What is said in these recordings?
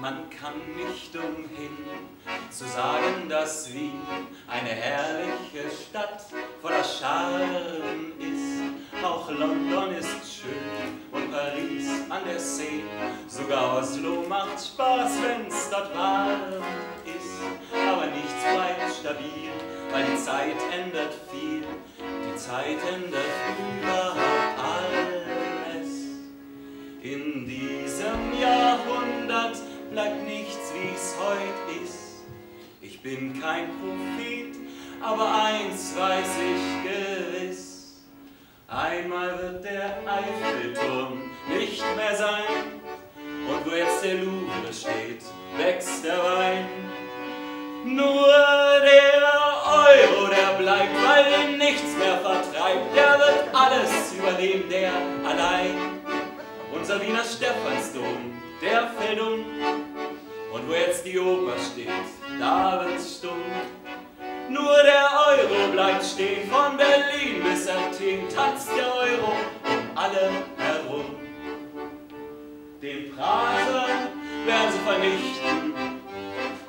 Man kann nicht umhin zu sagen, dass Wien eine herrliche Stadt voller Charme ist. Auch London ist schön und Paris an der See. Sogar Oslo macht Spaß, wenn's dort warm ist. Aber nichts bleibt stabil, weil die Zeit ändert viel. Die Zeit ändert überhaupt alles. In diesem Jahrhundert bleibt nichts, wie's heut ist. Ich bin kein Prophet, aber eins weiß ich gewiss: Einmal wird der Eiffelturm nicht mehr sein, und wo jetzt der Louvre steht, wächst der Wein. Nur der Euro, der bleibt, weil ihn nichts mehr vertreibt. Der wird alles überleben, der allein. Unser Wiener Stephansdom, der fällt um, und wo jetzt die Oper steht, da wird's stumm. Nur der Euro bleibt stehen, von Berlin bis Athen tanzt der Euro um alle herum. Den Prater werden sie vernichten,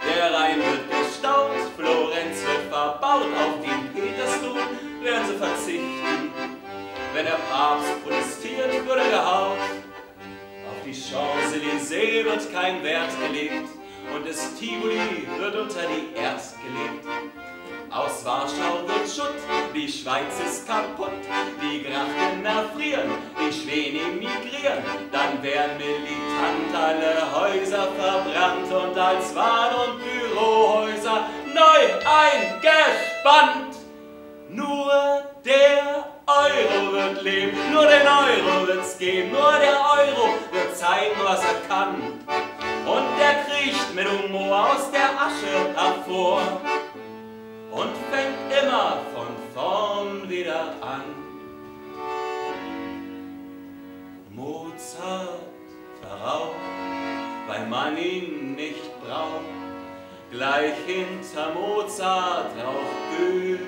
der Rhein wird gestaut, Florenz wird verbaut, auf den Petersdom werden sie verzichten. Wenn der Papst protestiert, wurde gehaut. Die Champs-Élysées wird kein Wert gelegt, und das Tivoli wird unter die Erde gelegt. Aus Warschau wird Schutt, die Schweiz ist kaputt, die Grachten erfrieren, die Schweden emigrieren. Dann werden militant alle Häuser verbrannt und als Waren- und Bürohäuser neu eingespannt. Nur der Euro wird leben, nur den Euro wird's geben, nur der Euro wird zeigen, was er kann. Und der kriecht mit Humor aus der Asche hervor und fängt immer von vorn wieder an. Mozart verraucht, weil man ihn nicht braucht. Gleich hinter Mozart raucht Goethe.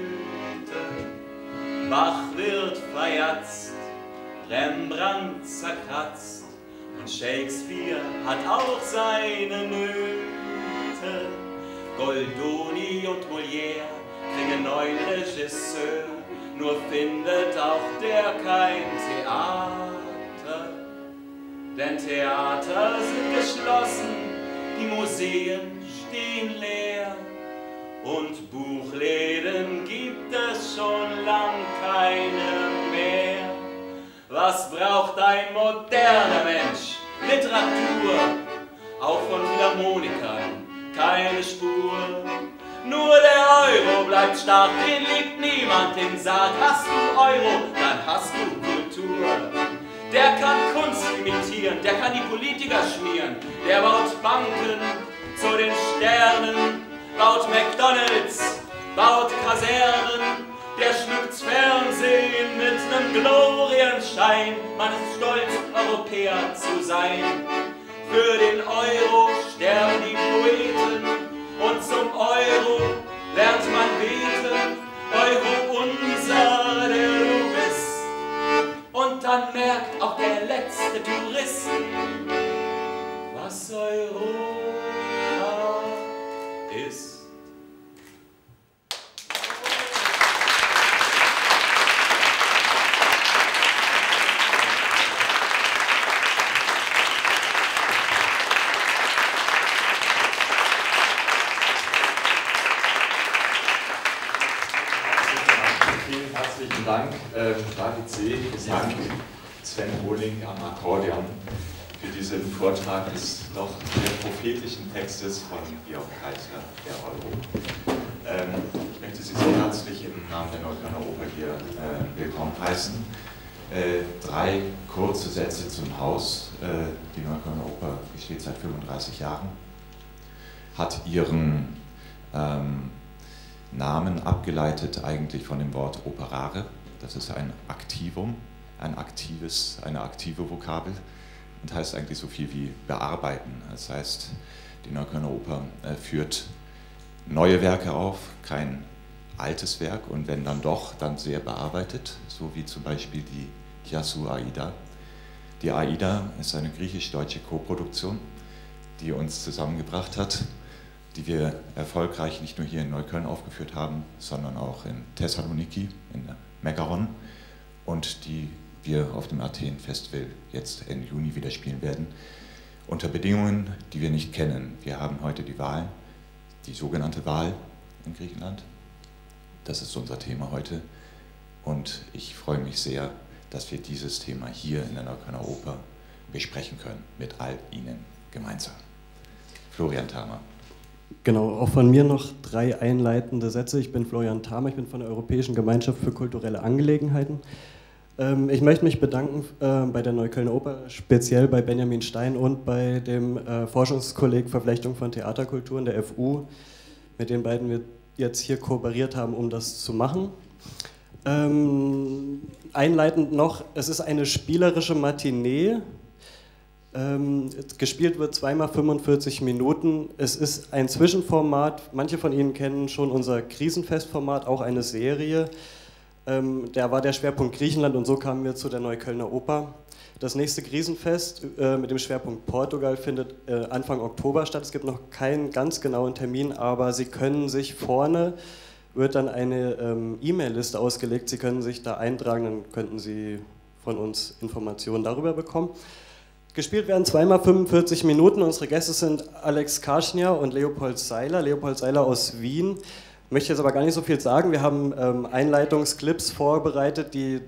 Bach wird verjatzt, Rembrandt zerkratzt, und Shakespeare hat auch seine Nöte. Goldoni und Molière kriegen neuen Regisseur, nur findet auch der kein Theater. Denn Theater sind geschlossen, die Museen stehen leer, und Buchläden gibt es schon lang keine mehr. Was braucht ein moderner Mensch? Literatur, auch von Philharmonikern keine Spur. Nur der Euro bleibt stark, den liebt niemand, den sagt: Hast du Euro, dann hast du Kultur. Der kann Kunst imitieren, der kann die Politiker schmieren, der baut Banken zu den Sternen, baut McDonalds, baut Kasernen, der schmückt's Fernsehen mit nem Glorienschein. Man ist stolz, Europäer zu sein. Für den Euro sterben die Poeten, und zum Euro lernt man beten. Euro unser, der du bist. Und dann merkt auch der letzte Tourist, was Europa ist. Dank, David See, Gesang, Sven Hohling am Akkordeon für diesen Vortrag des noch sehr prophetischen Textes von Georg Kaiser, der Euro. Ich möchte Sie sehr herzlich im Namen der Neuköllner Oper hier willkommen heißen. Drei kurze Sätze zum Haus. Die Neuköllner Oper besteht seit 35 Jahren, hat ihren Namen abgeleitet eigentlich von dem Wort operare. Das ist ein Aktivum, eine aktive Vokabel, und heißt eigentlich so viel wie bearbeiten. Das heißt, die Neuköllner Oper führt neue Werke auf, kein altes Werk, und wenn dann doch, dann sehr bearbeitet, so wie zum Beispiel die Chiassu Aida. Die Aida ist eine griechisch-deutsche Koproduktion, die uns zusammengebracht hat, die wir erfolgreich nicht nur hier in Neukölln aufgeführt haben, sondern auch in Thessaloniki, in Mekaron, und die wir auf dem Athen Festival jetzt Ende Juni wieder spielen werden, unter Bedingungen, die wir nicht kennen. Wir haben heute die Wahl, die sogenannte Wahl in Griechenland. Das ist unser Thema heute und ich freue mich sehr, dass wir dieses Thema hier in der Neuköllner Oper besprechen können, mit all Ihnen gemeinsam. Florian Thamer. Genau, auch von mir noch 3 einleitende Sätze. Ich bin Florian Thamer, ich bin von der Europäischen Gemeinschaft für kulturelle Angelegenheiten. Ich möchte mich bedanken bei der Neuköllner Oper, speziell bei Benjamin Stein und bei dem Forschungskolleg Verflechtung von Theaterkulturen der FU, mit den beiden wir jetzt hier kooperiert haben, um das zu machen. Einleitend noch, es ist eine spielerische Matinee, gespielt wird 2 mal 45 Minuten, es ist ein Zwischenformat, manche von Ihnen kennen schon unser Krisenfestformat, auch eine Serie, da war der Schwerpunkt Griechenland und so kamen wir zu der Neuköllner Oper. Das nächste Krisenfest mit dem Schwerpunkt Portugal findet Anfang Oktober statt, es gibt noch keinen ganz genauen Termin, aber Sie können sich vorne, wird dann eine E-Mail-Liste ausgelegt, Sie können sich da eintragen, dann könnten Sie von uns Informationen darüber bekommen. Gespielt werden 2 mal 45 Minuten, unsere Gäste sind Alex Karschner und Leopold Seiler aus Wien. Ich möchte jetzt aber gar nicht so viel sagen, wir haben Einleitungsclips vorbereitet, die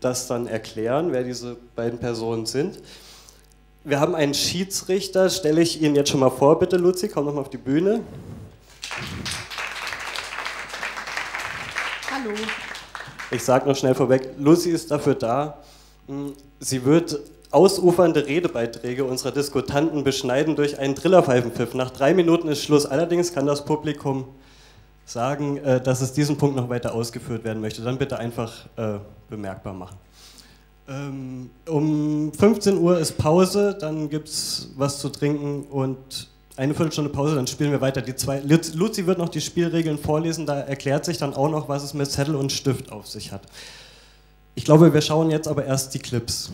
das dann erklären, wer diese beiden Personen sind. Wir haben einen Schiedsrichter, stelle ich Ihnen jetzt schon mal vor, bitte Luzi, komm nochmal auf die Bühne. Hallo. Ich sage noch schnell vorweg, Luzi ist dafür da, sie wird ausufernde Redebeiträge unserer Diskutanten beschneiden durch einen Trillerpfeifenpfiff. Nach 3 Minuten ist Schluss. Allerdings kann das Publikum sagen, dass es diesen Punkt noch weiter ausgeführt werden möchte. Dann bitte einfach bemerkbar machen. Um 15 Uhr ist Pause, dann gibt es was zu trinken und eine Viertelstunde Pause, dann spielen wir weiter. Luzi wird noch die Spielregeln vorlesen, da erklärt sich dann auch noch, was es mit Zettel und Stift auf sich hat. Ich glaube, wir schauen jetzt aber erst die Clips.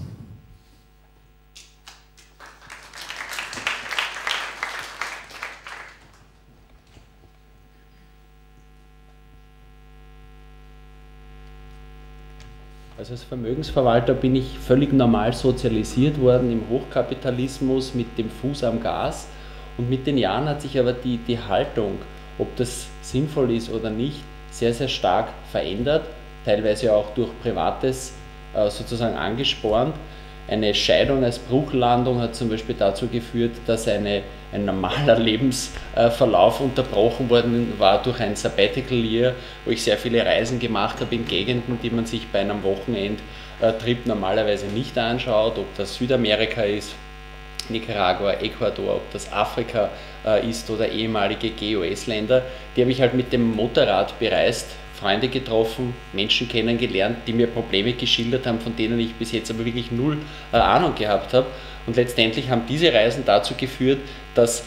Also als Vermögensverwalter bin ich völlig normal sozialisiert worden im Hochkapitalismus mit dem Fuß am Gas und mit den Jahren hat sich aber die Haltung, ob das sinnvoll ist oder nicht, sehr, sehr stark verändert, teilweise auch durch Privates sozusagen angespornt. Eine Scheidung als Bruchlandung hat zum Beispiel dazu geführt, dass ein normaler Lebensverlauf unterbrochen worden war durch ein Sabbatical Year, wo ich sehr viele Reisen gemacht habe in Gegenden, die man sich bei einem Wochenendtrip normalerweise nicht anschaut, ob das Südamerika ist, Nicaragua, Ecuador, ob das Afrika ist oder ehemalige GUS-Länder. Die habe ich halt mit dem Motorrad bereist, Freunde getroffen, Menschen kennengelernt, die mir Probleme geschildert haben, von denen ich bis jetzt aber wirklich null Ahnung gehabt habe. Und letztendlich haben diese Reisen dazu geführt, dass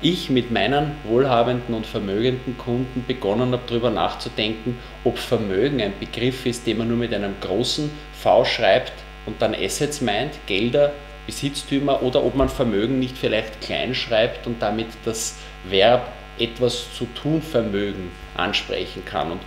ich mit meinen wohlhabenden und vermögenden Kunden begonnen habe, darüber nachzudenken, ob Vermögen ein Begriff ist, den man nur mit einem großen V schreibt und dann Assets meint, Gelder, Besitztümer, oder ob man Vermögen nicht vielleicht klein schreibt und damit das Verb etwas zu tun Vermögen ansprechen kann. Und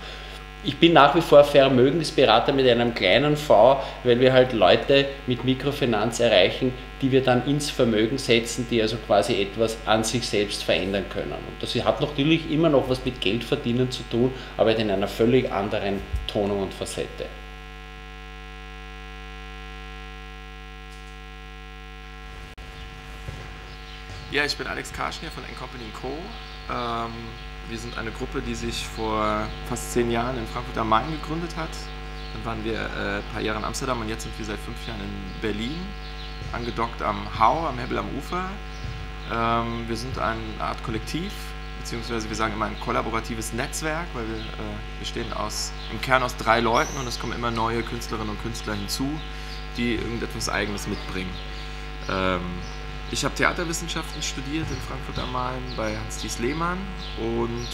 ich bin nach wie vor Vermögensberater mit einem kleinen V, weil wir halt Leute mit Mikrofinanz erreichen, die wir dann ins Vermögen setzen, die also quasi etwas an sich selbst verändern können. Und das hat natürlich immer noch was mit Geldverdienen zu tun, aber in einer völlig anderen Tonung und Facette. Ja, ich bin Alex Karschner von N-Company Co. Wir sind eine Gruppe, die sich vor fast 10 Jahren in Frankfurt am Main gegründet hat. Dann waren wir ein paar Jahre in Amsterdam und jetzt sind wir seit 5 Jahren in Berlin, angedockt am Hau, am Hebbel am Ufer. Wir sind eine Art Kollektiv, beziehungsweise wir sagen immer ein kollaboratives Netzwerk, weil wir stehen im Kern aus 3 Leuten und es kommen immer neue Künstlerinnen und Künstler hinzu, die irgendetwas Eigenes mitbringen. Ich habe Theaterwissenschaften studiert in Frankfurt am Main bei Hans-Dies Lehmann und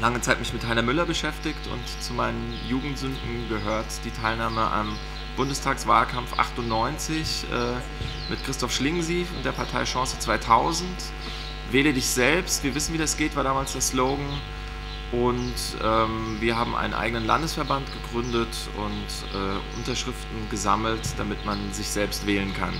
lange Zeit mich mit Heiner Müller beschäftigt und zu meinen Jugendsünden gehört die Teilnahme am Bundestagswahlkampf 98 mit Christoph Schlingensief und der Partei Chance 2000. Wähle dich selbst, wir wissen, wie das geht, war damals der Slogan. Und wir haben einen eigenen Landesverband gegründet und Unterschriften gesammelt, damit man sich selbst wählen kann.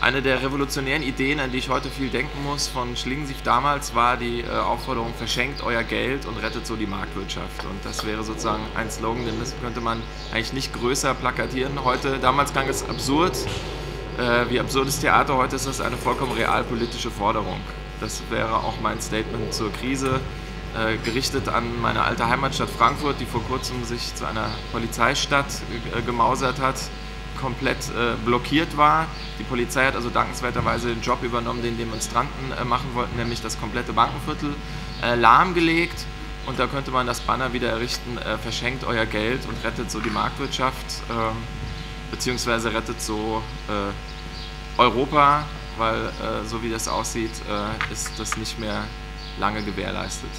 Eine der revolutionären Ideen, an die ich heute viel denken muss, von Schlingensief damals, war die Aufforderung, verschenkt euer Geld und rettet so die Marktwirtschaft. Und das wäre sozusagen ein Slogan, den könnte man eigentlich nicht größer plakatieren. Heute, damals klang es absurd, wie absurdes Theater, heute ist das eine vollkommen realpolitische Forderung. Das wäre auch mein Statement zur Krise. Gerichtet an meine alte Heimatstadt Frankfurt, die vor kurzem sich zu einer Polizeistadt gemausert hat, komplett blockiert war. Die Polizei hat also dankenswerterweise den Job übernommen, den Demonstranten machen wollten, nämlich das komplette Bankenviertel lahmgelegt. Und da könnte man das Banner wieder errichten, verschenkt euer Geld und rettet so die Marktwirtschaft, beziehungsweise rettet so Europa, weil so wie das aussieht, ist das nicht mehr lange gewährleistet.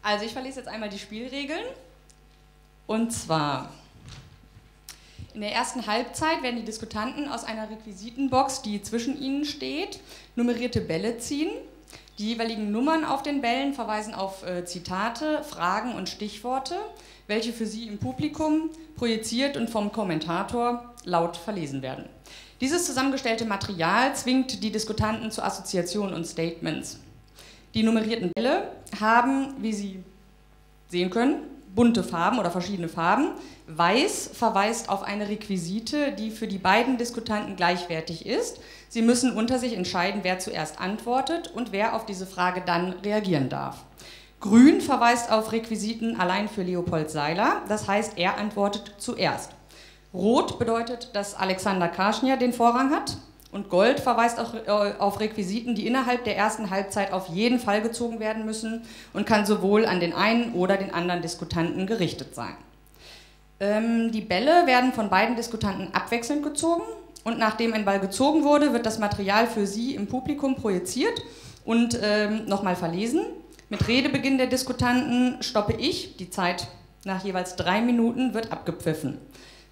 Also ich verlese jetzt einmal die Spielregeln. Und zwar, in der ersten Halbzeit werden die Diskutanten aus einer Requisitenbox, die zwischen ihnen steht, nummerierte Bälle ziehen. Die jeweiligen Nummern auf den Bällen verweisen auf Zitate, Fragen und Stichworte, welche für sie im Publikum projiziert und vom Kommentator laut verlesen werden. Dieses zusammengestellte Material zwingt die Diskutanten zu Assoziationen und Statements. Die nummerierten Bälle haben, wie Sie sehen können, bunte Farben oder verschiedene Farben. Weiß verweist auf eine Requisite, die für die beiden Diskutanten gleichwertig ist. Sie müssen unter sich entscheiden, wer zuerst antwortet und wer auf diese Frage dann reagieren darf. Grün verweist auf Requisiten allein für Leopold Seiler, das heißt, er antwortet zuerst. Rot bedeutet, dass Alexander Karschner den Vorrang hat. Und Gold verweist auch auf Requisiten, die innerhalb der ersten Halbzeit auf jeden Fall gezogen werden müssen und kann sowohl an den einen oder den anderen Diskutanten gerichtet sein. Die Bälle werden von beiden Diskutanten abwechselnd gezogen und nachdem ein Ball gezogen wurde, wird das Material für sie im Publikum projiziert und nochmal verlesen. Mit Redebeginn der Diskutanten stoppe ich, die Zeit nach jeweils 3 Minuten wird abgepfiffen.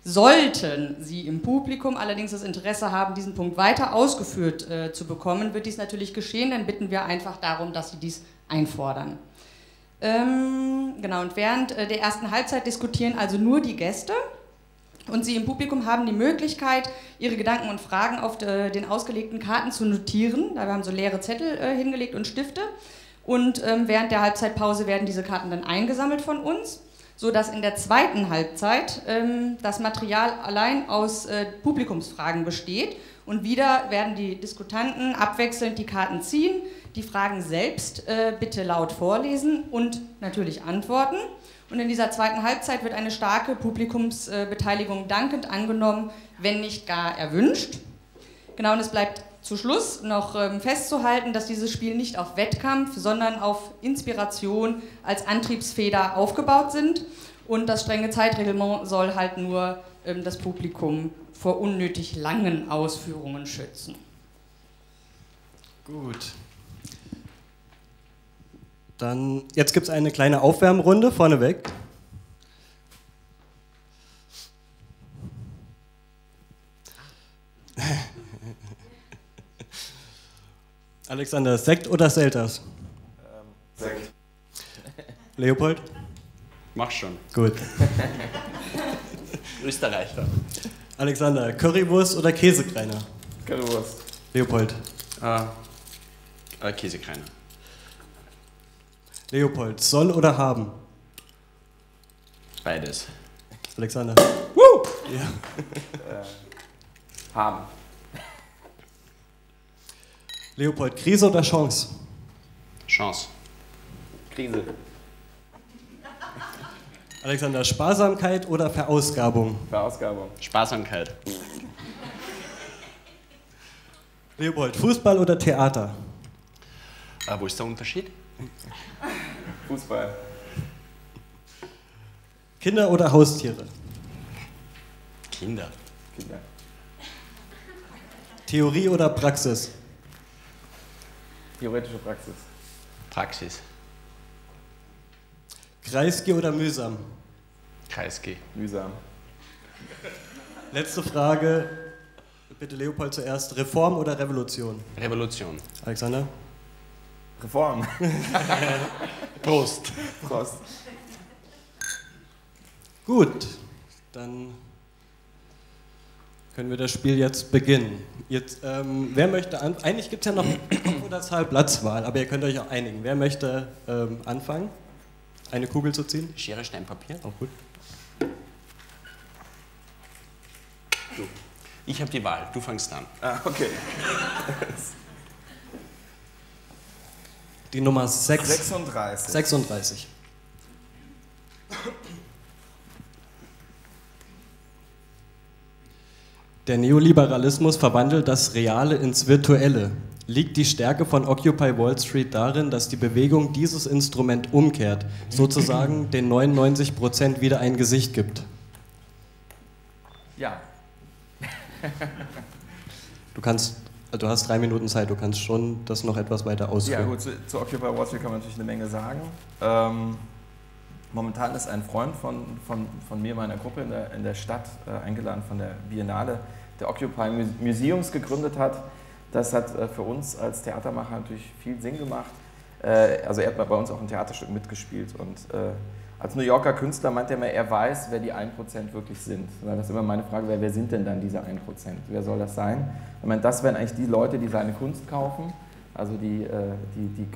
Sollten Sie im Publikum allerdings das Interesse haben, diesen Punkt weiter ausgeführt zu bekommen, wird dies natürlich geschehen, dann bitten wir einfach darum, dass Sie dies einfordern. Genau, und während der ersten Halbzeit diskutieren also nur die Gäste und Sie im Publikum haben die Möglichkeit, Ihre Gedanken und Fragen auf den ausgelegten Karten zu notieren. Da haben wir so leere Zettel hingelegt und Stifte und während der Halbzeitpause werden diese Karten dann eingesammelt von uns, sodass in der zweiten Halbzeit das Material allein aus Publikumsfragen besteht und wieder werden die Diskutanten abwechselnd die Karten ziehen, die Fragen selbst bitte laut vorlesen und natürlich antworten. Und in dieser zweiten Halbzeit wird eine starke Publikumsbeteiligung dankend angenommen, wenn nicht gar erwünscht. Genau, und es bleibt zu Schluss noch festzuhalten, dass dieses Spiel nicht auf Wettkampf, sondern auf Inspiration als Antriebsfeder aufgebaut sind und das strenge Zeitreglement soll halt nur das Publikum vor unnötig langen Ausführungen schützen. Gut. Dann, jetzt gibt es eine kleine Aufwärmrunde vorneweg. Alexander, Sekt oder Selters? Sekt. Leopold? Mach schon. Gut. Österreicher. Alexander, Currywurst oder Käsekreiner? Currywurst. Leopold? Käsekreiner. Leopold, soll oder haben? Beides. Alexander? Woo! Ja. Haben. Leopold, Krise oder Chance? Chance. Krise. Alexander, Sparsamkeit oder Verausgabung? Verausgabung. Sparsamkeit. Leopold, Fußball oder Theater? Wo ist der Unterschied? Fußball. Kinder oder Haustiere? Kinder. Kinder. Theorie oder Praxis? Theoretische Praxis. Praxis. Kreisky oder mühsam? Kreisky. Mühsam. Letzte Frage. Bitte Leopold zuerst. Reform oder Revolution? Revolution. Alexander? Reform. Prost. Prost. Gut, dann können wir das Spiel jetzt beginnen. Jetzt, wer möchte anfangen? Eigentlich gibt es ja noch oder Zahl Platzwahl, aber ihr könnt euch auch einigen. Wer möchte anfangen, eine Kugel zu ziehen? Schere, Stein, Papier. Auch gut. Du. Ich habe die Wahl, du fängst an. Ah, okay. Die Nummer 6. 36. 36. Der Neoliberalismus verwandelt das Reale ins Virtuelle. Liegt die Stärke von Occupy Wall Street darin, dass die Bewegung dieses Instrument umkehrt, sozusagen den 99% wieder ein Gesicht gibt? Ja. Du hast 3 Minuten Zeit, du kannst schon das noch etwas weiter ausführen. Ja gut, zu Occupy Wall Street kann man natürlich eine Menge sagen. Momentan ist ein Freund von mir, meiner Gruppe in der Stadt, eingeladen von der Biennale, der Occupy Museums gegründet hat. Das hat für uns als Theatermacher natürlich viel Sinn gemacht. Also er hat bei uns auch ein Theaterstück mitgespielt und als New Yorker Künstler meint er immer, er weiß, wer die 1% wirklich sind. Weil das immer meine Frage wäre, wer sind denn dann diese 1%? Wer soll das sein? Ich meine, das wären eigentlich die Leute, die seine Kunst kaufen, also die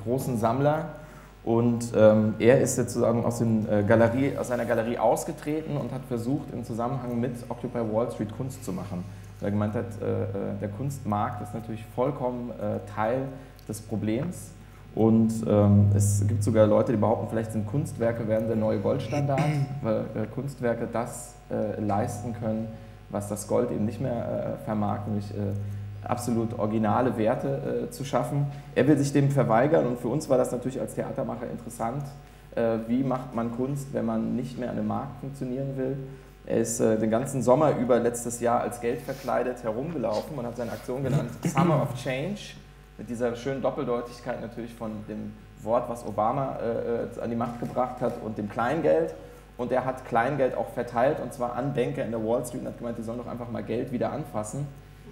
großen Sammler. Und er ist jetzt sozusagen aus seiner Galerie ausgetreten und hat versucht, im Zusammenhang mit Occupy Wall Street Kunst zu machen. Weil er gemeint hat, der Kunstmarkt ist natürlich vollkommen Teil des Problems. Und es gibt sogar Leute, die behaupten, vielleicht sind Kunstwerke werden der neue Goldstandard, weil Kunstwerke das leisten können, was das Gold eben nicht mehr vermag, nämlich absolut originale Werte zu schaffen. Er will sich dem verweigern und für uns war das natürlich als Theatermacher interessant, wie macht man Kunst, wenn man nicht mehr an dem Markt funktionieren will. Er ist den ganzen Sommer über letztes Jahr als Geld verkleidet herumgelaufen und hat seine Aktion genannt Summer of Change, mit dieser schönen Doppeldeutigkeit natürlich von dem Wort, was Obama an die Macht gebracht hat und dem Kleingeld. Und er hat Kleingeld auch verteilt und zwar an Banker in der Wall Street und hat gemeint, die sollen doch einfach mal Geld wieder anfassen.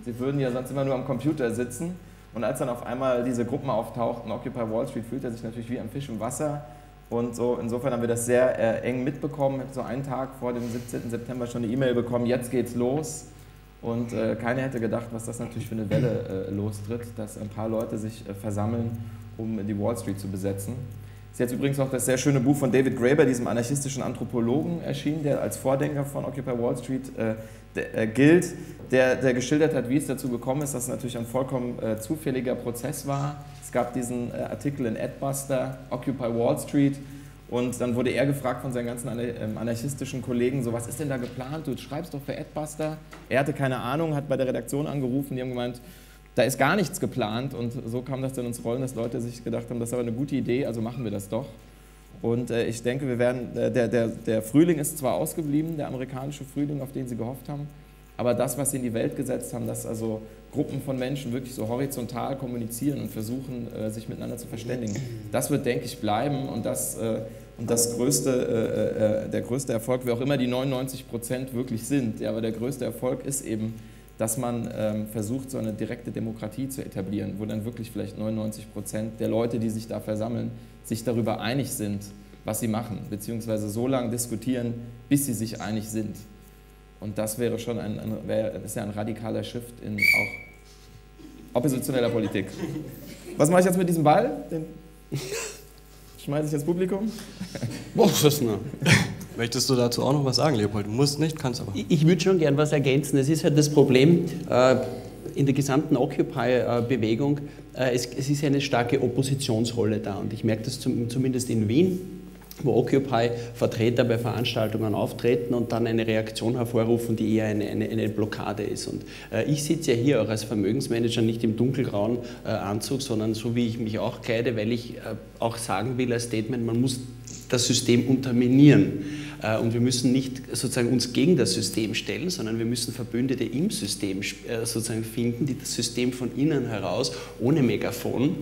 Sie würden ja sonst immer nur am Computer sitzen. Und als dann auf einmal diese Gruppen auftauchten, Occupy Wall Street, fühlt er sich natürlich wie ein Fisch im Wasser. Und so, insofern haben wir das sehr eng mitbekommen. Ich habe so einen Tag vor dem 17. September schon eine E-Mail bekommen, jetzt geht's los. Und keiner hätte gedacht, was das natürlich für eine Welle lostritt, dass ein paar Leute sich versammeln, um die Wall Street zu besetzen. Es ist jetzt übrigens auch das sehr schöne Buch von David Graeber, diesem anarchistischen Anthropologen, erschienen, der als Vordenker von Occupy Wall Street gilt, der geschildert hat, wie es dazu gekommen ist, dass es natürlich ein vollkommen zufälliger Prozess war. Es gab diesen Artikel in Adbuster, Occupy Wall Street, und dann wurde er gefragt von seinen ganzen anarchistischen Kollegen, so, was ist denn da geplant, du schreibst doch für Adbuster. Er hatte keine Ahnung, hat bei der Redaktion angerufen, die haben gemeint, da ist gar nichts geplant, und so kam das dann ins Rollen, dass Leute sich gedacht haben, das ist aber eine gute Idee, also machen wir das doch. Und ich denke, wir werden, der Frühling ist zwar ausgeblieben, der amerikanische Frühling, auf den sie gehofft haben, aber das, was sie in die Welt gesetzt haben, dass also Gruppen von Menschen wirklich so horizontal kommunizieren und versuchen, sich miteinander zu verständigen, das wird, denke ich, bleiben, und der größte Erfolg, wer auch immer die 99% wirklich sind, ja, aber der größte Erfolg ist eben, dass man versucht, so eine direkte Demokratie zu etablieren, wo dann wirklich vielleicht 99% der Leute, die sich da versammeln, sich darüber einig sind, was sie machen, beziehungsweise so lange diskutieren, bis sie sich einig sind. Und das wäre schon ein radikaler Shift in auch oppositioneller Politik. Was mache ich jetzt mit diesem Ball? Den schmeiße ich ins Publikum? Boah, das ne. Möchtest du dazu auch noch was sagen, Leopold? Du musst nicht, kannst aber. Ich würde schon gern was ergänzen. Es ist halt das Problem, in der gesamten Occupy-Bewegung, es ist eine starke Oppositionsrolle da. Und ich merke das zumindest in Wien, wo Occupy-Vertreter bei Veranstaltungen auftreten und dann eine Reaktion hervorrufen, die eher eine Blockade ist. Und ich sitze ja hier auch als Vermögensmanager nicht im dunkelgrauen Anzug, sondern so wie ich mich auch kleide, weil ich auch sagen will als Statement, man muss das System unterminieren. Und wir müssen nicht sozusagen uns gegen das System stellen, sondern wir müssen Verbündete im System sozusagen finden, die das System von innen heraus ohne Megafon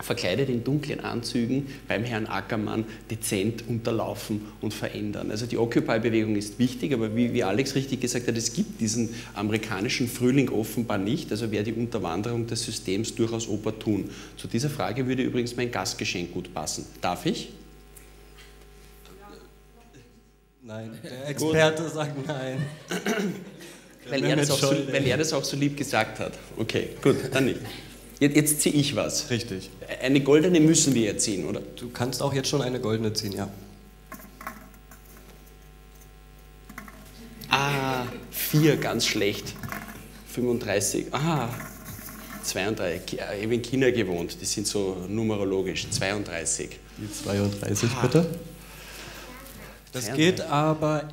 verkleidet in dunklen Anzügen beim Herrn Ackermann dezent unterlaufen und verändern. Also die Occupy-Bewegung ist wichtig, aber wie Alex richtig gesagt hat, es gibt diesen amerikanischen Frühling offenbar nicht, also wäre die Unterwanderung des Systems durchaus opportun. Zu dieser Frage würde übrigens mein Gastgeschenk gut passen. Darf ich? Nein, der Experte sagt nein. Weil er das auch so lieb gesagt hat. Okay, gut, dann nicht. Jetzt ziehe ich was. Richtig. Eine goldene müssen wir ja ziehen, oder? Du kannst auch jetzt schon eine goldene ziehen, ja. Ah, 4, ganz schlecht. 35, ah, 32. Ich habe in China gewohnt, die sind so numerologisch. 32. Die 32, ah, bitte. Das geht aber...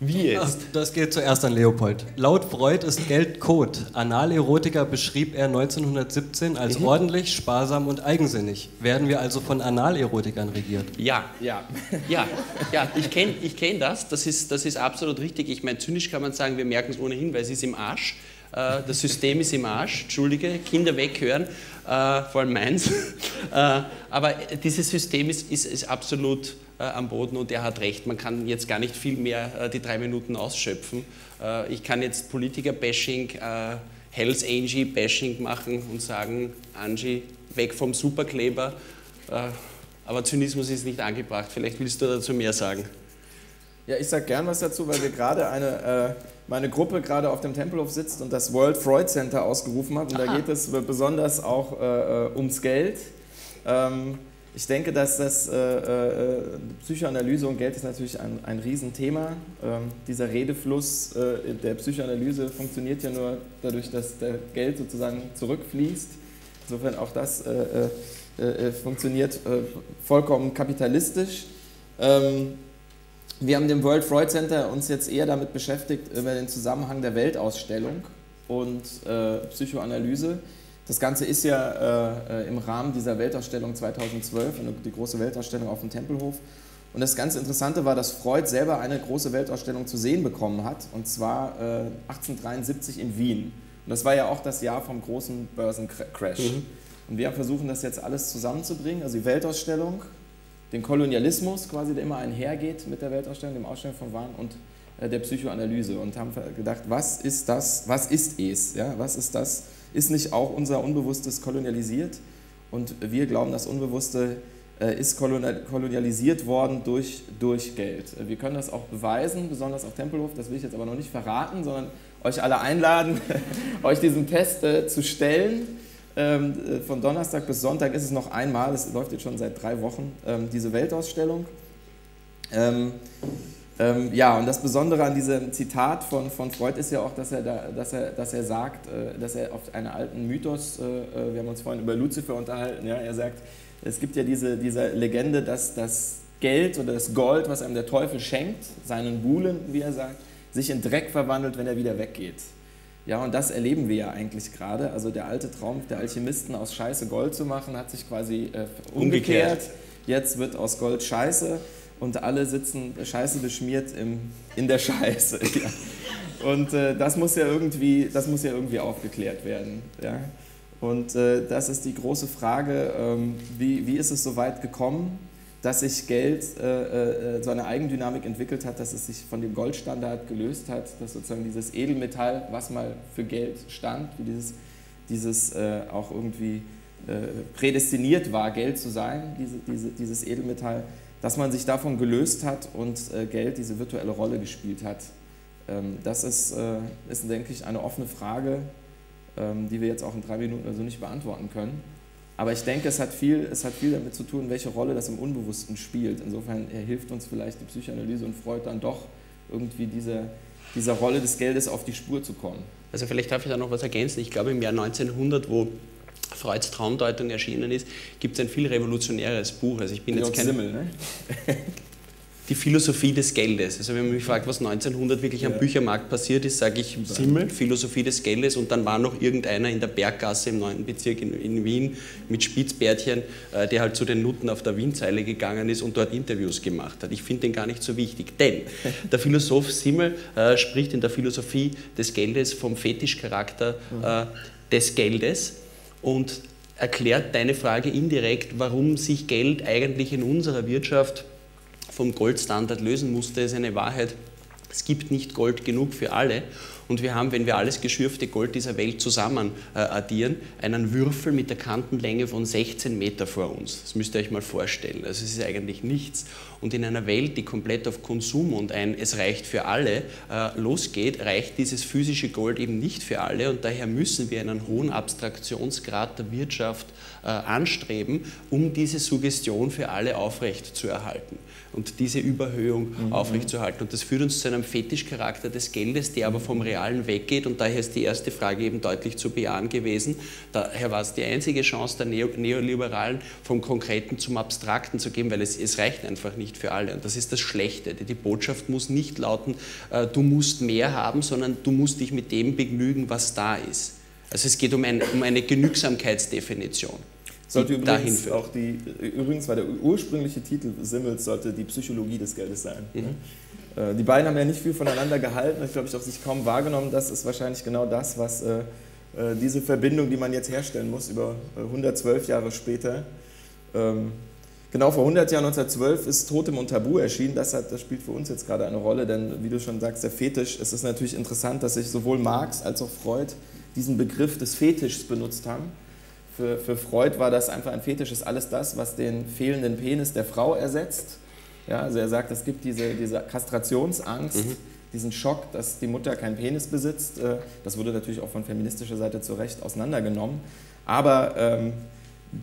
Wie jetzt? Das geht zuerst an Leopold. Laut Freud ist Geld Kot. Analerotiker beschrieb er 1917 als ordentlich, sparsam und eigensinnig. Werden wir also von Analerotikern regiert? Ja. Ich kenn das. Das ist absolut richtig. Ich meine, zynisch kann man sagen, wir merken es ohnehin, weil es ist im Arsch. Das System ist im Arsch, entschuldige, Kinder weghören, vor allem meins. Aber dieses System ist absolut am Boden und er hat recht, man kann jetzt gar nicht viel mehr die 3 Minuten ausschöpfen. Ich kann jetzt Politiker-Bashing, Hells Angie-Bashing machen und sagen, Angie, weg vom Superkleber. Aber Zynismus ist nicht angebracht, vielleicht willst du dazu mehr sagen. Ja, ich sage gern was dazu, weil wir gerade meine Gruppe gerade auf dem Tempelhof sitzt und das World Freud Center ausgerufen hat. Und da geht es besonders auch ums Geld. Ich denke, dass das Psychoanalyse und Geld ist natürlich ein Riesenthema. Dieser Redefluss der Psychoanalyse funktioniert ja nur dadurch, dass der Geld sozusagen zurückfließt. Insofern auch das funktioniert vollkommen kapitalistisch. Wir haben dem World Freud Center uns jetzt eher damit beschäftigt, über den Zusammenhang der Weltausstellung und Psychoanalyse. Das Ganze ist ja im Rahmen dieser Weltausstellung 2012, die große Weltausstellung auf dem Tempelhof. Und das ganz Interessante war, dass Freud selber eine große Weltausstellung zu sehen bekommen hat, und zwar 1873 in Wien. Und das war ja auch das Jahr vom großen Börsencrash. Und wir versuchen das jetzt alles zusammenzubringen, also die Weltausstellung, den Kolonialismus quasi, der immer einhergeht mit der Weltausstellung, dem Ausstellen von Waren und der Psychoanalyse, und haben gedacht, was ist das, was ist es, ja? Was ist das, ist nicht auch unser Unbewusstes kolonialisiert? Und wir glauben, das Unbewusste ist kolonialisiert worden durch Geld. Wir können das auch beweisen, besonders auf Tempelhof, das will ich jetzt aber noch nicht verraten, sondern euch alle einladen, euch diesen Test zu stellen. Von Donnerstag bis Sonntag ist es noch einmal, es läuft jetzt schon seit 3 Wochen, diese Weltausstellung. Ja, und das Besondere an diesem Zitat von Freud ist ja auch, dass er sagt, dass er auf einen alten Mythos, wir haben uns vorhin über Luzifer unterhalten, ja, er sagt, es gibt ja diese Legende, dass das Geld oder das Gold, was einem der Teufel schenkt, seinen Buhlen, wie er sagt, sich in Dreck verwandelt, wenn er wieder weggeht. Ja, und das erleben wir ja eigentlich gerade. Also der alte Traum der Alchemisten, aus Scheiße Gold zu machen, hat sich quasi umgekehrt. Jetzt wird aus Gold Scheiße und alle sitzen Scheiße beschmiert in der Scheiße. Ja. Und das muss ja irgendwie aufgeklärt werden. Ja. Und das ist die große Frage, wie ist es so weit gekommen, dass sich Geld so eine Eigendynamik entwickelt hat, dass es sich von dem Goldstandard gelöst hat, dass sozusagen dieses Edelmetall, was mal für Geld stand, wie dieses auch irgendwie prädestiniert war, Geld zu sein, dieses Edelmetall, dass man sich davon gelöst hat und Geld diese virtuelle Rolle gespielt hat. Das ist, denke ich, eine offene Frage, die wir jetzt auch in 3 Minuten oder so nicht beantworten können. Aber ich denke, es hat viel damit zu tun, welche Rolle das im Unbewussten spielt. Insofern hilft uns vielleicht die Psychoanalyse und Freud dann doch irgendwie diese dieser Rolle des Geldes auf die Spur zu kommen. Also vielleicht darf ich da noch was ergänzen. Ich glaube, im Jahr 1900, wo Freuds Traumdeutung erschienen ist, gibt es ein viel revolutionäres Buch. Also ich bin jetzt kein Simmel, ne? Die Philosophie des Geldes. Also wenn man mich fragt, was 1900 wirklich am Büchermarkt passiert ist, sage ich Simmel, Philosophie des Geldes, und dann war noch irgendeiner in der Berggasse im 9. Bezirk in Wien mit Spitzbärtchen, der halt zu den Nutten auf der Wienzeile gegangen ist und dort Interviews gemacht hat. Ich finde den gar nicht so wichtig, denn der Philosoph Simmel spricht in der Philosophie des Geldes vom Fetischcharakter des Geldes und erklärt deine Frage indirekt, warum sich Geld eigentlich in unserer Wirtschaft vom Goldstandard lösen musste, ist eine Wahrheit. Es gibt nicht Gold genug für alle. Und wir haben, wenn wir alles geschürfte Gold dieser Welt zusammen addieren, einen Würfel mit der Kantenlänge von 16 Meter vor uns. Das müsst ihr euch mal vorstellen. Also es ist eigentlich nichts. Und in einer Welt, die komplett auf Konsum und ein Es reicht für alle losgeht, reicht dieses physische Gold eben nicht für alle. Und daher müssen wir einen hohen Abstraktionsgrad der Wirtschaft anstreben, um diese Suggestion für alle aufrecht zu erhalten. Und diese Überhöhung aufrechtzuerhalten. Und das führt uns zu einem Fetischcharakter des Geldes, der aber vom Realen weggeht. Und daher ist die erste Frage eben deutlich zu bejahen gewesen. Daher war es die einzige Chance der Neoliberalen, vom Konkreten zum Abstrakten zu gehen, weil es reicht einfach nicht für alle. Und das ist das Schlechte. Die Botschaft muss nicht lauten, du musst mehr haben, sondern du musst dich mit dem begnügen, was da ist. Also es geht um eine Genügsamkeitsdefinition. Sollte übrigens auch übrigens war der ursprüngliche Titel Simmels, sollte die Psychologie des Geldes sein. Mhm. Die beiden haben ja nicht viel voneinander gehalten. Ich glaube, ich habe sich kaum wahrgenommen. Das ist wahrscheinlich genau das, was diese Verbindung, die man jetzt herstellen muss, über 112 Jahre später. Genau vor 100 Jahren, 1912, ist Totem und Tabu erschienen. Das spielt für uns jetzt gerade eine Rolle, denn wie du schon sagst, der Fetisch, es ist natürlich interessant, dass sich sowohl Marx als auch Freud diesen Begriff des Fetischs benutzt haben. Für Freud war das einfach ein Fetisch, ist alles das, was den fehlenden Penis der Frau ersetzt. Ja, also er sagt, es gibt diese Kastrationsangst, diesen Schock, dass die Mutter keinen Penis besitzt. Das wurde natürlich auch von feministischer Seite zu Recht auseinandergenommen. Aber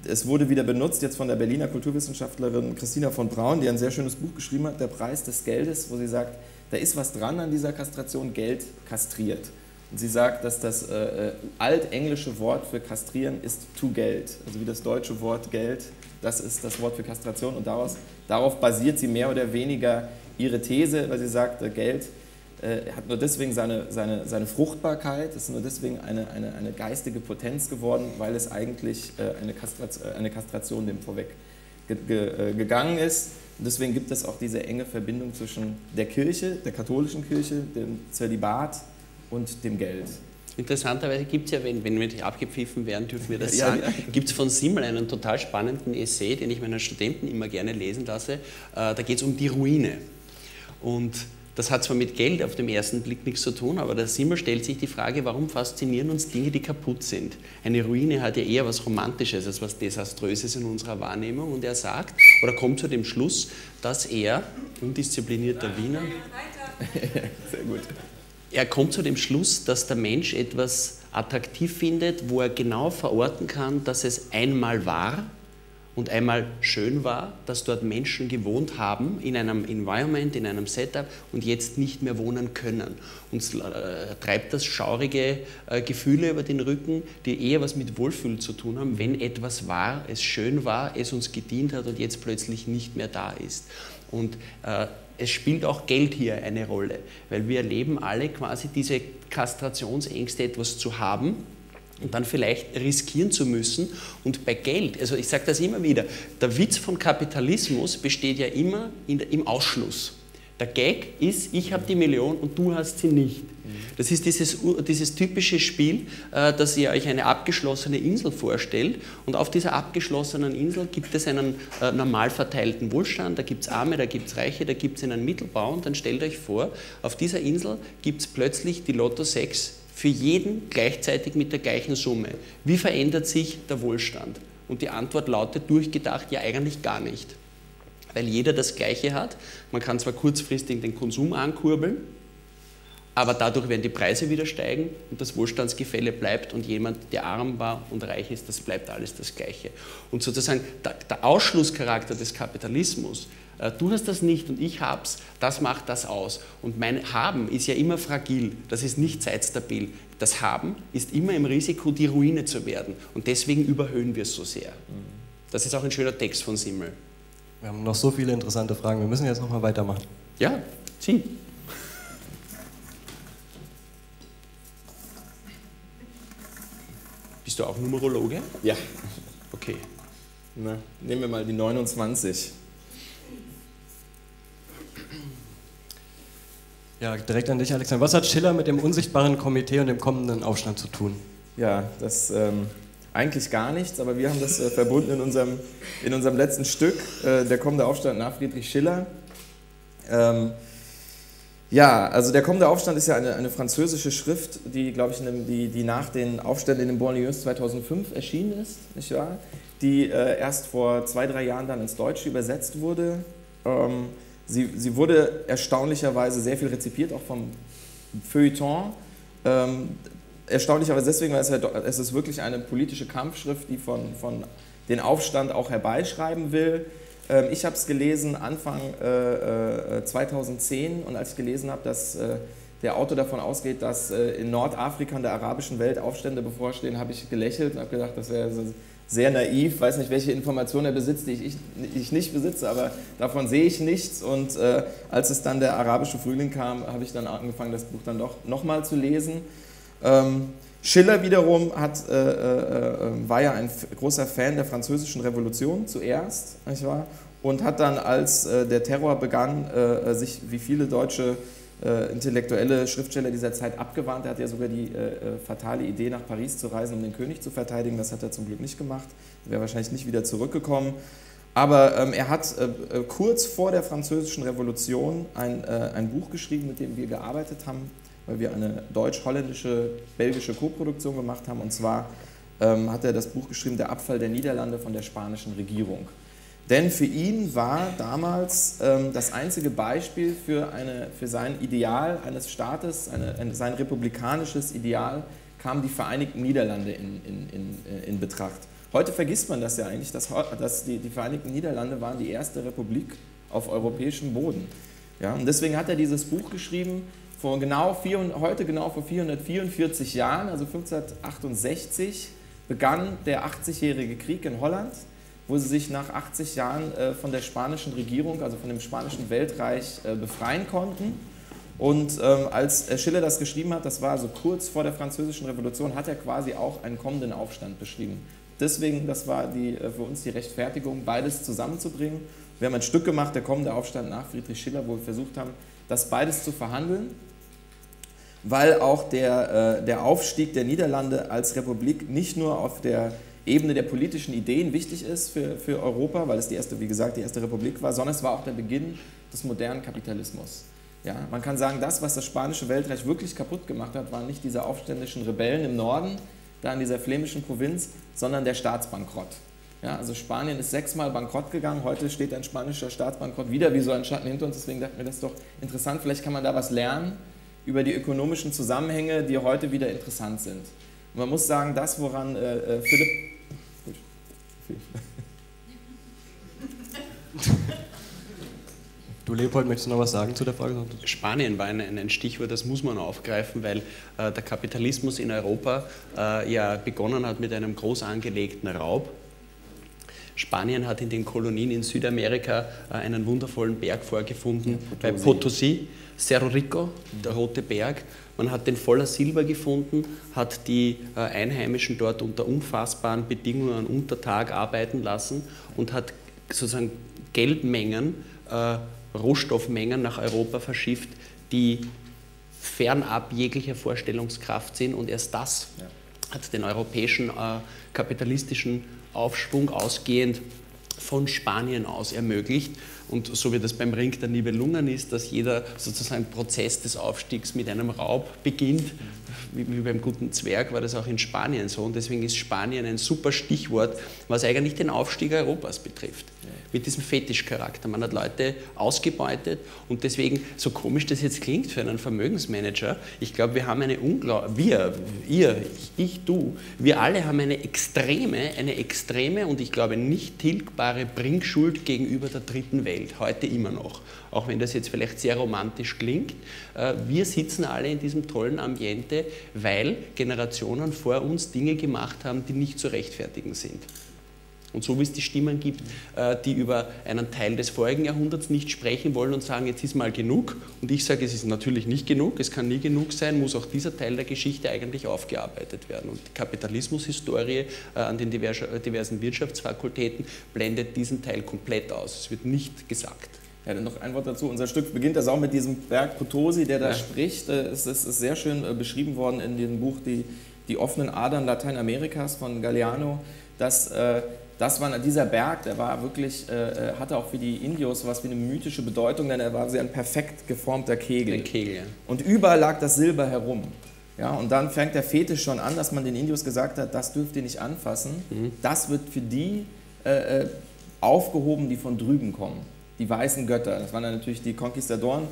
es wurde wieder benutzt, jetzt von der Berliner Kulturwissenschaftlerin Christina von Braun, die ein sehr schönes Buch geschrieben hat, Der Preis des Geldes, wo sie sagt, da ist was dran an dieser Kastration, Geld kastriert. Sie sagt, dass das altenglische Wort für kastrieren ist to Geld, also wie das deutsche Wort Geld, das ist das Wort für Kastration, und darauf basiert sie mehr oder weniger ihre These, weil sie sagt, Geld hat nur deswegen seine Fruchtbarkeit, ist nur deswegen eine geistige Potenz geworden, weil es eigentlich eine Kastration dem vorweg gegangen ist. Und deswegen gibt es auch diese enge Verbindung zwischen der Kirche, der katholischen Kirche, dem Zölibat und dem Geld. Interessanterweise gibt es ja, wenn wir nicht abgepfiffen werden, dürfen wir das sagen, gibt es von Simmel einen total spannenden Essay, den ich meinen Studenten immer gerne lesen lasse. Da geht es um die Ruine. Und das hat zwar mit Geld auf dem ersten Blick nichts zu tun, aber der Simmel stellt sich die Frage, warum faszinieren uns Dinge, die kaputt sind? Eine Ruine hat ja eher was Romantisches als was Desaströses in unserer Wahrnehmung. Und er sagt, oder kommt zu dem Schluss, dass er, undisziplinierter Wiener, sehr gut. Er kommt zu dem Schluss, dass der Mensch etwas attraktiv findet, wo er genau verorten kann, dass es einmal war und einmal schön war, dass dort Menschen gewohnt haben in einem Environment, in einem Setup und jetzt nicht mehr wohnen können. Uns treibt das schaurige Gefühle über den Rücken, die eher was mit Wohlfühl zu tun haben, wenn etwas war, es schön war, es uns gedient hat und jetzt plötzlich nicht mehr da ist. Und es spielt auch Geld hier eine Rolle, weil wir erleben alle quasi diese Kastrationsängste, etwas zu haben und dann vielleicht riskieren zu müssen. Und bei Geld, also ich sage das immer wieder, der Witz von Kapitalismus besteht ja immer im Ausschluss. Der Gag ist, ich habe die Million und du hast sie nicht. Das ist dieses typische Spiel, dass ihr euch eine abgeschlossene Insel vorstellt und auf dieser abgeschlossenen Insel gibt es einen normal verteilten Wohlstand, da gibt es Arme, da gibt es Reiche, da gibt es einen Mittelbau und dann stellt euch vor, auf dieser Insel gibt es plötzlich die Lotto 6 für jeden gleichzeitig mit der gleichen Summe. Wie verändert sich der Wohlstand? Und die Antwort lautet durchgedacht, ja eigentlich gar nicht. Weil jeder das Gleiche hat. Man kann zwar kurzfristig den Konsum ankurbeln, aber dadurch werden die Preise wieder steigen und das Wohlstandsgefälle bleibt und jemand, der arm war und reich ist, das bleibt alles das Gleiche. Und sozusagen der Ausschlusscharakter des Kapitalismus, du hast das nicht und ich hab's, das macht das aus. Und mein Haben ist ja immer fragil, das ist nicht zeitstabil. Das Haben ist immer im Risiko, die Ruine zu werden und deswegen überhöhen wir es so sehr. Das ist auch ein schöner Text von Simmel. Wir haben noch so viele interessante Fragen, wir müssen jetzt nochmal weitermachen. Ja, zieh. Bist du auch Numerologe? Ja. Okay. Na, nehmen wir mal die 29. Ja, direkt an dich, Alexander. Was hat Schiller mit dem unsichtbaren Komitee und dem kommenden Aufstand zu tun? Ja, das eigentlich gar nichts, aber wir haben das verbunden in unserem letzten Stück, der kommende Aufstand nach Friedrich Schiller. Ja, also der kommende Aufstand ist ja eine französische Schrift, die, glaube ich, die nach den Aufständen in den Banlieues 2005 erschienen ist, nicht wahr? Die erst vor 2, 3 Jahren dann ins Deutsche übersetzt wurde. Sie wurde erstaunlicherweise sehr viel rezipiert, auch vom Feuilleton. Erstaunlicherweise deswegen, weil es ist wirklich eine politische Kampfschrift, die von den Aufstand auch herbeischreiben will. Ich habe es gelesen Anfang 2010 und als ich gelesen habe, dass der Autor davon ausgeht, dass in Nordafrika und der arabischen Welt Aufstände bevorstehen, habe ich gelächelt und habe gedacht, das wäre sehr naiv. Ich weiß nicht, welche Informationen er besitzt, die ich nicht besitze, aber davon sehe ich nichts. Und als es dann der arabische Frühling kam, habe ich dann angefangen, das Buch dann doch nochmal zu lesen. Schiller wiederum war ja ein großer Fan der Französischen Revolution zuerst, nicht wahr? Und hat dann, als der Terror begann, sich wie viele deutsche intellektuelle Schriftsteller dieser Zeit abgewandt. Er hatte ja sogar die fatale Idee, nach Paris zu reisen, um den König zu verteidigen. Das hat er zum Glück nicht gemacht. Er wäre wahrscheinlich nicht wieder zurückgekommen. Aber er hat kurz vor der Französischen Revolution ein Buch geschrieben, mit dem wir gearbeitet haben, weil wir eine deutsch-holländische-belgische Koproduktion gemacht haben. Und zwar hat er das Buch geschrieben, Der Abfall der Niederlande von der spanischen Regierung. Denn für ihn war damals das einzige Beispiel für sein Ideal eines Staates, sein republikanisches Ideal, kamen die Vereinigten Niederlande in Betracht. Heute vergisst man das ja eigentlich, dass die Vereinigten Niederlande waren die erste Republik auf europäischem Boden. Ja, und deswegen hat er dieses Buch geschrieben, heute genau vor 444 Jahren, also 1568, begann der 80-jährige Krieg in Holland, wo sie sich nach 80 Jahren von der spanischen Regierung, also von dem spanischen Weltreich, befreien konnten. Und als Schiller das geschrieben hat, das war also kurz vor der Französischen Revolution, hat er quasi auch einen kommenden Aufstand beschrieben. Deswegen, das war für uns die Rechtfertigung, beides zusammenzubringen. Wir haben ein Stück gemacht, der kommende Aufstand nach Friedrich Schiller, wo wir versucht haben, das beides zu verhandeln, weil auch der Aufstieg der Niederlande als Republik nicht nur auf der Ebene der politischen Ideen wichtig ist für Europa, weil es die erste Republik war, sondern es war auch der Beginn des modernen Kapitalismus. Ja, man kann sagen, das, was das spanische Weltreich wirklich kaputt gemacht hat, waren nicht diese aufständischen Rebellen im Norden, da in dieser flämischen Provinz, sondern der Staatsbankrott. Ja, also Spanien ist 6-mal bankrott gegangen, heute steht ein spanischer Staatsbankrott wieder wie so ein Schatten hinter uns, deswegen dachte mir, das ist doch interessant, vielleicht kann man da was lernen über die ökonomischen Zusammenhänge, die heute wieder interessant sind. Und man muss sagen, das, woran Philipp... Gut. Du, Leopold, möchtest du noch was sagen zu der Frage? Spanien war ein Stichwort, das muss man aufgreifen, weil der Kapitalismus in Europa ja begonnen hat mit einem groß angelegten Raub. Spanien hat in den Kolonien in Südamerika einen wundervollen Berg vorgefunden, bei Potosí, Cerro Rico, der Rote Berg. Man hat den voller Silber gefunden, hat die Einheimischen dort unter unfassbaren Bedingungen unter Tag arbeiten lassen und hat sozusagen Geldmengen, Rohstoffmengen nach Europa verschifft, die fernab jeglicher Vorstellungskraft sind und erst das hat den europäischen kapitalistischen Aufschwung ausgehend von Spanien aus ermöglicht. Und so wie das beim Ring der Nibelungen ist, dass jeder sozusagen Prozess des Aufstiegs mit einem Raub beginnt, wie beim guten Zwerg, war das auch in Spanien so. Und deswegen ist Spanien ein super Stichwort, was eigentlich den Aufstieg Europas betrifft. mit diesem Fetischcharakter. Man hat Leute ausgebeutet und deswegen, so komisch das jetzt klingt für einen Vermögensmanager, ich glaube, wir haben eine wir alle haben eine extreme und ich glaube nicht tilgbare Bringschuld gegenüber der dritten Welt, heute immer noch. Auch wenn das jetzt vielleicht sehr romantisch klingt, wir sitzen alle in diesem tollen Ambiente, weil Generationen vor uns Dinge gemacht haben, die nicht zu rechtfertigen sind. Und so wie es die Stimmen gibt, die über einen Teil des vorigen Jahrhunderts nicht sprechen wollen und sagen, jetzt ist mal genug. Und ich sage, es ist natürlich nicht genug, es kann nie genug sein, muss auch dieser Teil der Geschichte eigentlich aufgearbeitet werden. Und die Kapitalismushistorie an den diversen Wirtschaftsfakultäten blendet diesen Teil komplett aus. Es wird nicht gesagt. Ja, dann noch ein Wort dazu. Unser Stück beginnt das auch mit diesem Berg Potosi, der da spricht. Es ist sehr schön beschrieben worden in dem Buch Die offenen Adern Lateinamerikas von Galeano, dass das war dieser Berg, der war wirklich, hatte auch für die Indios sowas wie eine mythische Bedeutung, denn er war ein perfekt geformter Kegel. Und überall lag das Silber herum. Ja, und dann fängt der Fetisch schon an, dass man den Indios gesagt hat, das dürft ihr nicht anfassen. Mhm. Das wird für die aufgehoben, die von drüben kommen. Die weißen Götter, das waren dann natürlich die Konquistadoren.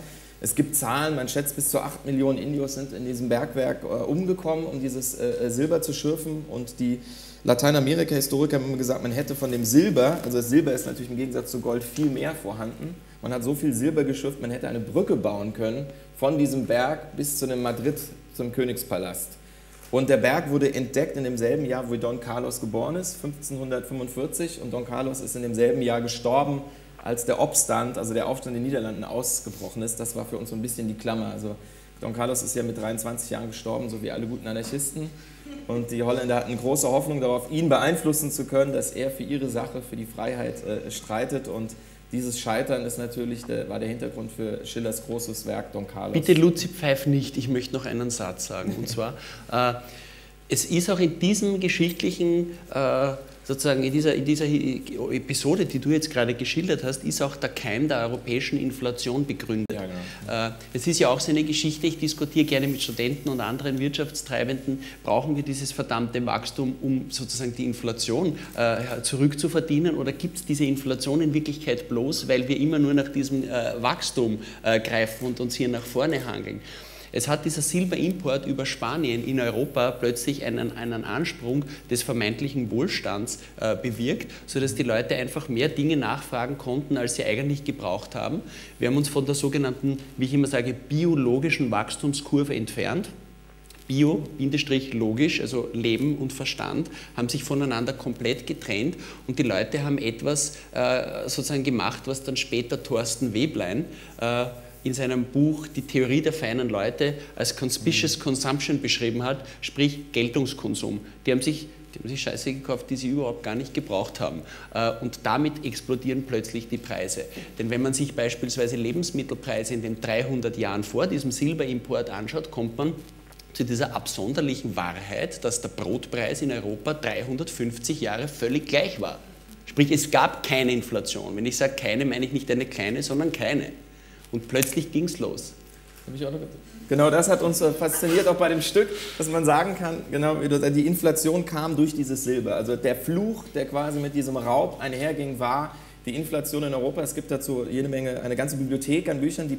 Es gibt Zahlen, man schätzt bis zu 8 Millionen Indios sind in diesem Bergwerk umgekommen, um dieses Silber zu schürfen. Und die Lateinamerika-Historiker haben immer gesagt, man hätte von dem Silber, also das Silber ist natürlich im Gegensatz zu Gold viel mehr vorhanden, man hat so viel Silber geschürft, man hätte eine Brücke bauen können von diesem Berg bis zu Madrid, zum Königspalast. Und der Berg wurde entdeckt in demselben Jahr, wo Don Carlos geboren ist, 1545, und Don Carlos ist in demselben Jahr gestorben, als der Aufstand, also der Aufstand in den Niederlanden ausgebrochen ist. Das war für uns so ein bisschen die Klammer. Also Don Carlos ist ja mit 23 Jahren gestorben, so wie alle guten Anarchisten. Und die Holländer hatten große Hoffnung darauf, ihn beeinflussen zu können, dass er für ihre Sache, für die Freiheit streitet. Und dieses Scheitern ist natürlich war der Hintergrund für Schillers großes Werk Don Carlos. Bitte Luzi, pfeif nicht, ich möchte noch einen Satz sagen. Und zwar, es ist auch in diesem geschichtlichen sozusagen in dieser Episode, die du jetzt gerade geschildert hast, ist auch der Keim der europäischen Inflation begründet. Ja, genau. Es ist ja auch so eine Geschichte, ich diskutiere gerne mit Studenten und anderen Wirtschaftstreibenden, brauchen wir dieses verdammte Wachstum, um sozusagen die Inflation zurückzuverdienen, oder gibt es diese Inflation in Wirklichkeit bloß, weil wir immer nur nach diesem Wachstum greifen und uns hier nach vorne hangeln? Es hat dieser Silberimport über Spanien in Europa plötzlich einen Ansprung des vermeintlichen Wohlstands bewirkt, sodass die Leute einfach mehr Dinge nachfragen konnten, als sie eigentlich gebraucht haben. Wir haben uns von der sogenannten, wie ich immer sage, biologischen Wachstumskurve entfernt. Bio-logisch, also Leben und Verstand, haben sich voneinander komplett getrennt und die Leute haben etwas sozusagen gemacht, was dann später Thorsten Weblein in seinem Buch Die Theorie der feinen Leute als Conspicuous Consumption beschrieben hat, sprich Geltungskonsum. Die haben sich Scheiße gekauft, die sie überhaupt gar nicht gebraucht haben. Und damit explodieren plötzlich die Preise. Denn wenn man sich beispielsweise Lebensmittelpreise in den 300 Jahren vor diesem Silberimport anschaut, kommt man zu dieser absonderlichen Wahrheit, dass der Brotpreis in Europa 350 Jahre völlig gleich war. Sprich, es gab keine Inflation. Wenn ich sage keine, meine ich nicht eine kleine, sondern keine. Und plötzlich ging es los. Genau das hat uns fasziniert, auch bei dem Stück, dass man sagen kann, genau, die Inflation kam durch dieses Silber. Also der Fluch, der quasi mit diesem Raub einherging, war die Inflation in Europa. Es gibt dazu jede Menge, eine ganze Bibliothek an Büchern,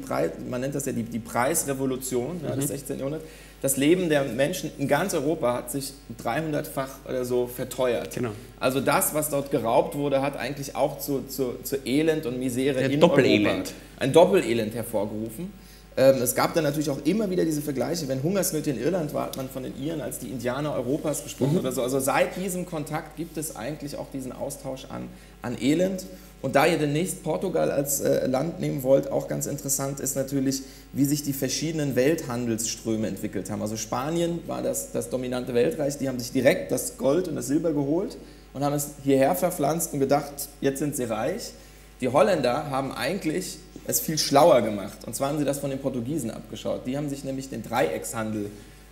man nennt das ja die Preisrevolution des 16. Jahrhunderts. Das Leben der Menschen in ganz Europa hat sich 300-fach oder so verteuert. Genau. Also das, was dort geraubt wurde, hat eigentlich auch zu Elend und Misere in Europa ein Doppelelend hervorgerufen. Es gab dann natürlich auch immer wieder diese Vergleiche, wenn Hungersnöte in Irland war, hat man von den Iren als die Indianer Europas gesprochen oder so. Also seit diesem Kontakt gibt es eigentlich auch diesen Austausch an Elend. Und da ihr demnächst Portugal als Land nehmen wollt, auch ganz interessant ist natürlich, wie sich die verschiedenen Welthandelsströme entwickelt haben. Also Spanien war das dominante Weltreich, die haben sich direkt das Gold und das Silber geholt und haben es hierher verpflanzt und gedacht, jetzt sind sie reich. Die Holländer haben eigentlich es viel schlauer gemacht, und zwar haben sie das von den Portugiesen abgeschaut. Die haben sich nämlich den Dreieckshandel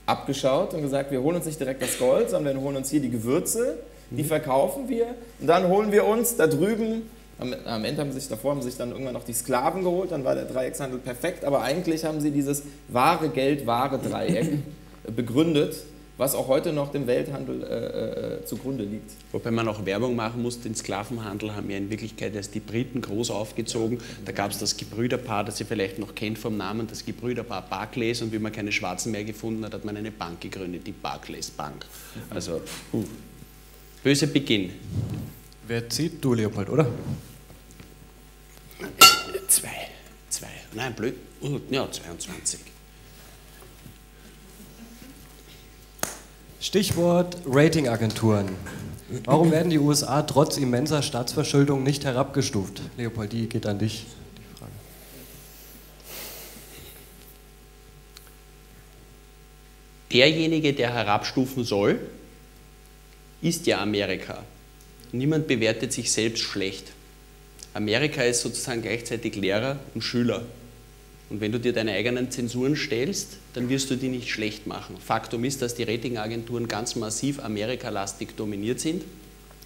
abgeschaut und gesagt, wir holen uns nicht direkt das Gold, sondern wir holen uns hier die Gewürze, die verkaufen wir und dann holen wir uns da drüben. Am Ende haben sich dann irgendwann noch die Sklaven geholt, dann war der Dreieckshandel perfekt, aber eigentlich haben sie dieses wahre Geld, wahre Dreieck begründet, was auch heute noch dem Welthandel zugrunde liegt. Wobei man auch Werbung machen muss, den Sklavenhandel haben ja in Wirklichkeit erst die Briten groß aufgezogen. Da gab es das Gebrüderpaar, das ihr vielleicht noch kennt vom Namen, das Gebrüderpaar Barclays, und wie man keine Schwarzen mehr gefunden hat, hat man eine Bank gegründet, die Barclays Bank. Also, böse Beginn. Wer zieht? Du, Leopold, oder? Zwei. Nein, blöd. Ja, 22. Stichwort Ratingagenturen. Warum werden die USA trotz immenser Staatsverschuldung nicht herabgestuft? Leopold, die geht an dich, die Frage. Derjenige, der herabstufen soll, ist ja Amerika. Niemand bewertet sich selbst schlecht. Amerika ist sozusagen gleichzeitig Lehrer und Schüler. Und wenn du dir deine eigenen Zensuren stellst, dann wirst du die nicht schlecht machen. Faktum ist, dass die Ratingagenturen ganz massiv amerikalastig dominiert sind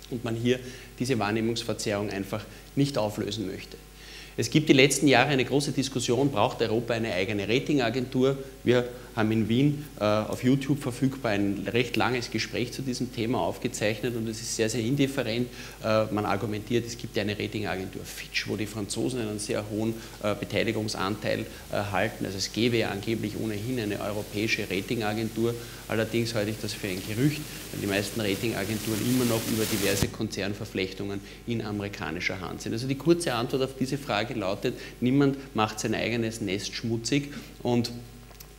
und man hier diese Wahrnehmungsverzerrung einfach nicht auflösen möchte. Es gibt die letzten Jahre eine große Diskussion, braucht Europa eine eigene Ratingagentur? Wir haben in Wien auf YouTube verfügbar ein recht langes Gespräch zu diesem Thema aufgezeichnet und es ist sehr, sehr indifferent. Man argumentiert, es gibt ja eine Ratingagentur Fitch, wo die Franzosen einen sehr hohen Beteiligungsanteil halten. Also es gäbe ja angeblich ohnehin eine europäische Ratingagentur. Allerdings halte ich das für ein Gerücht, weil die meisten Ratingagenturen immer noch über diverse Konzernverflechtungen in amerikanischer Hand sind. Also die kurze Antwort auf diese Frage lautet, niemand macht sein eigenes Nest schmutzig, und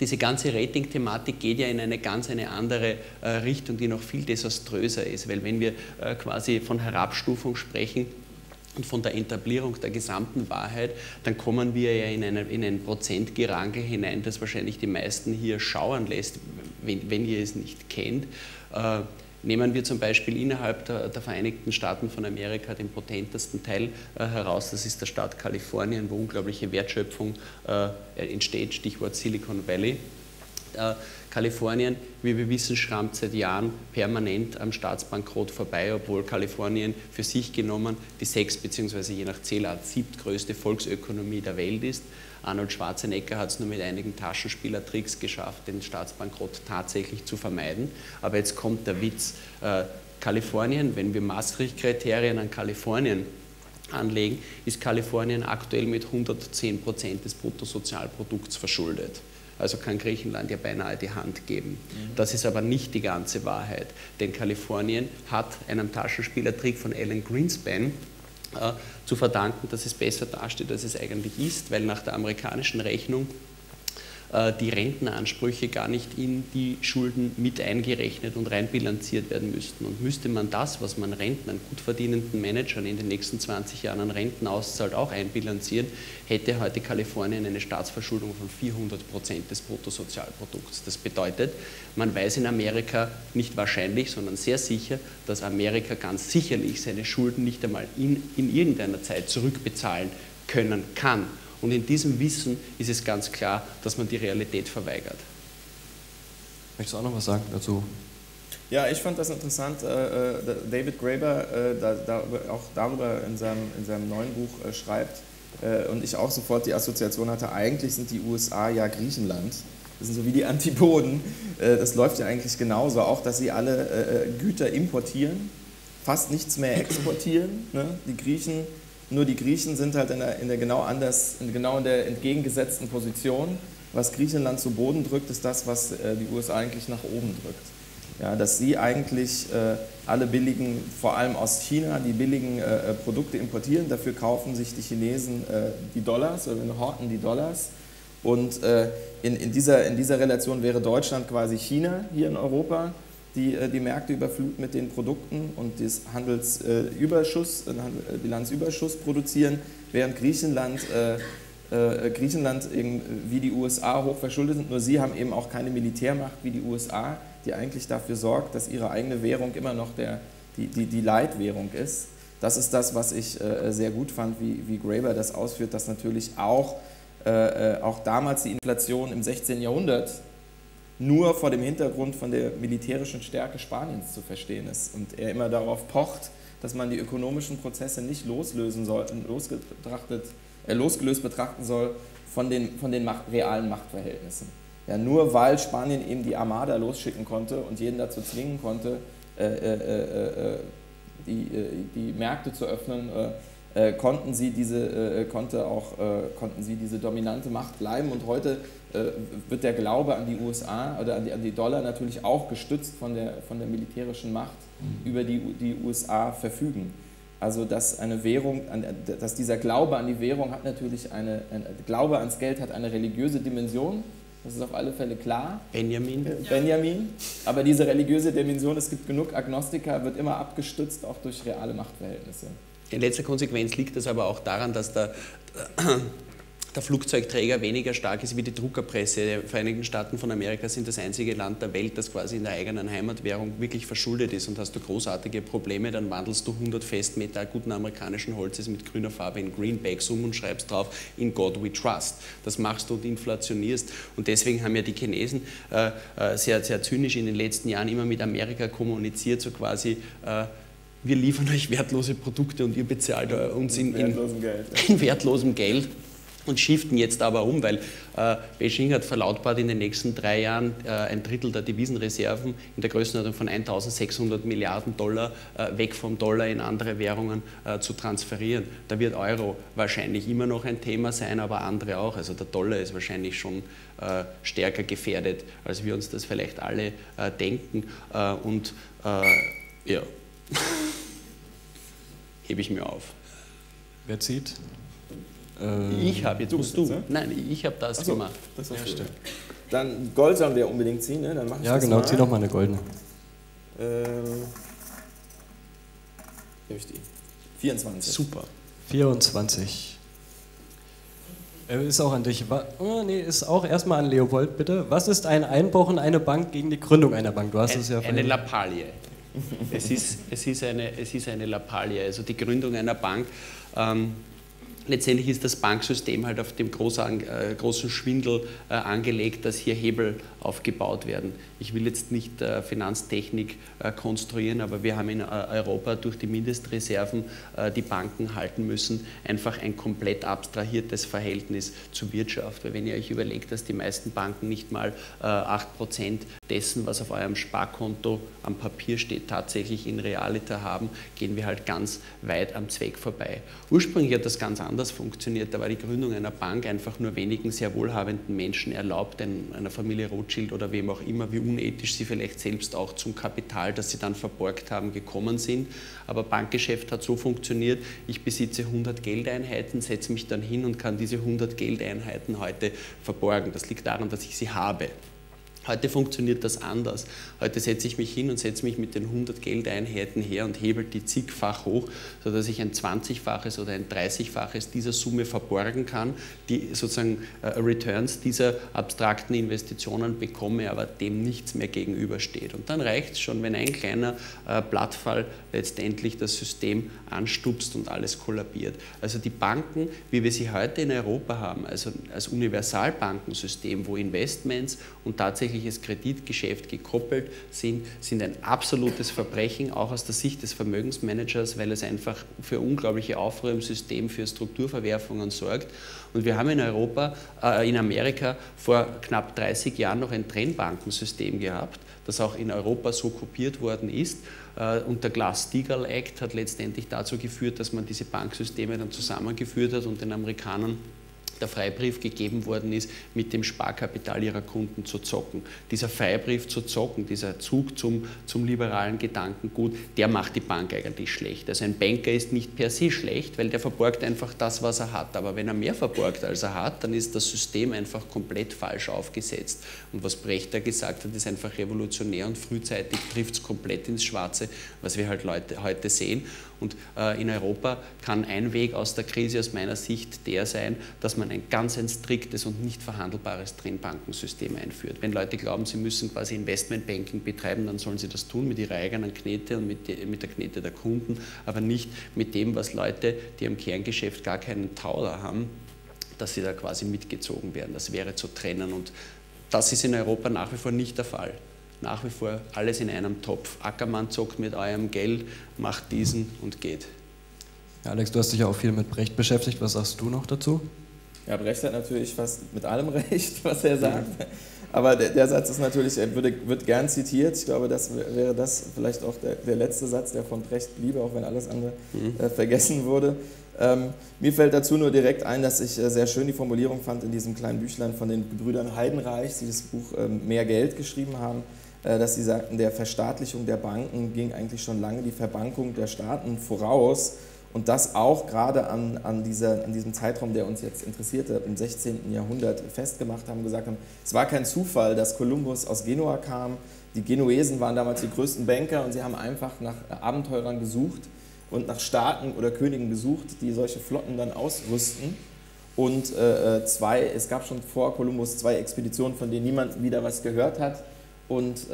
diese ganze Rating-Thematik geht ja in eine ganz andere Richtung, die noch viel desaströser ist, weil wenn wir quasi von Herabstufung sprechen und von der Etablierung der gesamten Wahrheit, dann kommen wir ja in ein Prozentgerangel hinein, das wahrscheinlich die meisten hier schauern lässt, wenn ihr es nicht kennt. Nehmen wir zum Beispiel innerhalb der Vereinigten Staaten von Amerika den potentesten Teil heraus, das ist der Staat Kalifornien, wo unglaubliche Wertschöpfung entsteht, Stichwort Silicon Valley. Kalifornien, wie wir wissen, schrammt seit Jahren permanent am Staatsbankrott vorbei, obwohl Kalifornien für sich genommen die 6. bzw. je nach Zählart 7. größte Volksökonomie der Welt ist. Arnold Schwarzenegger hat es nur mit einigen Taschenspielertricks geschafft, den Staatsbankrott tatsächlich zu vermeiden. Aber jetzt kommt der Witz. Kalifornien, wenn wir Maastricht-Kriterien an Kalifornien anlegen, ist Kalifornien aktuell mit 110% des Bruttosozialprodukts verschuldet. Also kann Griechenland ja beinahe die Hand geben. Das ist aber nicht die ganze Wahrheit, denn Kalifornien hat einem Taschenspielertrick von Alan Greenspan zu verdanken, dass es besser dasteht, als es eigentlich ist, weil nach der amerikanischen Rechnung die Rentenansprüche gar nicht in die Schulden mit eingerechnet und rein bilanziert werden müssten. Und müsste man das, was man Rentnern, gut verdienenden Managern in den nächsten 20 Jahren an Renten auszahlt, auch einbilanzieren, hätte heute Kalifornien eine Staatsverschuldung von 400% des Bruttosozialprodukts. Das bedeutet, man weiß in Amerika nicht wahrscheinlich, sondern sehr sicher, dass Amerika ganz sicherlich seine Schulden nicht einmal in irgendeiner Zeit zurückbezahlen können kann. Und in diesem Wissen ist es ganz klar, dass man die Realität verweigert. Möchtest du auch noch was sagen dazu? Ja, ich fand das interessant. David Graeber auch darüber in seinem neuen Buch schreibt und ich auch sofort die Assoziation hatte, eigentlich sind die USA ja Griechenland. Das sind so wie die Antipoden. Das läuft ja eigentlich genauso. Auch, dass sie alle Güter importieren, fast nichts mehr exportieren. Die Griechen... Nur die Griechen sind halt in der entgegengesetzten Position. Was Griechenland zu Boden drückt, ist das, was die USA eigentlich nach oben drückt. Ja, dass sie eigentlich alle billigen, vor allem aus China, die billigen Produkte importieren. Dafür kaufen sich die Chinesen die Dollars oder horten die Dollars. Und in dieser Relation wäre Deutschland quasi China hier in Europa, die Märkte überfluten mit den Produkten und das Bilanzüberschuss produzieren, während Griechenland eben wie die USA hochverschuldet sind. Nur sie haben eben auch keine Militärmacht wie die USA, die eigentlich dafür sorgt, dass ihre eigene Währung immer noch die Leitwährung ist. Das ist das, was ich sehr gut fand, wie Graeber das ausführt, dass natürlich auch damals die Inflation im 16. Jahrhundert nur vor dem Hintergrund von der militärischen Stärke Spaniens zu verstehen ist und er immer darauf pocht, dass man die ökonomischen Prozesse nicht losgelöst betrachten soll von den realen Machtverhältnissen. Ja, nur weil Spanien eben die Armada losschicken konnte und jeden dazu zwingen konnte, die Märkte zu öffnen, konnten sie diese dominante Macht bleiben. Und heute wird der Glaube an die USA oder an die Dollar natürlich auch gestützt von der militärischen Macht, über die USA verfügen. Also dass dieser Glaube an die Währung hat natürlich Glaube ans Geld hat eine religiöse Dimension. Das ist auf alle Fälle klar. Benjamin. Aber diese religiöse Dimension, es gibt genug Agnostiker, wird immer abgestützt, auch durch reale Machtverhältnisse. In letzter Konsequenz liegt das aber auch daran, dass der Flugzeugträger weniger stark ist wie die Druckerpresse. Die Vereinigten Staaten von Amerika sind das einzige Land der Welt, das quasi in der eigenen Heimatwährung wirklich verschuldet ist. Und hast du großartige Probleme, dann wandelst du 100 Festmeter guten amerikanischen Holzes mit grüner Farbe in Greenbacks um und schreibst drauf, in God we trust. Das machst du und inflationierst. Und deswegen haben ja die Chinesen sehr, sehr zynisch in den letzten Jahren immer mit Amerika kommuniziert, so quasi... wir liefern euch wertlose Produkte und ihr bezahlt uns in wertlosem Geld, und shiften jetzt aber um, weil Beijing hat verlautbart, in den nächsten 3 Jahren ein Drittel der Devisenreserven in der Größenordnung von 1.600 Milliarden Dollar weg vom Dollar in andere Währungen zu transferieren. Da wird Euro wahrscheinlich immer noch ein Thema sein, aber andere auch. Also der Dollar ist wahrscheinlich schon stärker gefährdet, als wir uns das vielleicht alle denken. Ja... hebe ich mir auf. Wer zieht? Ich habe jetzt. Du. Nein, ich habe das so gemacht. Das hast du. Dann Gold sollen wir unbedingt ziehen, ne? Dann mach ich das genau, mal. Zieh doch mal eine goldene. Nehme ich die. 24. Super. 24. Ist auch an dich. Oh, nee, ist auch erstmal an Leopold, bitte. Was ist ein Einbruch in eine Bank gegen die Gründung einer Bank? Du hast es ja vorhin. Eine Lappalie. Es ist eine Lappalie, also die Gründung einer Bank. Letztendlich ist das Banksystem halt auf dem großen Schwindel angelegt, dass hier Hebel aufgebaut werden. Ich will jetzt nicht Finanztechnik konstruieren, aber wir haben in Europa durch die Mindestreserven, die Banken halten müssen, einfach ein komplett abstrahiertes Verhältnis zur Wirtschaft. Weil wenn ihr euch überlegt, dass die meisten Banken nicht mal 8% dessen, was auf eurem Sparkonto am Papier steht, tatsächlich in Realita haben, gehen wir halt ganz weit am Zweck vorbei. Ursprünglich hat das ganz anders funktioniert. Da war die Gründung einer Bank einfach nur wenigen sehr wohlhabenden Menschen erlaubt, einer Familie Rothschild oder wem auch immer, wie unethisch sie vielleicht selbst auch zum Kapital, das sie dann verborgt haben, gekommen sind. Aber Bankgeschäft hat so funktioniert, ich besitze 100 Geldeinheiten, setze mich dann hin und kann diese 100 Geldeinheiten heute verborgen. Das liegt daran, dass ich sie habe. Heute funktioniert das anders. Heute setze ich mich hin und setze mich mit den 100 Geldeinheiten her und hebel die zigfach hoch, sodass ich ein 20-faches oder ein 30-faches dieser Summe verborgen kann, die sozusagen Returns dieser abstrakten Investitionen bekomme, aber dem nichts mehr gegenübersteht. Und dann reicht es schon, wenn ein kleiner Blattfall letztendlich das System anstupst und alles kollabiert. Also die Banken, wie wir sie heute in Europa haben, also als Universalbankensystem, wo Investments und tatsächlich Kreditgeschäft gekoppelt sind ein absolutes Verbrechen, auch aus der Sicht des Vermögensmanagers, weil es einfach für unglaubliche Aufruhr im System, für Strukturverwerfungen sorgt. Und wir haben in Amerika vor knapp 30 Jahren noch ein Trennbankensystem gehabt, das auch in Europa so kopiert worden ist. Und der Glass-Steagall Act hat letztendlich dazu geführt, dass man diese Banksysteme dann zusammengeführt hat und den Amerikanern der Freibrief gegeben worden ist, mit dem Sparkapital ihrer Kunden zu zocken. Dieser Freibrief zu zocken, dieser Zug zum liberalen Gedankengut, der macht die Bank eigentlich schlecht. Also ein Banker ist nicht per se schlecht, weil der verborgt einfach das, was er hat. Aber wenn er mehr verborgt, als er hat, dann ist das System einfach komplett falsch aufgesetzt. Und was Brecht da gesagt hat, ist einfach revolutionär und frühzeitig trifft es komplett ins Schwarze, was wir halt heute sehen. Und in Europa kann ein Weg aus der Krise aus meiner Sicht der sein, dass man ein ganz striktes und nicht verhandelbares Trennbankensystem einführt. Wenn Leute glauben, sie müssen quasi Investmentbanking betreiben, dann sollen sie das tun mit ihrer eigenen Knete und mit der Knete der Kunden, aber nicht mit dem, was Leute, die im Kerngeschäft gar keinen Tauler haben, dass sie da quasi mitgezogen werden. Das wäre zu trennen, und das ist in Europa nach wie vor nicht der Fall. Nach wie vor alles in einem Topf. Ackermann zockt mit eurem Geld, macht diesen und geht. Ja, Alex, du hast dich ja auch viel mit Brecht beschäftigt. Was sagst du noch dazu? Ja, Brecht hat natürlich fast mit allem recht, was er sagt. Aber der Satz ist natürlich, wird gern zitiert. Ich glaube, das wäre das vielleicht auch der letzte Satz, der von Brecht blieb, auch wenn alles andere vergessen wurde. Mir fällt dazu nur direkt ein, dass ich sehr schön die Formulierung fand in diesem kleinen Büchlein von den Gebrüdern Heidenreich, die das Buch Mehr Geld geschrieben haben, dass sie sagten, der Verstaatlichung der Banken ging eigentlich schon lange die Verbankung der Staaten voraus. Und das auch gerade an diesem Zeitraum, der uns jetzt interessierte, im 16. Jahrhundert festgemacht haben, gesagt haben, es war kein Zufall, dass Kolumbus aus Genua kam. Die Genuesen waren damals die größten Banker und sie haben einfach nach Abenteurern gesucht und nach Staaten oder Königen gesucht, die solche Flotten dann ausrüsten. Und es gab schon vor Kolumbus 2 Expeditionen, von denen niemand wieder was gehört hat. Und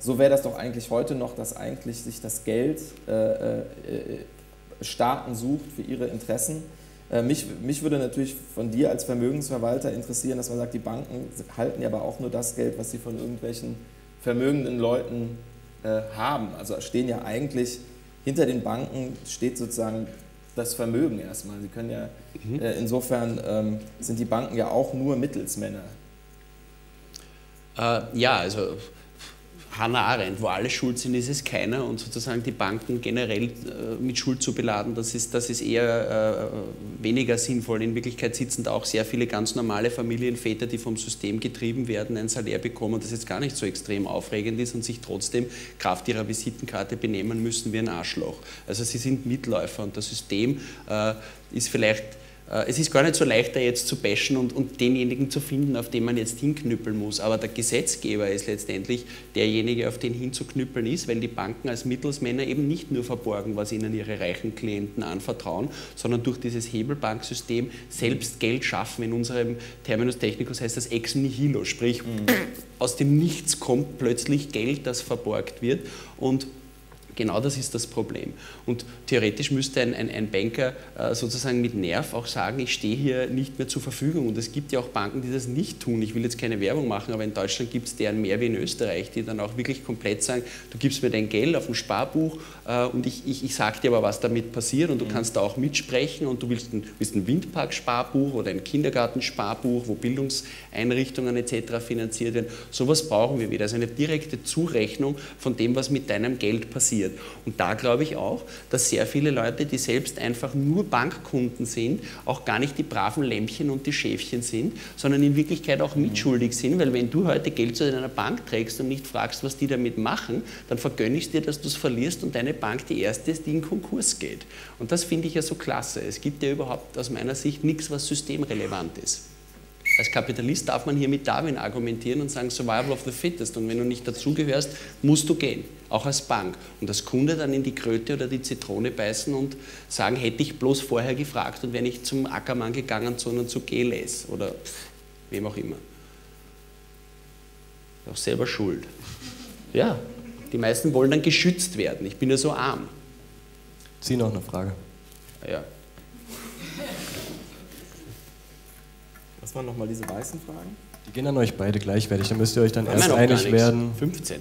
so wäre das doch eigentlich heute noch, dass eigentlich sich das Geld Staaten sucht für ihre Interessen. Mich würde natürlich von dir als Vermögensverwalter interessieren, dass man sagt, die Banken halten ja aber auch nur das Geld, was sie von irgendwelchen vermögenden Leuten haben. Also stehen ja eigentlich, hinter den Banken steht sozusagen das Vermögen erstmal. Sie können ja, insofern sind die Banken ja auch nur Mittelsmänner. Ja, also Hannah Arendt, wo alle schuld sind, ist es keiner, und sozusagen die Banken generell mit Schuld zu beladen, das ist eher weniger sinnvoll. In Wirklichkeit sitzen da auch sehr viele ganz normale Familienväter, die vom System getrieben werden, ein Salär bekommen, das jetzt gar nicht so extrem aufregend ist und sich trotzdem Kraft ihrer Visitenkarte benehmen müssen wie ein Arschloch. Also sie sind Mitläufer, und das System ist vielleicht... Es ist gar nicht so leicht, da jetzt zu bashen und denjenigen zu finden, auf den man jetzt hinknüppeln muss. Aber der Gesetzgeber ist letztendlich derjenige, auf den hinzuknüppeln ist, weil die Banken als Mittelsmänner eben nicht nur verborgen, was ihnen ihre reichen Klienten anvertrauen, sondern durch dieses Hebelbanksystem selbst Geld schaffen. In unserem Terminus technicus heißt das ex nihilo, sprich aus dem Nichts kommt plötzlich Geld, das verborgt wird, und genau das ist das Problem. Und theoretisch müsste ein Banker sozusagen mit Nerv auch sagen, ich stehe hier nicht mehr zur Verfügung. Und es gibt ja auch Banken, die das nicht tun. Ich will jetzt keine Werbung machen, aber in Deutschland gibt es deren mehr wie in Österreich, die dann auch wirklich komplett sagen, du gibst mir dein Geld auf dem Sparbuch und ich sage dir aber, was damit passiert, und du kannst da auch mitsprechen, und du willst ein Windpark-Sparbuch oder ein Kindergartensparbuch, wo Bildungseinrichtungen etc. finanziert werden. Sowas brauchen wir wieder. Also eine direkte Zurechnung von dem, was mit deinem Geld passiert. Und da glaube ich auch, dass sehr viele Leute, die selbst einfach nur Bankkunden sind, auch gar nicht die braven Lämpchen und die Schäfchen sind, sondern in Wirklichkeit auch mitschuldig sind, weil wenn du heute Geld zu deiner Bank trägst und nicht fragst, was die damit machen, dann vergönne ich dir, dass du es verlierst und deine Bank die erste ist, die in Konkurs geht. Und das finde ich ja so klasse. Es gibt ja überhaupt aus meiner Sicht nichts, was systemrelevant ist. Als Kapitalist darf man hier mit Darwin argumentieren und sagen, Survival of the Fittest. Und wenn du nicht dazugehörst, musst du gehen, auch als Bank. Und als Kunde dann in die Kröte oder die Zitrone beißen und sagen, hätte ich bloß vorher gefragt und wäre nicht zum Ackermann gegangen, sondern zu GLS oder wem auch immer. Auch selber schuld. Ja, die meisten wollen dann geschützt werden. Ich bin ja so arm. Sie noch eine Frage? Ja. Was waren nochmal diese weißen Fragen? Die gehen an euch beide gleichwertig, dann müsst ihr euch dann erst einig werden. 15.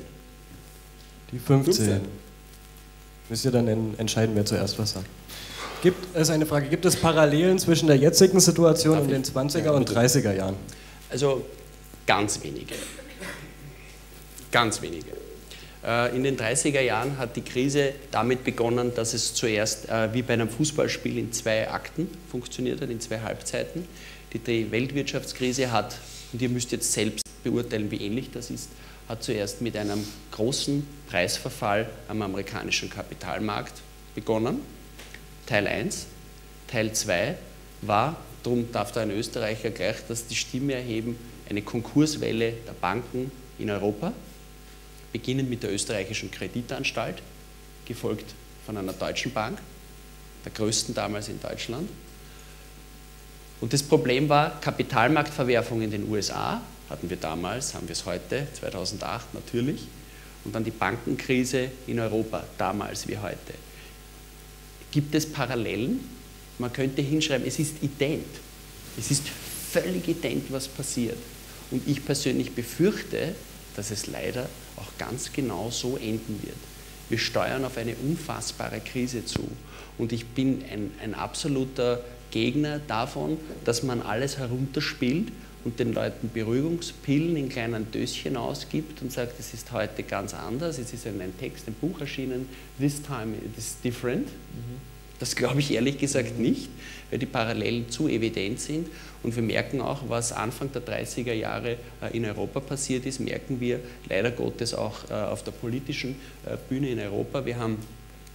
Die 15. Müsst ihr dann entscheiden, wer zuerst was sagt. Gibt es eine Frage, gibt es Parallelen zwischen der jetzigen Situation und den 20er und 30er Jahren? Also ganz wenige. Ganz wenige. In den 30er Jahren hat die Krise damit begonnen, dass es zuerst wie bei einem Fußballspiel in 2 Akten funktioniert hat, in 2 Halbzeiten. Die Weltwirtschaftskrise hat, und ihr müsst jetzt selbst beurteilen, wie ähnlich das ist, hat zuerst mit einem großen Preisverfall am amerikanischen Kapitalmarkt begonnen. Teil 1. Teil 2 war, darum darf da ein Österreicher gleich die Stimme erheben, eine Konkurswelle der Banken in Europa, beginnend mit der österreichischen Kreditanstalt, gefolgt von einer deutschen Bank, der größten damals in Deutschland. Und das Problem war, Kapitalmarktverwerfung in den USA, hatten wir damals, haben wir es heute, 2008 natürlich, und dann die Bankenkrise in Europa, damals wie heute. Gibt es Parallelen? Man könnte hinschreiben, es ist ident. Es ist völlig ident, was passiert. Und ich persönlich befürchte, dass es leider auch ganz genau so enden wird. Wir steuern auf eine unfassbare Krise zu. Und ich bin ein absoluter Gegner davon, dass man alles herunterspielt und den Leuten Beruhigungspillen in kleinen Döschen ausgibt und sagt, es ist heute ganz anders, es ist ein Text, ein Buch erschienen, this time it is different. Das glaube ich ehrlich gesagt nicht, weil die Parallelen zu evident sind. Und wir merken auch, was Anfang der 30er Jahre in Europa passiert ist, merken wir leider Gottes auch auf der politischen Bühne in Europa. Wir haben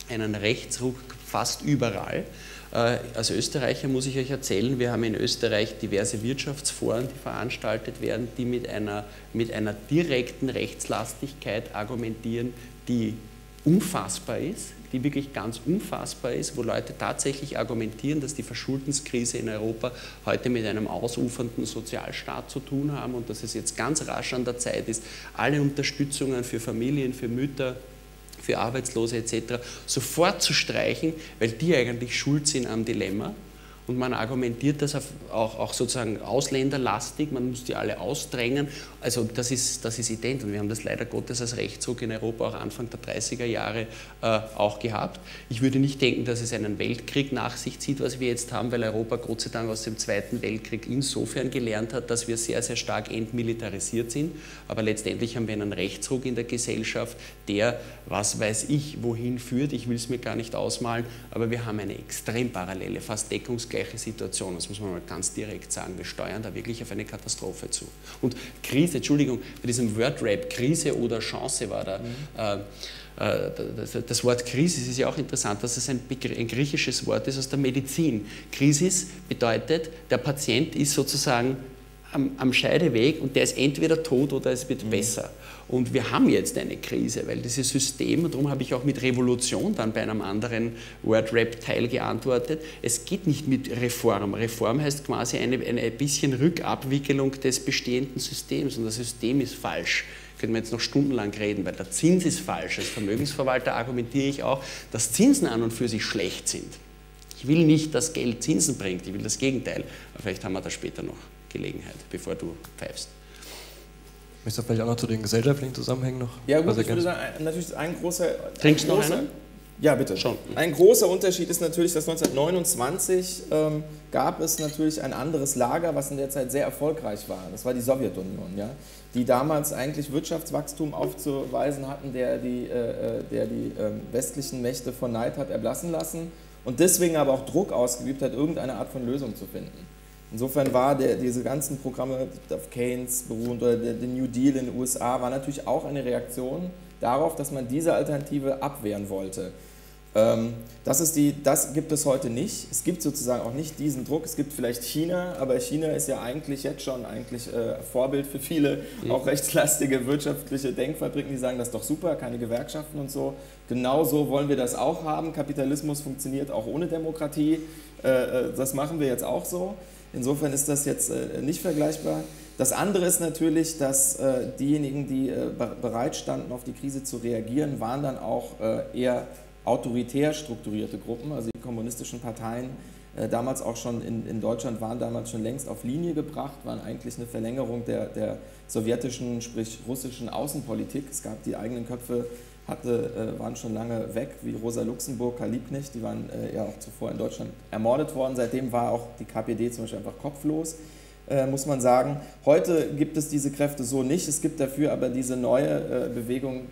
einen Rechtsruck fast überall. Als Österreicher muss ich euch erzählen, wir haben in Österreich diverse Wirtschaftsforen, die veranstaltet werden, die mit einer direkten Rechtslastigkeit argumentieren, die unfassbar ist, die wirklich ganz unfassbar ist, wo Leute tatsächlich argumentieren, dass die Verschuldenskrise in Europa heute mit einem ausufernden Sozialstaat zu tun haben und dass es jetzt ganz rasch an der Zeit ist, alle Unterstützungen für Familien, für Mütter, für Arbeitslose etc. sofort zu streichen, weil die eigentlich schuld sind am Dilemma. Und man argumentiert das auch sozusagen ausländerlastig, man muss die alle ausdrängen. Also das ist ident und wir haben das leider Gottes als Rechtsruck in Europa auch Anfang der 30er Jahre auch gehabt. Ich würde nicht denken, dass es einen Weltkrieg nach sich zieht, was wir jetzt haben, weil Europa Gott sei Dank aus dem Zweiten Weltkrieg insofern gelernt hat, dass wir sehr, sehr stark entmilitarisiert sind. Aber letztendlich haben wir einen Rechtsruck in der Gesellschaft, der, was weiß ich, wohin führt, ich will es mir gar nicht ausmalen, aber wir haben eine extrem parallele, fast deckungsgleiche Situation, das muss man mal ganz direkt sagen, wir steuern da wirklich auf eine Katastrophe zu. Und Krise, Entschuldigung, bei diesem Wordrap, Krise oder Chance war da, das Wort Krisis ist ja auch interessant, dass es ein griechisches Wort ist aus der Medizin. Krisis bedeutet, der Patient ist sozusagen am Scheideweg und der ist entweder tot oder es wird besser. Und wir haben jetzt eine Krise, weil dieses System, und darum habe ich auch mit Revolution dann bei einem anderen Word-Rap-Teil geantwortet, es geht nicht mit Reform. Reform heißt quasi eine bisschen Rückabwickelung des bestehenden Systems und das System ist falsch. Können wir jetzt noch stundenlang reden, weil der Zins ist falsch. Als Vermögensverwalter argumentiere ich auch, dass Zinsen an und für sich schlecht sind. Ich will nicht, dass Geld Zinsen bringt, ich will das Gegenteil. Aber vielleicht haben wir das später noch Gelegenheit, bevor du pfeifst. Möchtest du vielleicht auch noch zu den gesellschaftlichen Zusammenhängen noch? Ja gut, ich würde sagen, natürlich ein großer... Trinkst du noch einen? Ja, bitte. Schon. Ein großer Unterschied ist natürlich, dass 1929 gab es natürlich ein anderes Lager, was in der Zeit sehr erfolgreich war. Das war die Sowjetunion, ja? Die damals eigentlich Wirtschaftswachstum aufzuweisen hatten, der die westlichen Mächte von Neid hat erblassen lassen und deswegen aber auch Druck ausgeübt hat, irgendeine Art von Lösung zu finden. Insofern waren diese ganzen Programme auf Keynes beruhend oder der New Deal in den USA war natürlich auch eine Reaktion darauf, dass man diese Alternative abwehren wollte. Das gibt es heute nicht. Es gibt sozusagen auch nicht diesen Druck. Es gibt vielleicht China, aber China ist ja eigentlich jetzt schon Vorbild für viele auch rechtslastige wirtschaftliche Denkfabriken, die sagen, das ist doch super, keine Gewerkschaften und so. Genauso wollen wir das auch haben. Kapitalismus funktioniert auch ohne Demokratie. Das machen wir jetzt auch so. Insofern ist das jetzt nicht vergleichbar. Das andere ist natürlich, dass diejenigen, die bereit standen, auf die Krise zu reagieren, waren dann auch eher autoritär strukturierte Gruppen. Also die kommunistischen Parteien damals auch schon in Deutschland waren damals schon längst auf Linie gebracht, waren eigentlich eine Verlängerung der sowjetischen, sprich russischen Außenpolitik. Es gab die eigenen Köpfe, waren schon lange weg, wie Rosa Luxemburg, Karl Liebknecht, die waren ja auch zuvor in Deutschland ermordet worden. Seitdem war auch die KPD zum Beispiel einfach kopflos, muss man sagen. Heute gibt es diese Kräfte so nicht, es gibt dafür aber diese neue Bewegung,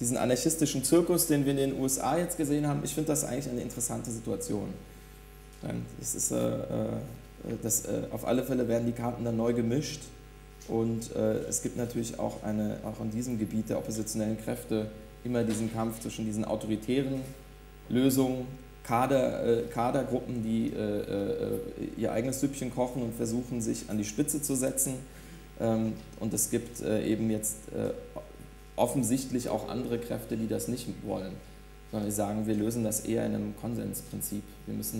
diesen anarchistischen Zirkus, den wir in den USA jetzt gesehen haben. Ich finde das eigentlich eine interessante Situation. Es ist, auf alle Fälle werden die Karten dann neu gemischt. Und es gibt natürlich auch in diesem Gebiet der oppositionellen Kräfte immer diesen Kampf zwischen diesen autoritären Lösungen, Kadergruppen, die ihr eigenes Süppchen kochen und versuchen, sich an die Spitze zu setzen. Und es gibt eben jetzt offensichtlich auch andere Kräfte, die das nicht wollen, sondern die sagen, wir lösen das eher in einem Konsensprinzip. Wir müssen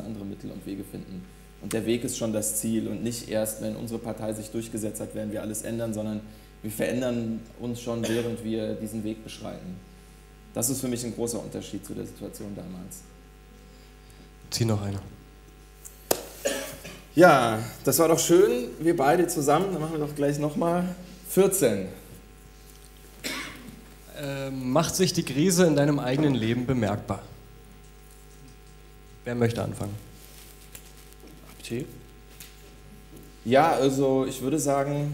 andere Mittel und Wege finden. Und der Weg ist schon das Ziel und nicht erst, wenn unsere Partei sich durchgesetzt hat, werden wir alles ändern, sondern wir verändern uns schon, während wir diesen Weg beschreiten. Das ist für mich ein großer Unterschied zu der Situation damals. Zieh noch einer. Ja, das war doch schön, wir beide zusammen, dann machen wir doch gleich nochmal 14. Macht sich die Krise in deinem eigenen Leben bemerkbar? Wer möchte anfangen? Ja, also ich würde sagen,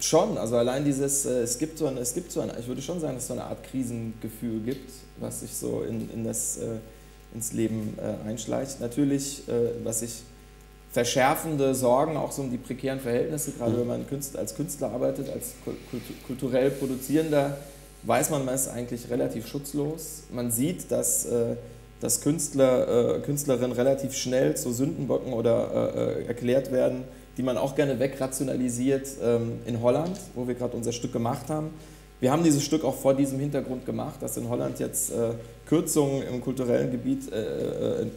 schon. Also allein dieses, ich würde schon sagen, dass es so eine Art Krisengefühl gibt, was sich so ins Leben einschleicht. Natürlich, was sich verschärfende Sorgen auch so um die prekären Verhältnisse, gerade wenn man als Künstler arbeitet, als kulturell Produzierender, weiß man, man ist eigentlich relativ schutzlos. Man sieht, dass Künstlerinnen relativ schnell zu Sündenböcken oder erklärt werden, die man auch gerne wegrationalisiert in Holland, wo wir gerade unser Stück gemacht haben. Wir haben dieses Stück auch vor diesem Hintergrund gemacht, dass in Holland jetzt Kürzungen im kulturellen Gebiet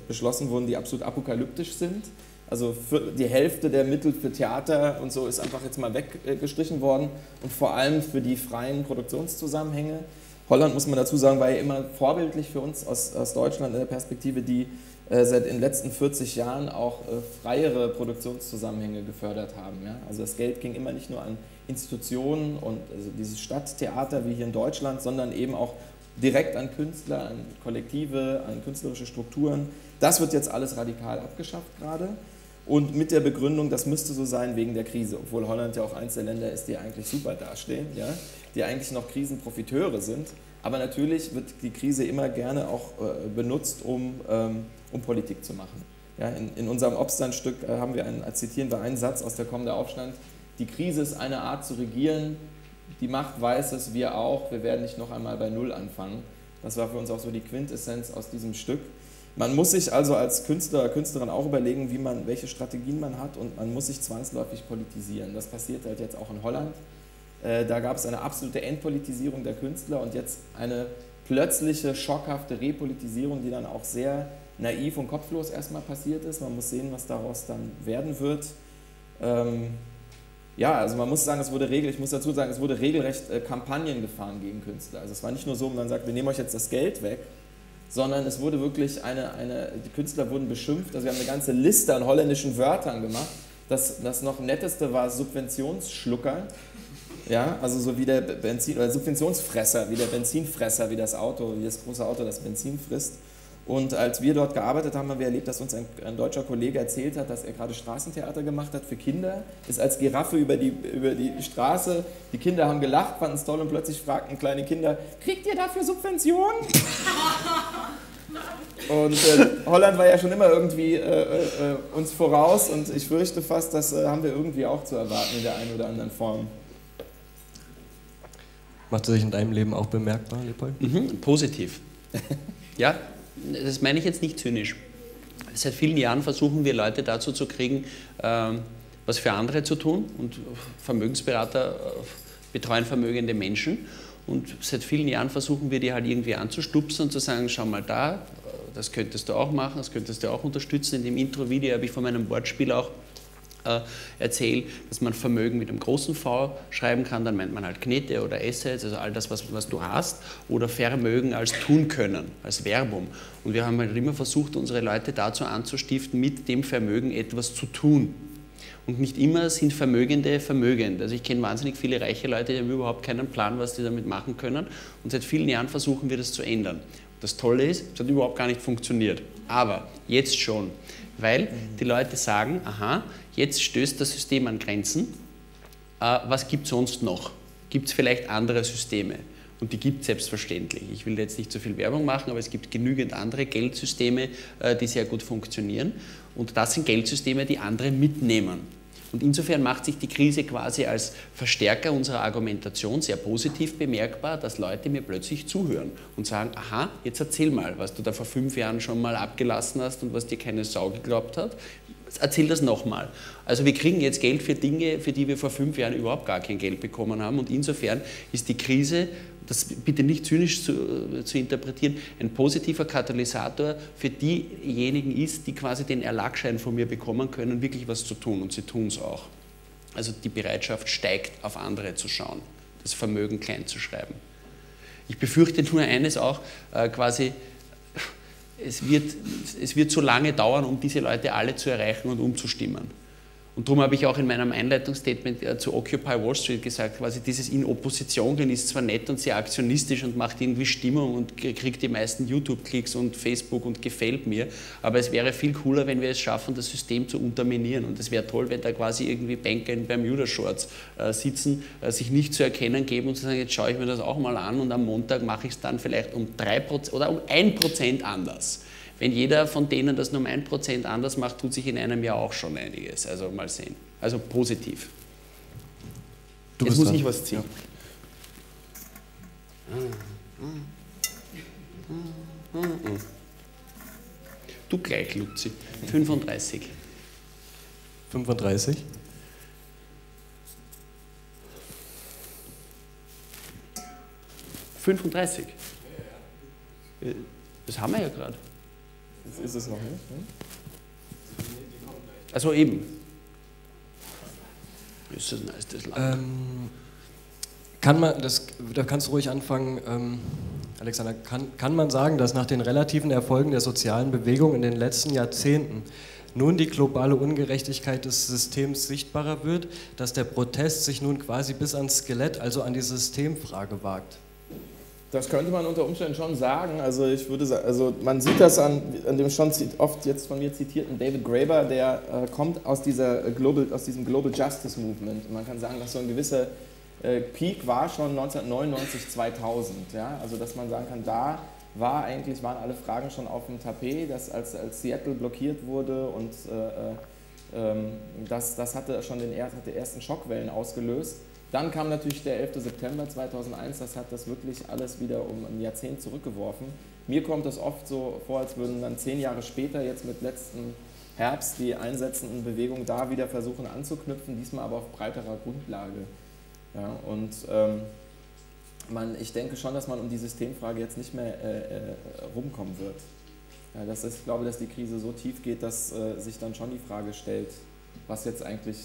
beschlossen wurden, die absolut apokalyptisch sind. Also die Hälfte der Mittel für Theater und so ist einfach jetzt mal weggestrichen worden, und vor allem für die freien Produktionszusammenhänge. Holland, muss man dazu sagen, war ja immer vorbildlich für uns aus Deutschland in der Perspektive, die seit den letzten 40 Jahren auch freiere Produktionszusammenhänge gefördert haben. Ja? Also das Geld ging immer nicht nur an Institutionen und also dieses Stadttheater wie hier in Deutschland, sondern eben auch direkt an Künstler, an Kollektive, an künstlerische Strukturen. Das wird jetzt alles radikal abgeschafft gerade, und mit der Begründung, das müsste so sein wegen der Krise, obwohl Holland ja auch eines der Länder ist, die eigentlich super dastehen, ja? Die eigentlich noch Krisenprofiteure sind. Aber natürlich wird die Krise immer gerne auch benutzt, um Politik zu machen. Ja, in unserem Obststeinstück zitieren wir einen Satz aus der Kommende Aufstand: Die Krise ist eine Art zu regieren, die Macht weiß es, wir auch, wir werden nicht noch einmal bei Null anfangen. Das war für uns auch so die Quintessenz aus diesem Stück. Man muss sich also als Künstler, Künstlerin auch überlegen, welche Strategien man hat, und man muss sich zwangsläufig politisieren. Das passiert halt jetzt auch in Holland. Da gab es eine absolute Entpolitisierung der Künstler und jetzt eine plötzliche, schockhafte Repolitisierung, die dann auch sehr naiv und kopflos erstmal passiert ist. Man muss sehen, was daraus dann werden wird. Ja, also man muss sagen, es wurde regelrecht Kampagnen gefahren gegen Künstler. Also es war nicht nur so, man sagt, wir nehmen euch jetzt das Geld weg, sondern es wurde wirklich die Künstler wurden beschimpft. Also wir haben eine ganze Liste an holländischen Wörtern gemacht. Das noch netteste war Subventionsschlucker. Ja, also so wie der Subventionsfresser, wie der Benzinfresser, wie das Auto, wie das große Auto das Benzin frisst. Und als wir dort gearbeitet haben, haben wir erlebt, dass uns ein deutscher Kollege erzählt hat, dass er gerade Straßentheater gemacht hat für Kinder, ist als Giraffe über die Straße, die Kinder haben gelacht, fanden es toll, und plötzlich fragten kleine Kinder, kriegt ihr dafür Subventionen? Und Holland war ja schon immer irgendwie uns voraus, und ich fürchte fast, das haben wir irgendwie auch zu erwarten in der einen oder anderen Form. Macht es sich in deinem Leben auch bemerkbar, Leopold? Mhm, positiv. Ja, das meine ich jetzt nicht zynisch. Seit vielen Jahren versuchen wir, Leute dazu zu kriegen, was für andere zu tun. Und Vermögensberater betreuen vermögende Menschen. Und seit vielen Jahren versuchen wir, die halt irgendwie anzustupsen und zu sagen, schau mal da, das könntest du auch machen, das könntest du auch unterstützen. In dem Intro-Video habe ich von meinem Wortspiel auch erzählt, dass man Vermögen mit einem großen V schreiben kann, dann meint man halt Knete oder Assets, also all das, was du hast, oder Vermögen als tun können, als Verbum. Und wir haben halt immer versucht, unsere Leute dazu anzustiften, mit dem Vermögen etwas zu tun. Und nicht immer sind Vermögende vermögend. Also ich kenne wahnsinnig viele reiche Leute, die haben überhaupt keinen Plan, was die damit machen können. Und seit vielen Jahren versuchen wir das zu ändern. Das Tolle ist, es hat überhaupt gar nicht funktioniert. Aber jetzt schon. Weil die Leute sagen, aha, jetzt stößt das System an Grenzen, was gibt es sonst noch? Gibt es vielleicht andere Systeme? Und die gibt es selbstverständlich. Ich will jetzt nicht so viel Werbung machen, aber es gibt genügend andere Geldsysteme, die sehr gut funktionieren. Und das sind Geldsysteme, die andere mitnehmen. Und insofern macht sich die Krise quasi als Verstärker unserer Argumentation sehr positiv bemerkbar, dass Leute mir plötzlich zuhören und sagen, aha, jetzt erzähl mal, was du da vor 5 Jahren schon mal abgelassen hast und was dir keine Sau geglaubt hat, erzähl das nochmal. Also wir kriegen jetzt Geld für Dinge, für die wir vor 5 Jahren überhaupt gar kein Geld bekommen haben, und insofern ist die Krise, das bitte nicht zynisch zu interpretieren, ein positiver Katalysator für diejenigen ist, die quasi den Erlagschein von mir bekommen können, wirklich was zu tun, und sie tun es auch. Also die Bereitschaft steigt, auf andere zu schauen, das Vermögen klein zu schreiben. Ich befürchte nur eines auch, es wird so lange dauern, um diese Leute alle zu erreichen und umzustimmen. Und darum habe ich auch in meinem Einleitungsstatement zu Occupy Wall Street gesagt, quasi dieses in Opposition gehen ist zwar nett und sehr aktionistisch und macht irgendwie Stimmung und kriegt die meisten YouTube-Klicks und Facebook und gefällt mir, aber es wäre viel cooler, wenn wir es schaffen, das System zu unterminieren. Und es wäre toll, wenn da quasi irgendwie Banker in Bermuda-Shorts sitzen, sich nicht zu erkennen geben und zu sagen, jetzt schaue ich mir das auch mal an und am Montag mache ich es dann vielleicht um 3% oder um 1% anders. Wenn jeder von denen das nur um 1% anders macht, tut sich in einem Jahr auch schon einiges. Also mal sehen. Also positiv. Du jetzt muss ich was ziehen. Ja. Du gleich, Luzi. 35. 35? Das haben wir ja gerade. Jetzt ist es noch nicht. Also eben. Ist das nice, das Land. Kann man, da kannst du ruhig anfangen, Alexander, kann man sagen, dass nach den relativen Erfolgen der sozialen Bewegung in den letzten Jahrzehnten nun die globale Ungerechtigkeit des Systems sichtbarer wird, dass der Protest sich nun quasi bis ans Skelett, also an die Systemfrage wagt? Das könnte man unter Umständen schon sagen. Also ich würde sagen, also man sieht das an dem schon oft jetzt von mir zitierten David Graeber, der kommt aus diesem Global Justice Movement. Und man kann sagen, dass so ein gewisser Peak war schon 1999, 2000. Ja? Also dass man sagen kann, da war eigentlich, waren alle Fragen schon auf dem Tapet, dass als Seattle blockiert wurde und das hatte schon hat die ersten Schockwellen ausgelöst. Dann kam natürlich der 11. September 2001, das hat das wirklich alles wieder um ein Jahrzehnt zurückgeworfen. Mir kommt das oft so vor, als würden dann 10 Jahre später jetzt mit letzten Herbst die einsetzenden Bewegungen da wieder versuchen anzuknüpfen, diesmal aber auf breiterer Grundlage. Ja, und ich denke schon, dass man um die Systemfrage jetzt nicht mehr rumkommen wird. Ja, ich glaube, dass die Krise so tief geht, dass sich dann schon die Frage stellt, was jetzt eigentlich,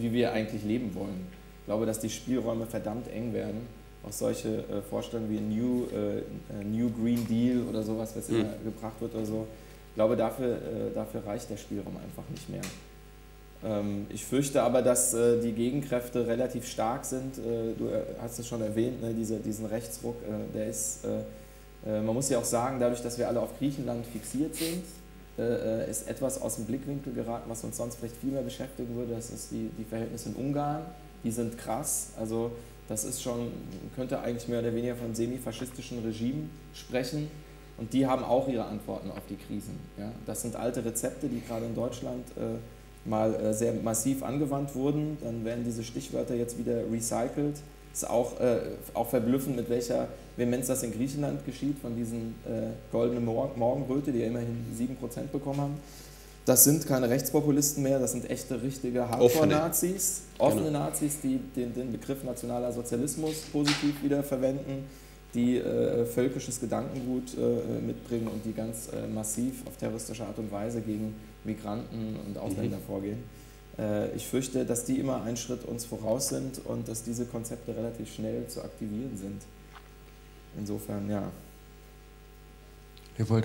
wie wir eigentlich leben wollen. Ich glaube, dass die Spielräume verdammt eng werden. Auch solche Vorstellungen wie New Green Deal oder sowas, was immer gebracht wird oder so. Ich glaube, dafür reicht der Spielraum einfach nicht mehr. Ich fürchte aber, dass die Gegenkräfte relativ stark sind. Du hast es schon erwähnt, ne? Diesen Rechtsruck, der ist, man muss ja auch sagen, dadurch, dass wir alle auf Griechenland fixiert sind, ist etwas aus dem Blickwinkel geraten, was uns sonst vielleicht viel mehr beschäftigen würde. Das ist die Verhältnisse in Ungarn. Die sind krass, also das ist schon, könnte eigentlich mehr oder weniger von semi-faschistischen Regimen sprechen und die haben auch ihre Antworten auf die Krisen. Ja? Das sind alte Rezepte, die gerade in Deutschland mal sehr massiv angewandt wurden, dann werden diese Stichwörter jetzt wieder recycelt. Ist auch verblüffend, mit welcher Vehemenz das in Griechenland geschieht, von diesen goldenen Morgenröte, die ja immerhin 7% bekommen haben. Das sind keine Rechtspopulisten mehr, das sind echte, richtige Hardcore-Nazis, offene Nazis, die den Begriff nationaler Sozialismus positiv wieder verwenden, die völkisches Gedankengut mitbringen und die ganz massiv auf terroristische Art und Weise gegen Migranten und Ausländer vorgehen. Ich fürchte, dass die immer einen Schritt uns voraus sind und dass diese Konzepte relativ schnell zu aktivieren sind. Insofern, ja. Jawohl.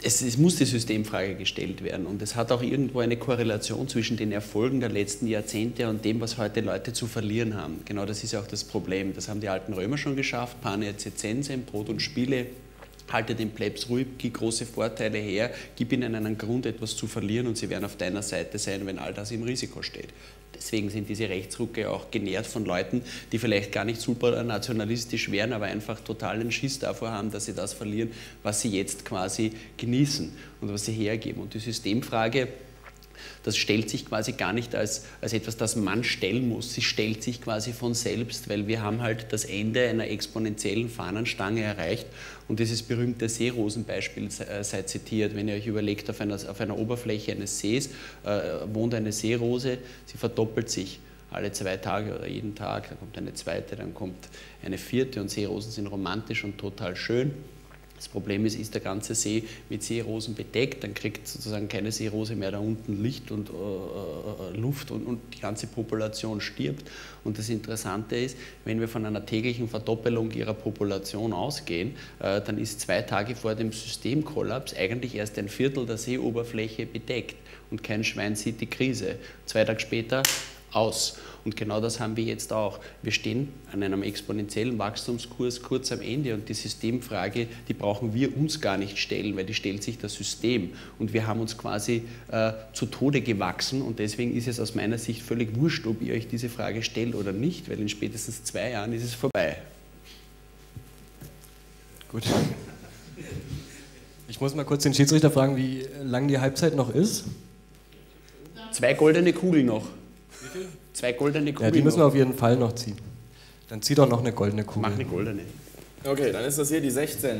Es muss die Systemfrage gestellt werden und es hat auch irgendwo eine Korrelation zwischen den Erfolgen der letzten Jahrzehnte und dem, was heute Leute zu verlieren haben. Genau das ist ja auch das Problem. Das haben die alten Römer schon geschafft, Pane et Censem, Brot und Spiele, halte den Plebs ruhig, gib große Vorteile her, gib ihnen einen Grund, etwas zu verlieren und sie werden auf deiner Seite sein, wenn all das im Risiko steht. Deswegen sind diese Rechtsrucke auch genährt von Leuten, die vielleicht gar nicht super nationalistisch wären, aber einfach totalen Schiss davor haben, dass sie das verlieren, was sie jetzt quasi genießen und was sie hergeben. Und die Systemfrage, das stellt sich quasi gar nicht als etwas, das man stellen muss. Sie stellt sich quasi von selbst, weil wir haben halt das Ende einer exponentiellen Fahnenstange erreicht. Und dieses berühmte Seerosenbeispiel sei zitiert. Wenn ihr euch überlegt, auf einer Oberfläche eines Sees wohnt eine Seerose, sie verdoppelt sich alle 2 Tage oder jeden Tag. Dann kommt eine zweite, dann kommt eine vierte und Seerosen sind romantisch und total schön. Das Problem ist der ganze See mit Seerosen bedeckt, dann kriegt sozusagen keine Seerose mehr da unten Licht und Luft und die ganze Population stirbt. Und das Interessante ist, wenn wir von einer täglichen Verdoppelung ihrer Population ausgehen, dann ist 2 Tage vor dem Systemkollaps eigentlich erst 1/4 der Seeoberfläche bedeckt und kein Schwein sieht die Krise. 2 Tage später aus. Und genau das haben wir jetzt auch. Wir stehen an einem exponentiellen Wachstumskurs kurz am Ende und die Systemfrage, die brauchen wir uns gar nicht stellen, weil die stellt sich das System. Und wir haben uns quasi zu Tode gewachsen und deswegen ist es aus meiner Sicht völlig wurscht, ob ihr euch diese Frage stellt oder nicht, weil in spätestens 2 Jahren ist es vorbei. Gut. Ich muss mal kurz den Schiedsrichter fragen, wie lang die Halbzeit noch ist. 2 goldene Kugeln noch. 2 goldene Kugeln. Ja, die müssen wir auf jeden Fall noch ziehen. Dann zieh doch noch eine goldene Kugel. Mach eine goldene. Okay, dann ist das hier die 16.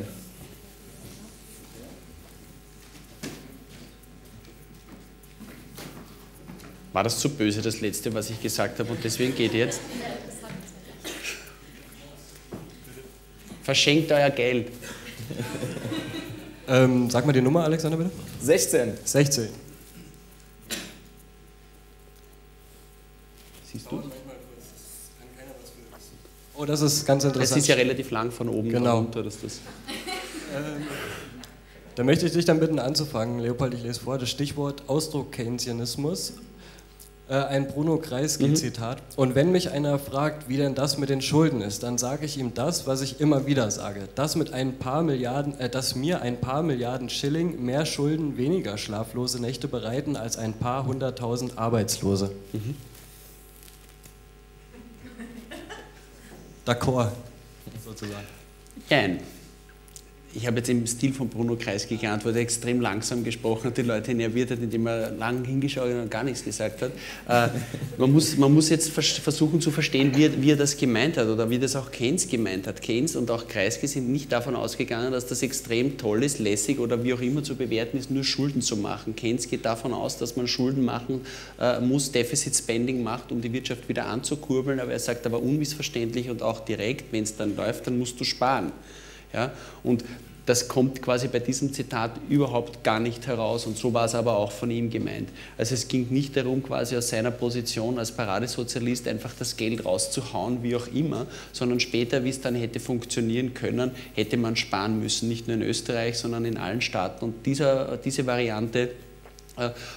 War das zu böse, das Letzte, was ich gesagt habe? Und deswegen geht jetzt... Verschenkt euer Geld. Sag mal die Nummer, Alexander, bitte. 16. 16. Siehst du? Oh, das ist ganz interessant. Das ist ja relativ lang von oben runter. Genau. Da möchte ich dich dann bitten anzufangen, Leopold, ich lese vor, das Stichwort Ausdruck Keynesianismus, ein Bruno Kreisky-Zitat. Und wenn mich einer fragt, wie denn das mit den Schulden ist, dann sage ich ihm das, was ich immer wieder sage, dass, dass mir ein paar Milliarden Schilling mehr Schulden weniger schlaflose Nächte bereiten als ein paar 100.000 Arbeitslose. Mhm. D'accord, sozusagen. Nein. Ich habe jetzt im Stil von Bruno Kreisky geantwortet, extrem langsam gesprochen und die Leute nerviert hat, indem er lang hingeschaut und gar nichts gesagt hat. Man muss jetzt versuchen zu verstehen, wie er das gemeint hat oder wie das auch Keynes gemeint hat. Keynes und auch Kreisky sind nicht davon ausgegangen, dass das extrem toll ist, lässig oder wie auch immer zu bewerten ist, nur Schulden zu machen. Keynes geht davon aus, dass man Schulden machen muss, Deficit Spending macht, um die Wirtschaft wieder anzukurbeln, aber er sagt aber unmissverständlich und auch direkt, wenn es dann läuft, dann musst du sparen. Ja, und das kommt quasi bei diesem Zitat überhaupt gar nicht heraus und so war es aber auch von ihm gemeint. Also es ging nicht darum, quasi aus seiner Position als Paradesozialist einfach das Geld rauszuhauen, wie auch immer, sondern später, wie es dann hätte funktionieren können, hätte man sparen müssen, nicht nur in Österreich, sondern in allen Staaten. Und diese Variante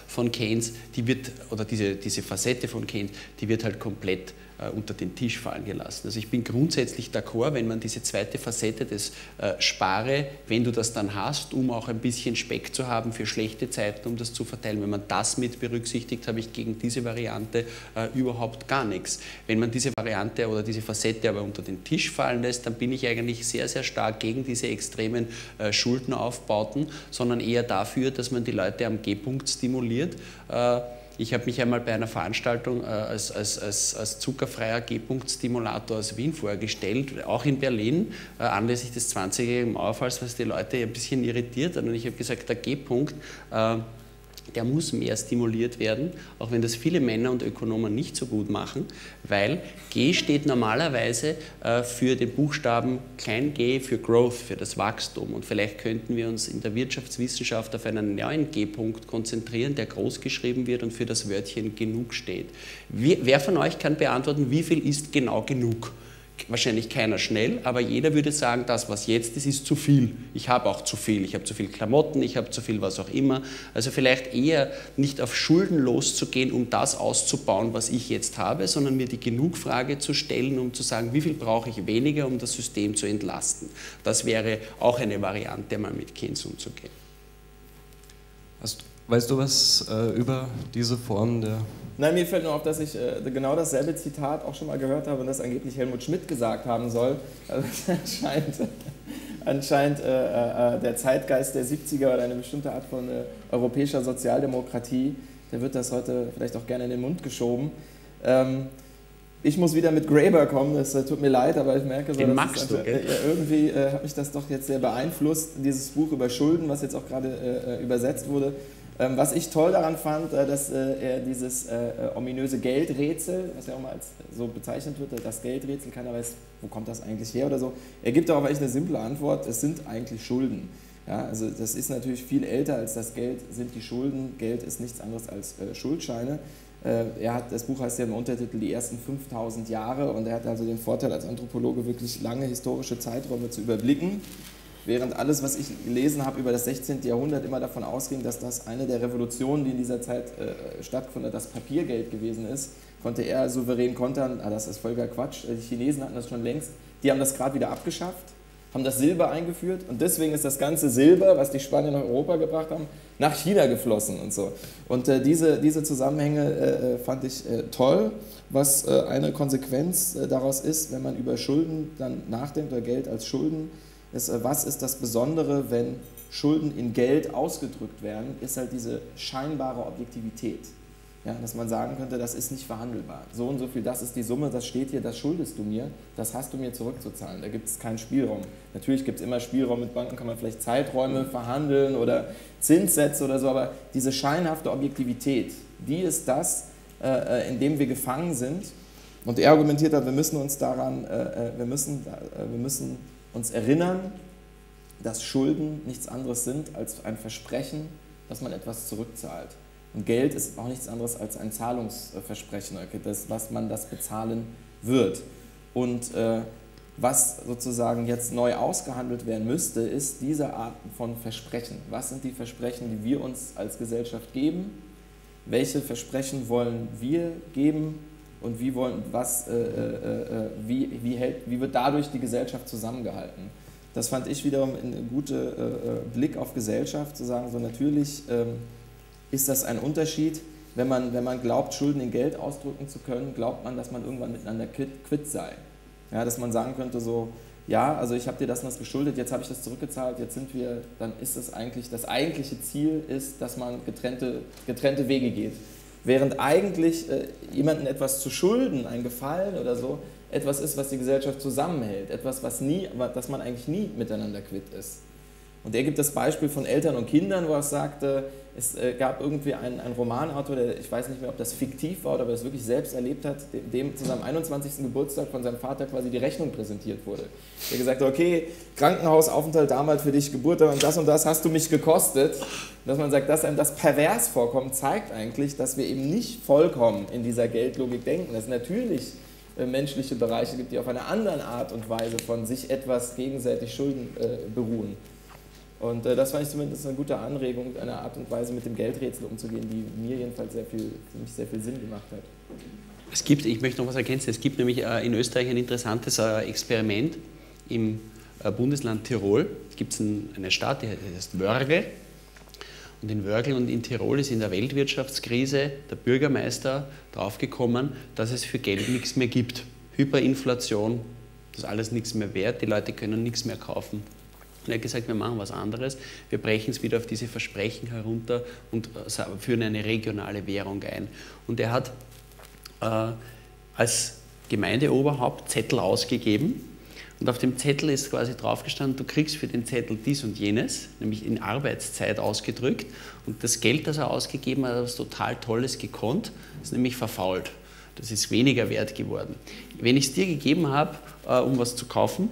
von Keynes, die wird, oder diese Facette von Keynes, die wird halt komplett unter den Tisch fallen gelassen. Also ich bin grundsätzlich d'accord, wenn man diese zweite Facette des Spare, wenn du das dann hast, um auch ein bisschen Speck zu haben für schlechte Zeiten, um das zu verteilen, wenn man das mit berücksichtigt, habe ich gegen diese Variante überhaupt gar nichts. Wenn man diese Variante oder diese Facette aber unter den Tisch fallen lässt, dann bin ich eigentlich sehr, sehr stark gegen diese extremen Schuldenaufbauten, sondern eher dafür, dass man die Leute am G-Punkt stimuliert. Ich habe mich einmal bei einer Veranstaltung als zuckerfreier G-Punkt-Stimulator aus Wien vorgestellt, auch in Berlin, anlässlich des 20-jährigen Mauerfalls, was die Leute ein bisschen irritiert hat. Und ich habe gesagt, der G-Punkt, der muss mehr stimuliert werden, auch wenn das viele Männer und Ökonomen nicht so gut machen, weil G steht normalerweise für den Buchstaben klein g für Growth, für das Wachstum. Und vielleicht könnten wir uns in der Wirtschaftswissenschaft auf einen neuen G-Punkt konzentrieren, der groß geschrieben wird und für das Wörtchen genug steht. Wer von euch kann beantworten, wie viel ist genau genug? Wahrscheinlich keiner schnell, aber jeder würde sagen, das, was jetzt ist, ist zu viel. Ich habe auch zu viel. Ich habe zu viel Klamotten, ich habe zu viel was auch immer. Also vielleicht eher nicht auf Schulden loszugehen, um das auszubauen, was ich jetzt habe, sondern mir die Genugfrage zu stellen, um zu sagen, wie viel brauche ich weniger, um das System zu entlasten. Das wäre auch eine Variante, mal mit Keynes umzugehen. Weißt du was über diese Form der... Nein, mir fällt nur auf, dass ich genau dasselbe Zitat auch schon mal gehört habe und das angeblich Helmut Schmidt gesagt haben soll. Also anscheinend der Zeitgeist der 70er oder eine bestimmte Art von europäischer Sozialdemokratie, der wird das heute vielleicht auch gerne in den Mund geschoben. Ich muss wieder mit Graeber kommen, das tut mir leid, aber ich merke so, den magst du, gell? Irgendwie hat mich das doch jetzt sehr beeinflusst, dieses Buch über Schulden, was jetzt auch gerade übersetzt wurde. Was ich toll daran fand, dass er dieses ominöse Geldrätsel, was ja auch mal als so bezeichnet wird, das Geldrätsel, keiner weiß, wo kommt das eigentlich her oder so, er gibt darauf eigentlich eine simple Antwort, es sind eigentlich Schulden. Ja, also das ist natürlich viel älter als das Geld, sind die Schulden, Geld ist nichts anderes als Schuldscheine. Er hat, das Buch heißt ja im Untertitel die ersten 5000 Jahre und er hat also den Vorteil als Anthropologe wirklich lange historische Zeiträume zu überblicken. Während alles, was ich gelesen habe über das 16. Jahrhundert, immer davon ausging, dass das eine der Revolutionen, die in dieser Zeit stattgefunden hat, das Papiergeld gewesen ist, konnte er souverän kontern, ah, das ist völliger Quatsch, die Chinesen hatten das schon längst, die haben das gerade wieder abgeschafft, haben das Silber eingeführt und deswegen ist das ganze Silber, was die Spanier nach Europa gebracht haben, nach China geflossen und so. Und diese Zusammenhänge fand ich toll, was eine Konsequenz daraus ist, wenn man über Schulden dann nachdenkt oder Geld als Schulden, ist, was ist das Besondere, wenn Schulden in Geld ausgedrückt werden, ist halt diese scheinbare Objektivität. Ja, dass man sagen könnte, das ist nicht verhandelbar. So und so viel, das ist die Summe, das steht hier, das schuldest du mir, das hast du mir zurückzuzahlen. Da gibt es keinen Spielraum. Natürlich gibt es immer Spielraum, mit Banken kann man vielleicht Zeiträume verhandeln oder Zinssätze oder so, aber diese scheinhafte Objektivität, die ist das, in dem wir gefangen sind. Und er argumentiert hat, wir müssen uns daran, wir müssen uns erinnern, dass Schulden nichts anderes sind als ein Versprechen, dass man etwas zurückzahlt. Und Geld ist auch nichts anderes als ein Zahlungsversprechen, okay, das, was man das bezahlen wird. Und was sozusagen jetzt neu ausgehandelt werden müsste, ist diese Art von Versprechen. Was sind die Versprechen, die wir uns als Gesellschaft geben? Welche Versprechen wollen wir geben? Und wie, wie wird dadurch die Gesellschaft zusammengehalten? Das fand ich wiederum einen guten Blick auf Gesellschaft, zu sagen, so natürlich ist das ein Unterschied, wenn man glaubt, Schulden in Geld ausdrücken zu können, glaubt man, dass man irgendwann miteinander quitt sei. Ja, dass man sagen könnte so, ja, also ich habe dir das und das geschuldet, jetzt habe ich das zurückgezahlt, jetzt sind wir, dann ist das eigentlich, das eigentliche Ziel ist, dass man getrennte Wege geht. Während eigentlich jemandem etwas zu schulden, ein Gefallen oder so, etwas ist, was die Gesellschaft zusammenhält, etwas, das man eigentlich nie miteinander quitt ist. Und er gibt das Beispiel von Eltern und Kindern, wo er sagte, es gab irgendwie einen Romanautor, der, ich weiß nicht mehr, ob das fiktiv war oder ob er das wirklich selbst erlebt hat, dem zu seinem 21. Geburtstag von seinem Vater quasi die Rechnung präsentiert wurde. Der gesagt hat, okay, Krankenhausaufenthalt damals für dich, Geburt und das hast du mich gekostet. Dass man sagt, dass einem das pervers vorkommt, zeigt eigentlich, dass wir eben nicht vollkommen in dieser Geldlogik denken. Dass es natürlich menschliche Bereiche gibt, die auf einer anderen Art und Weise von sich etwas gegenseitig Schulden beruhen. Und das fand ich zumindest eine gute Anregung, eine Art und Weise mit dem Geldrätsel umzugehen, die mir jedenfalls für mich sehr viel Sinn gemacht hat. Es gibt, ich möchte noch was ergänzen, es gibt nämlich in Österreich ein interessantes Experiment im Bundesland Tirol. Es gibt eine Stadt, die heißt Wörgl. Und in Wörgl und in Tirol ist in der Weltwirtschaftskrise der Bürgermeister draufgekommen, dass es für Geld nichts mehr gibt. Hyperinflation, das ist alles nichts mehr wert, die Leute können nichts mehr kaufen. Und er hat gesagt, wir machen was anderes, wir brechen es wieder auf diese Versprechen herunter und führen eine regionale Währung ein. Und er hat als Gemeindeoberhaupt Zettel ausgegeben und auf dem Zettel ist quasi draufgestanden, du kriegst für den Zettel dies und jenes, nämlich in Arbeitszeit ausgedrückt und das Geld, das er ausgegeben hat, hat was total Tolles gekonnt, ist nämlich verfault. Das ist weniger wert geworden. Wenn ich es dir gegeben habe, um was zu kaufen,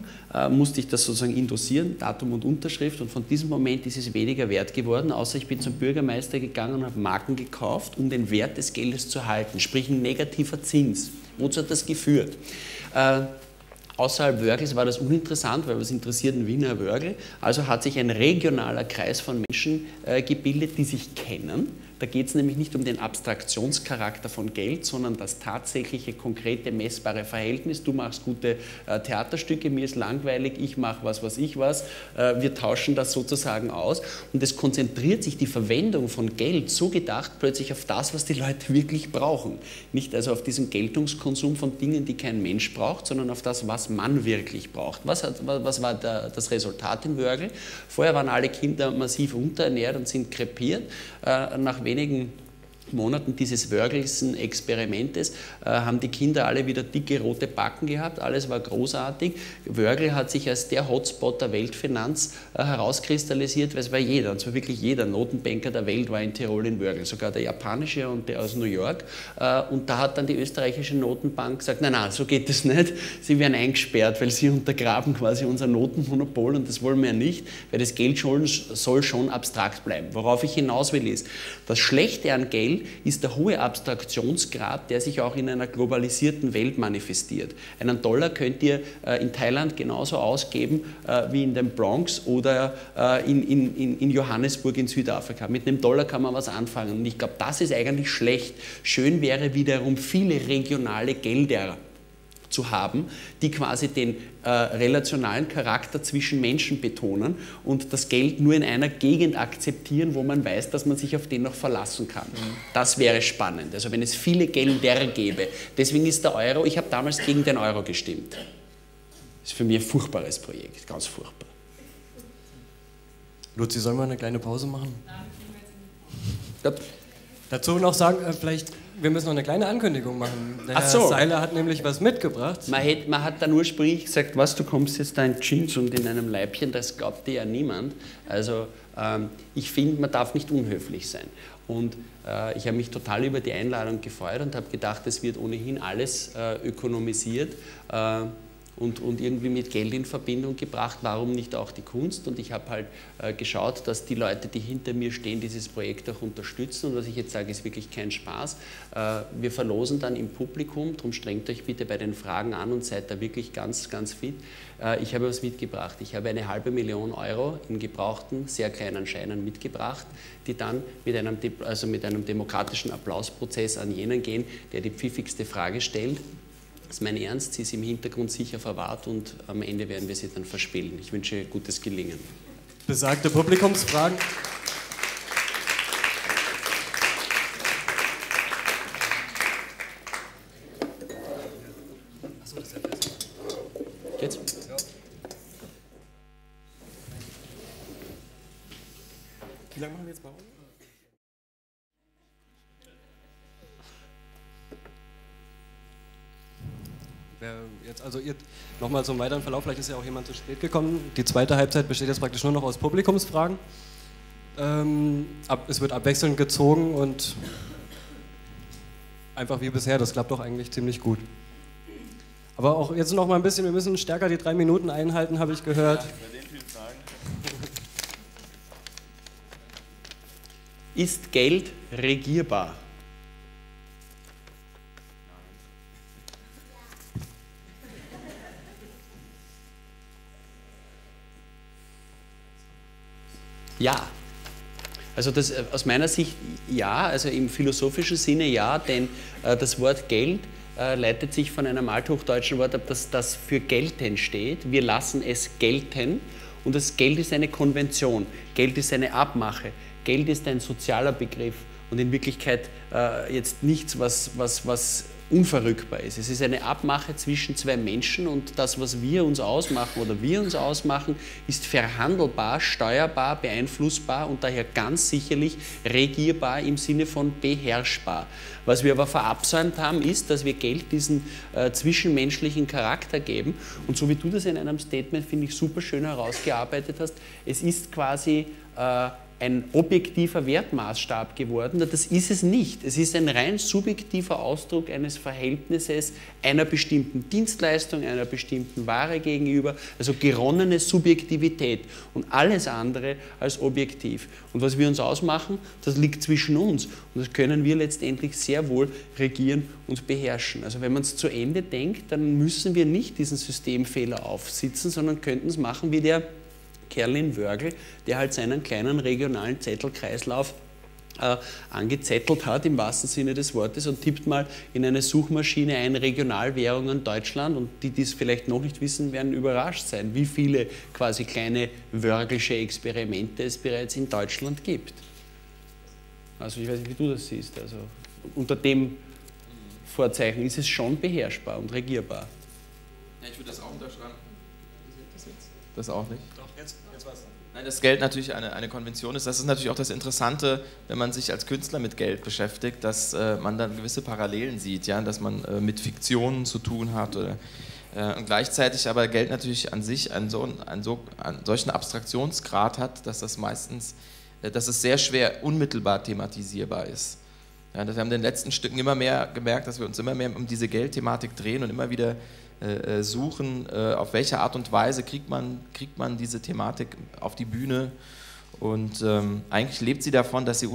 musste ich das sozusagen indosieren, Datum und Unterschrift und von diesem Moment ist es weniger wert geworden, außer ich bin zum Bürgermeister gegangen und habe Marken gekauft, um den Wert des Geldes zu halten, sprich ein negativer Zins. Wozu hat das geführt? Außerhalb Wörgls war das uninteressant, weil was interessiert ein Wiener Wörgl? Also hat sich ein regionaler Kreis von Menschen gebildet, die sich kennen. Da geht es nämlich nicht um den Abstraktionscharakter von Geld, sondern das tatsächliche, konkrete, messbare Verhältnis. Du machst gute Theaterstücke, mir ist langweilig, ich mache was ich was. Wir tauschen das sozusagen aus. Und es konzentriert sich die Verwendung von Geld, so gedacht, plötzlich auf das, was die Leute wirklich brauchen. Nicht also auf diesen Geltungskonsum von Dingen, die kein Mensch braucht, sondern auf das, was man wirklich braucht. Was war das Resultat im Wörgl? Vorher waren alle Kinder massiv unterernährt und sind krepiert. Nach wenigen Monaten dieses Wörgelsen-Experimentes haben die Kinder alle wieder dicke rote Backen gehabt, alles war großartig. Wörgl hat sich als der Hotspot der Weltfinanz herauskristallisiert, weil es war jeder, und zwar wirklich jeder Notenbanker der Welt war in Tirol in Wörgl, sogar der japanische und der aus New York. Und da hat dann die österreichische Notenbank gesagt, nein, nein, so geht das nicht, sie werden eingesperrt, weil sie untergraben quasi unser Notenmonopol und das wollen wir ja nicht, weil das Geld soll schon abstrakt bleiben. Worauf ich hinaus will ist, das Schlechte an Geld ist der hohe Abstraktionsgrad, der sich auch in einer globalisierten Welt manifestiert. Einen Dollar könnt ihr in Thailand genauso ausgeben wie in den Bronx oder in Johannesburg in Südafrika. Mit einem Dollar kann man was anfangen und ich glaube, das ist eigentlich schlecht. Schön wäre wiederum viele regionale Gelder zu haben, die quasi den relationalen Charakter zwischen Menschen betonen und das Geld nur in einer Gegend akzeptieren, wo man weiß, dass man sich auf den noch verlassen kann. Das wäre spannend, also wenn es viele Gelder gäbe. Deswegen ist der Euro, ich habe damals gegen den Euro gestimmt. Das ist für mich ein furchtbares Projekt, ganz furchtbar. Luzi, sollen wir eine kleine Pause machen? Ja. Dazu noch sagen, vielleicht... Wir müssen noch eine kleine Ankündigung machen. Der Herr Seiler hat nämlich was mitgebracht. Man hat da nur sprich gesagt, was, du kommst jetzt da in Jeans und in einem Leibchen, das glaubt dir ja niemand. Also ich finde, man darf nicht unhöflich sein. Und ich habe mich total über die Einladung gefreut und habe gedacht, es wird ohnehin alles ökonomisiert und irgendwie mit Geld in Verbindung gebracht. Warum nicht auch die Kunst? Und ich habe halt geschaut, dass die Leute, die hinter mir stehen, dieses Projekt auch unterstützen. Und was ich jetzt sage, ist wirklich kein Spaß. Wir verlosen dann im Publikum, darum strengt euch bitte bei den Fragen an und seid da wirklich ganz, ganz fit. Ich habe was mitgebracht. Ich habe 500.000 Euro in gebrauchten, sehr kleinen Scheinen mitgebracht, die dann mit einem demokratischen Applausprozess an jenen gehen, der die pfiffigste Frage stellt. Das ist mein Ernst, sie ist im Hintergrund sicher verwahrt und am Ende werden wir sie dann verspielen. Ich wünsche gutes Gelingen. Besagte Publikumsfragen. Geht's? Wie lange machen wir jetzt Pause? Jetzt, also nochmal zum weiteren Verlauf, vielleicht ist ja auch jemand zu spät gekommen. Die zweite Halbzeit besteht jetzt praktisch nur noch aus Publikumsfragen. Es wird abwechselnd gezogen und einfach wie bisher, das klappt doch eigentlich ziemlich gut. Aber auch jetzt noch mal ein bisschen, wir müssen stärker die 3 Minuten einhalten, habe ich gehört. Ja, bei den vielen Fragen. Ist Geld regierbar? Ja, also das, aus meiner Sicht ja, also im philosophischen Sinne ja, denn das Wort Geld leitet sich von einem althochdeutschen Wort ab, das für gelten steht. Wir lassen es gelten und das Geld ist eine Konvention, Geld ist eine Abmache, Geld ist ein sozialer Begriff und in Wirklichkeit jetzt nichts, was unverrückbar ist. Es ist eine Abmache zwischen zwei Menschen und das, was wir uns ausmachen oder ist verhandelbar, steuerbar, beeinflussbar und daher ganz sicherlich regierbar im Sinne von beherrschbar. Was wir aber verabsäumt haben, ist, dass wir Geld diesen zwischenmenschlichen Charakter geben und so wie du das in einem Statement, finde ich, super schön herausgearbeitet hast, es ist quasi ein objektiver Wertmaßstab geworden. Das ist es nicht. Es ist ein rein subjektiver Ausdruck eines Verhältnisses einer bestimmten Dienstleistung, einer bestimmten Ware gegenüber, also geronnene Subjektivität und alles andere als objektiv. Und was wir uns ausmachen, das liegt zwischen uns und das können wir letztendlich sehr wohl regieren und beherrschen. Also wenn man es zu Ende denkt, dann müssen wir nicht diesen Systemfehler aufsitzen, sondern könnten es machen wie der Kerl in Wörgl, der halt seinen kleinen regionalen Zettelkreislauf angezettelt hat, im wahrsten Sinne des Wortes, und tippt mal in eine Suchmaschine ein Regionalwährungen Deutschland und die, die es vielleicht noch nicht wissen, werden überrascht sein, wie viele quasi kleine wörglische Experimente es bereits in Deutschland gibt. Also ich weiß nicht, wie du das siehst. Also unter dem Vorzeichen ist es schon beherrschbar und regierbar. Ja, ich würde das auch unterschreiben. Das auch nicht. Doch, jetzt war's. dass Geld natürlich eine Konvention ist. Das ist natürlich auch das Interessante, wenn man sich als Künstler mit Geld beschäftigt, dass man dann gewisse Parallelen sieht, ja? Dass man mit Fiktionen zu tun hat. Oder, und gleichzeitig aber Geld natürlich an sich einen solchen Abstraktionsgrad hat, dass das meistens, dass es sehr schwer unmittelbar thematisierbar ist. Ja, wir haben in den letzten Stücken immer mehr gemerkt, dass wir uns immer mehr um diese Geldthematik drehen und immer wieder suchen, auf welche Art und Weise kriegt man diese Thematik auf die Bühne, und eigentlich lebt sie davon, dass sie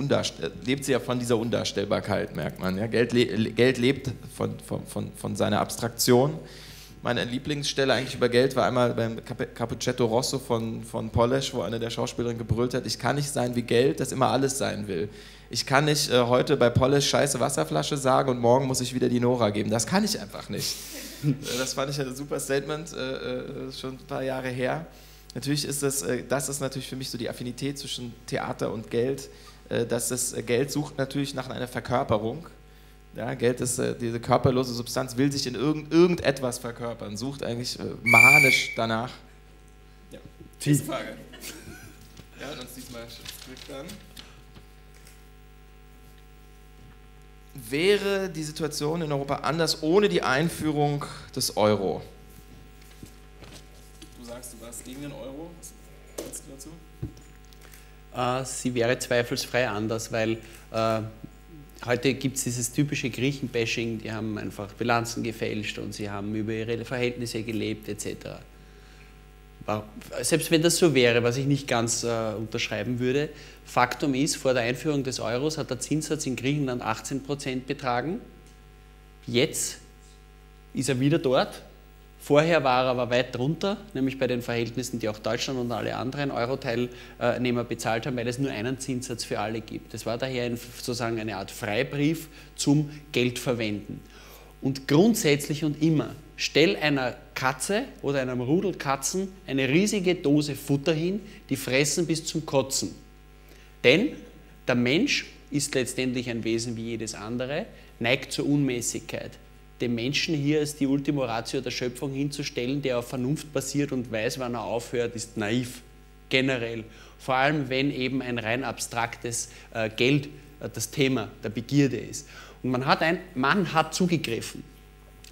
ja von dieser Undarstellbarkeit, merkt man. Ja? Geld lebt von seiner Abstraktion. Meine Lieblingsstelle eigentlich über Geld war einmal beim Cappuccetto Rosso von Polesch, wo eine der Schauspielerinnen gebrüllt hat: Ich kann nicht sein wie Geld, das immer alles sein will. Ich kann nicht heute bei Polesch scheiße Wasserflasche sagen und morgen muss ich wieder die Nora geben. Das kann ich einfach nicht. Das fand ich ein super Statement, schon ein paar Jahre her. Natürlich ist das ist natürlich für mich so die Affinität zwischen Theater und Geld, dass das Geld sucht natürlich nach einer Verkörperung. Ja, Geld ist diese körperlose Substanz, will sich in irgendetwas verkörpern, sucht eigentlich manisch danach. Ja, nächste Frage. Ja, und uns diesmal strikt an. Wäre die Situation in Europa anders ohne die Einführung des Euro? Du sagst, du warst gegen den Euro. Was sagst du dazu? Sie wäre zweifelsfrei anders, weil heute gibt es dieses typische Griechenbashing, die haben einfach Bilanzen gefälscht und sie haben über ihre Verhältnisse gelebt etc. Selbst wenn das so wäre, was ich nicht ganz unterschreiben würde, Faktum ist, vor der Einführung des Euros hat der Zinssatz in Griechenland 18% betragen. Jetzt ist er wieder dort. Vorher war er aber weit drunter, nämlich bei den Verhältnissen, die auch Deutschland und alle anderen Euro-Teilnehmer bezahlt haben, weil es nur einen Zinssatz für alle gibt. Das war daher sozusagen eine Art Freibrief zum Geldverwenden. Und grundsätzlich und immer, stell einer Katze oder einem Rudel Katzen eine riesige Dose Futter hin, die fressen bis zum Kotzen. Denn der Mensch ist letztendlich ein Wesen wie jedes andere, neigt zur Unmäßigkeit. Dem Menschen hier als die Ultima Ratio der Schöpfung hinzustellen, der auf Vernunft basiert und weiß, wann er aufhört, ist naiv, generell. Vor allem, wenn eben ein rein abstraktes Geld das Thema der Begierde ist. Und man hat zugegriffen.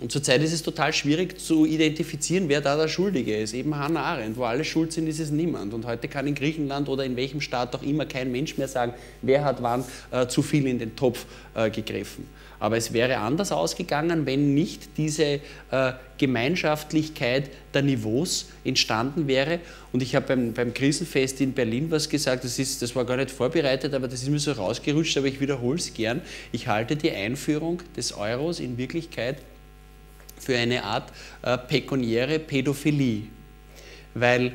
Und zurzeit ist es total schwierig zu identifizieren, wer da der Schuldige ist. Eben Hannah Arendt, wo alle schuld sind, ist es niemand. Und heute kann in Griechenland oder in welchem Staat auch immer kein Mensch mehr sagen, wer hat wann zu viel in den Topf gegriffen. Aber es wäre anders ausgegangen, wenn nicht diese Gemeinschaftlichkeit der Niveaus entstanden wäre. Und ich habe beim Krisenfest in Berlin was gesagt, das war gar nicht vorbereitet, aber das ist mir so rausgerutscht, aber ich wiederhole es gern. Ich halte die Einführung des Euros in Wirklichkeit für eine Art pekuniäre Pädophilie. Weil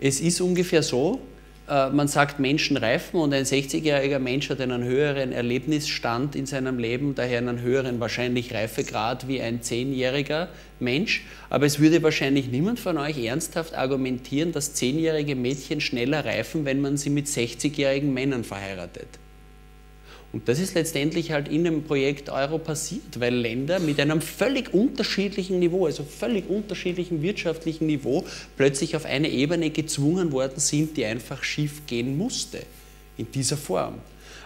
es ist ungefähr so, man sagt, Menschen reifen und ein 60-jähriger Mensch hat einen höheren Erlebnisstand in seinem Leben, daher einen höheren wahrscheinlich Reifegrad wie ein 10-jähriger Mensch. Aber es würde wahrscheinlich niemand von euch ernsthaft argumentieren, dass 10-jährige Mädchen schneller reifen, wenn man sie mit 60-jährigen Männern verheiratet. Und das ist letztendlich halt in dem Projekt Euro passiert, weil Länder mit einem völlig unterschiedlichen Niveau, also völlig unterschiedlichen wirtschaftlichen Niveau, plötzlich auf eine Ebene gezwungen worden sind, die einfach schief gehen musste, in dieser Form.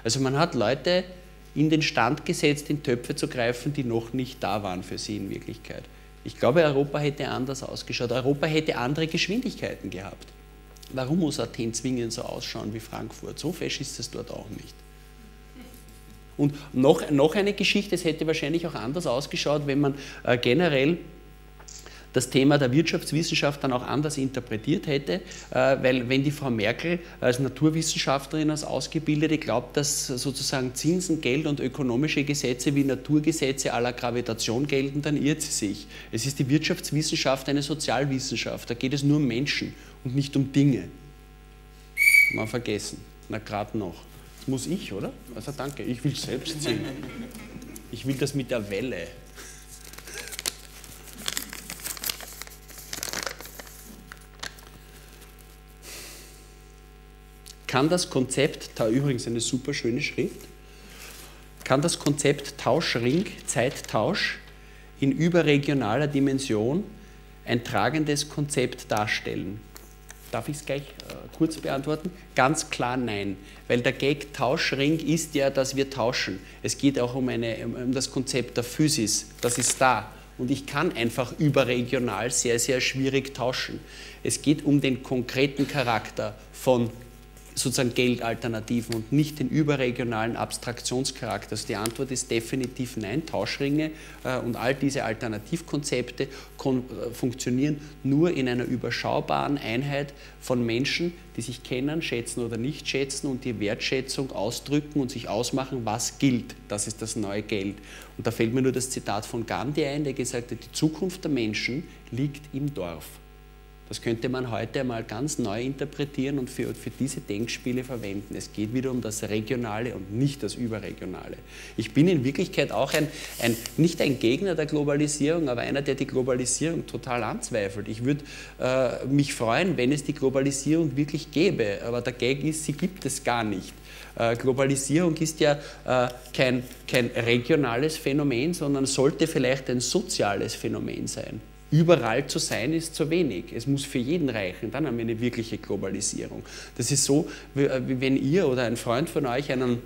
Also man hat Leute in den Stand gesetzt, in Töpfe zu greifen, die noch nicht da waren für sie in Wirklichkeit. Ich glaube, Europa hätte anders ausgeschaut, Europa hätte andere Geschwindigkeiten gehabt. Warum muss Athen zwingend so ausschauen wie Frankfurt? So fesch ist es dort auch nicht. Und noch eine Geschichte, es hätte wahrscheinlich auch anders ausgeschaut, wenn man generell das Thema der Wirtschaftswissenschaft dann auch anders interpretiert hätte, weil wenn die Frau Merkel als Naturwissenschaftlerin, als Ausgebildete glaubt, dass sozusagen Zinsen, Geld und ökonomische Gesetze wie Naturgesetze à la Gravitation gelten, dann irrt sie sich. Es ist die Wirtschaftswissenschaft eine Sozialwissenschaft, da geht es nur um Menschen und nicht um Dinge. Mal vergessen, na gerade noch. Muss ich, oder? Also danke, ich will selbst ziehen. Ich will das mit der Welle. Kann das Konzept, da übrigens eine super schöne Schrift, kann das Konzept Tauschring, Zeittausch in überregionaler Dimension ein tragendes Konzept darstellen? Darf ich es gleich kurz beantworten? Ganz klar nein, weil der Gag Tauschring ist ja, dass wir tauschen. Es geht auch um das Konzept der Physis, das ist da. Und ich kann einfach überregional sehr, sehr schwierig tauschen. Es geht um den konkreten Charakter von sozusagen Geldalternativen und nicht den überregionalen Abstraktionscharakter. Also die Antwort ist definitiv nein. Tauschringe und all diese Alternativkonzepte funktionieren nur in einer überschaubaren Einheit von Menschen, die sich kennen, schätzen oder nicht schätzen und die Wertschätzung ausdrücken und sich ausmachen, was gilt. Das ist das neue Geld. Und da fällt mir nur das Zitat von Gandhi ein, der gesagt hat, die Zukunft der Menschen liegt im Dorf. Das könnte man heute einmal ganz neu interpretieren und für diese Denkspiele verwenden. Es geht wieder um das Regionale und nicht das Überregionale. Ich bin in Wirklichkeit auch nicht ein Gegner der Globalisierung, aber einer, der die Globalisierung total anzweifelt. Ich würde mich freuen, wenn es die Globalisierung wirklich gäbe, aber der Gag ist, sie gibt es gar nicht. Globalisierung ist ja kein regionales Phänomen, sondern sollte vielleicht ein soziales Phänomen sein. Überall zu sein ist zu wenig. Es muss für jeden reichen. Dann haben wir eine wirkliche Globalisierung. Das ist so, wie wenn ihr oder ein Freund von euch einen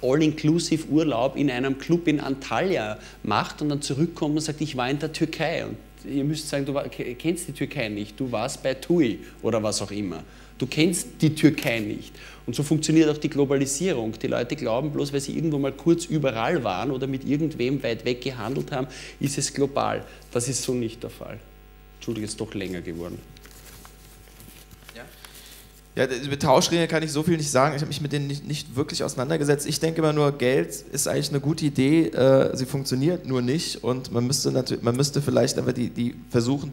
All-Inclusive-Urlaub in einem Club in Antalya macht und dann zurückkommt und sagt, ich war in der Türkei. Und ihr müsst sagen, du kennst die Türkei nicht, du warst bei TUI oder was auch immer. Du kennst die Türkei nicht. Und so funktioniert auch die Globalisierung. Die Leute glauben bloß, weil sie irgendwo mal kurz überall waren oder mit irgendwem weit weg gehandelt haben, ist es global. Das ist so nicht der Fall. Entschuldigung, es ist doch länger geworden. Ja, über Tauschringe kann ich so viel nicht sagen. Ich habe mich mit denen nicht wirklich auseinandergesetzt. Ich denke immer nur, Geld ist eigentlich eine gute Idee. Sie funktioniert nur nicht. Und man müsste vielleicht aber die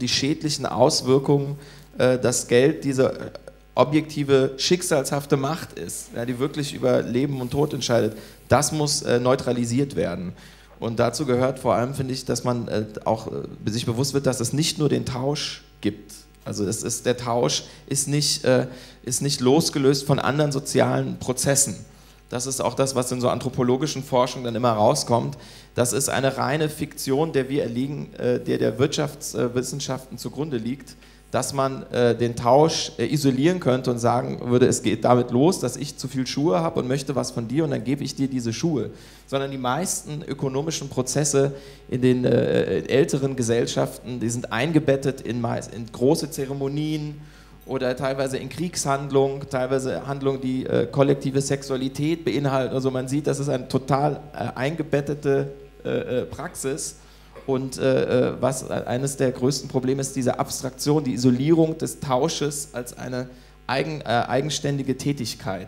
schädlichen Auswirkungen, dass Geld diese objektive, schicksalshafte Macht ist, ja, die wirklich über Leben und Tod entscheidet, das muss neutralisiert werden. Und dazu gehört vor allem, finde ich, dass man auch sich bewusst wird, dass es nicht nur den Tausch gibt. Also der Tausch ist nicht losgelöst von anderen sozialen Prozessen. Das ist auch das, was in so anthropologischen Forschung dann immer rauskommt. Das ist eine reine Fiktion, der wir erliegen, der Wirtschaftswissenschaften zugrunde liegt, dass man den Tausch isolieren könnte und sagen würde, es geht damit los, dass ich zu viel Schuhe habe und möchte was von dir und dann gebe ich dir diese Schuhe. Sondern die meisten ökonomischen Prozesse in den älteren Gesellschaften, die sind eingebettet in große Zeremonien oder teilweise in Kriegshandlungen, teilweise Handlungen, die kollektive Sexualität beinhalten. Also man sieht, das ist eine total eingebettete Praxis. Und was eines der größten Probleme ist, diese Abstraktion, die Isolierung des Tausches als eine eigenständige Tätigkeit.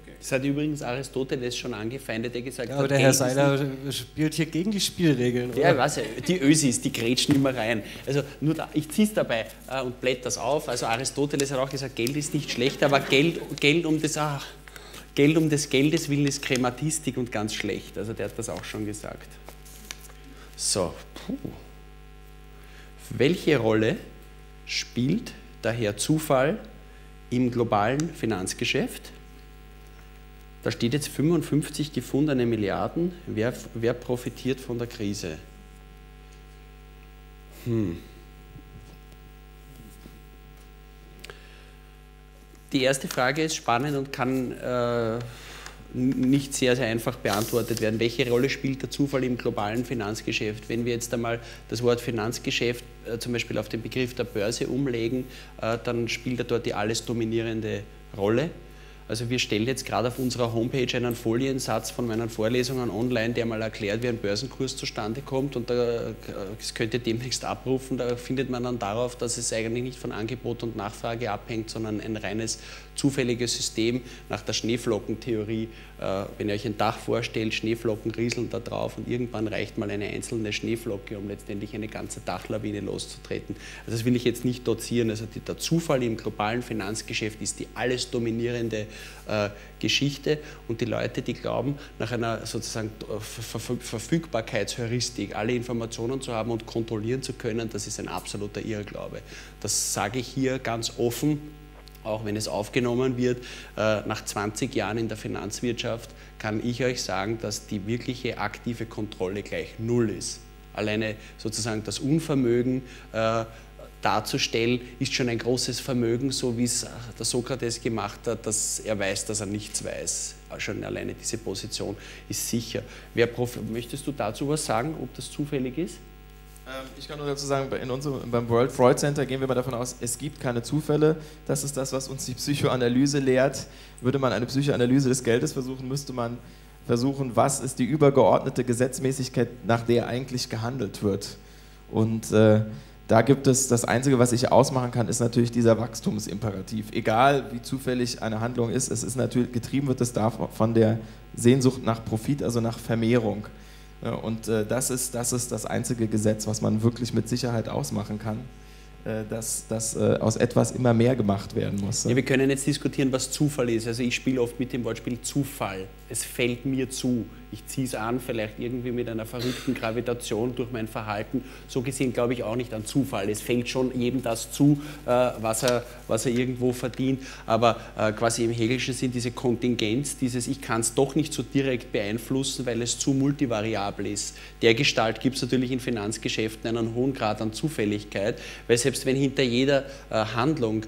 Okay. Das hat übrigens Aristoteles schon angefeindet, der gesagt hat... Ja, aber der Herr Seiler spielt hier gegen die Spielregeln. Oder? Ja, was, die Ösis, die grätschen immer rein. Also nur da, ich ziehe es dabei und blätter das auf. Also Aristoteles hat auch gesagt, Geld ist nicht schlecht, aber Geld um das... Ach, Geld um des Geldes willen ist Krematistik und ganz schlecht. Also der hat das auch schon gesagt. So, welche Rolle spielt daher Zufall im globalen Finanzgeschäft? Da steht jetzt 55 gefundene Milliarden. Wer profitiert von der Krise? Die erste Frage ist spannend und kann... nicht sehr, sehr einfach beantwortet werden. Welche Rolle spielt der Zufall im globalen Finanzgeschäft? Wenn wir jetzt einmal das Wort Finanzgeschäft zum Beispiel auf den Begriff der Börse umlegen, dann spielt er dort die alles dominierende Rolle. Also wir stellen jetzt gerade auf unserer Homepage einen Foliensatz von meinen Vorlesungen online, der mal erklärt, wie ein Börsenkurs zustande kommt und das könnt ihr demnächst abrufen. Da findet man dann darauf, dass es eigentlich nicht von Angebot und Nachfrage abhängt, sondern ein reines zufälliges System nach der Schneeflockentheorie. Wenn ihr euch ein Dach vorstellt, Schneeflocken rieseln da drauf und irgendwann reicht mal eine einzelne Schneeflocke, um letztendlich eine ganze Dachlawine loszutreten. Also das will ich jetzt nicht dozieren. Also der Zufall im globalen Finanzgeschäft ist die alles dominierende Geschichte und die Leute, die glauben, nach einer sozusagen Verfügbarkeitsheuristik alle Informationen zu haben und kontrollieren zu können, das ist ein absoluter Irrglaube. Das sage ich hier ganz offen, auch wenn es aufgenommen wird. Nach 20 Jahren in der Finanzwirtschaft kann ich euch sagen, dass die wirkliche aktive Kontrolle gleich null ist. Alleine sozusagen das Unvermögen darzustellen, ist schon ein großes Vermögen, so wie es der Sokrates gemacht hat, dass er weiß, dass er nichts weiß. Schon alleine diese Position ist sicher. Möchtest du dazu was sagen, ob das zufällig ist? Ich kann nur dazu sagen, beim World Freud Center gehen wir mal davon aus, es gibt keine Zufälle. Das ist das, was uns die Psychoanalyse lehrt. Würde man eine Psychoanalyse des Geldes versuchen, müsste man versuchen, was ist die übergeordnete Gesetzmäßigkeit, nach der eigentlich gehandelt wird. Und da gibt es, das Einzige, was ich ausmachen kann, ist natürlich dieser Wachstumsimperativ. Egal, wie zufällig eine Handlung ist, es ist natürlich, getrieben wird es davon, von der Sehnsucht nach Profit, also nach Vermehrung. Ja, und das ist das einzige Gesetz, was man wirklich mit Sicherheit ausmachen kann, dass aus etwas immer mehr gemacht werden muss. Ja, wir können jetzt diskutieren, was Zufall ist. Also ich spiele oft mit dem Wortspiel Zufall. Es fällt mir zu. Ich ziehe es an, vielleicht irgendwie mit einer verrückten Gravitation durch mein Verhalten. So gesehen glaube ich auch nicht an Zufall. Es fällt schon jedem das zu, was er irgendwo verdient. Aber quasi im Hegelschen Sinn diese Kontingenz, dieses ich kann es doch nicht so direkt beeinflussen, weil es zu multivariabel ist. Dergestalt gibt es natürlich in Finanzgeschäften einen hohen Grad an Zufälligkeit, weil selbst wenn hinter jeder Handlung,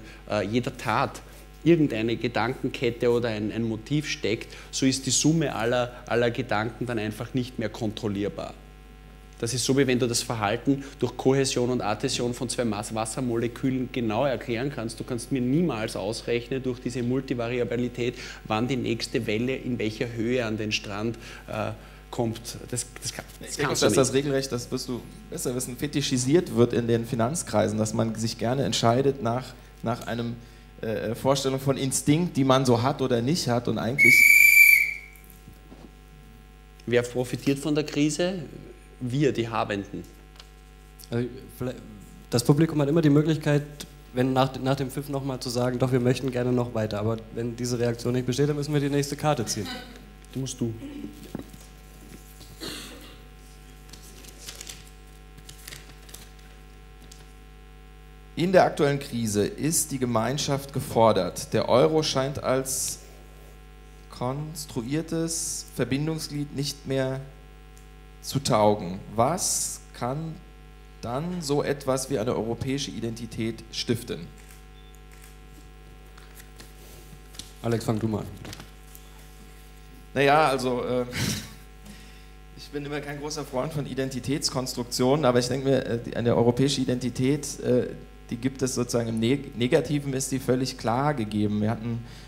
jeder Tat, irgendeine Gedankenkette oder ein Motiv steckt, so ist die Summe aller Gedanken dann einfach nicht mehr kontrollierbar. Das ist so, wie wenn du das Verhalten durch Kohäsion und Adhäsion von zwei Wassermolekülen genau erklären kannst. Du kannst mir niemals ausrechnen durch diese Multivariabilität, wann die nächste Welle in welcher Höhe an den Strand kommt. Ich denke, dass das regelrecht, das wirst du besser wissen, fetischisiert wird in den Finanzkreisen, dass man sich gerne entscheidet nach einem Vorstellung von Instinkt, die man so hat oder nicht hat, und eigentlich... Wer profitiert von der Krise? Wir, die Habenden. Also, das Publikum hat immer die Möglichkeit, wenn nach dem Pfiff nochmal zu sagen, doch, wir möchten gerne noch weiter, aber wenn diese Reaktion nicht besteht, dann müssen wir die nächste Karte ziehen. Die musst du. In der aktuellen Krise ist die Gemeinschaft gefordert. Der Euro scheint als konstruiertes Verbindungsglied nicht mehr zu taugen. Was kann dann so etwas wie eine europäische Identität stiften? Alex, fang du mal an. Naja, also... Ich bin immer kein großer Freund von Identitätskonstruktionen, aber ich denke mir, eine europäische Identität... Die gibt es sozusagen, im Negativen ist die völlig klar gegeben.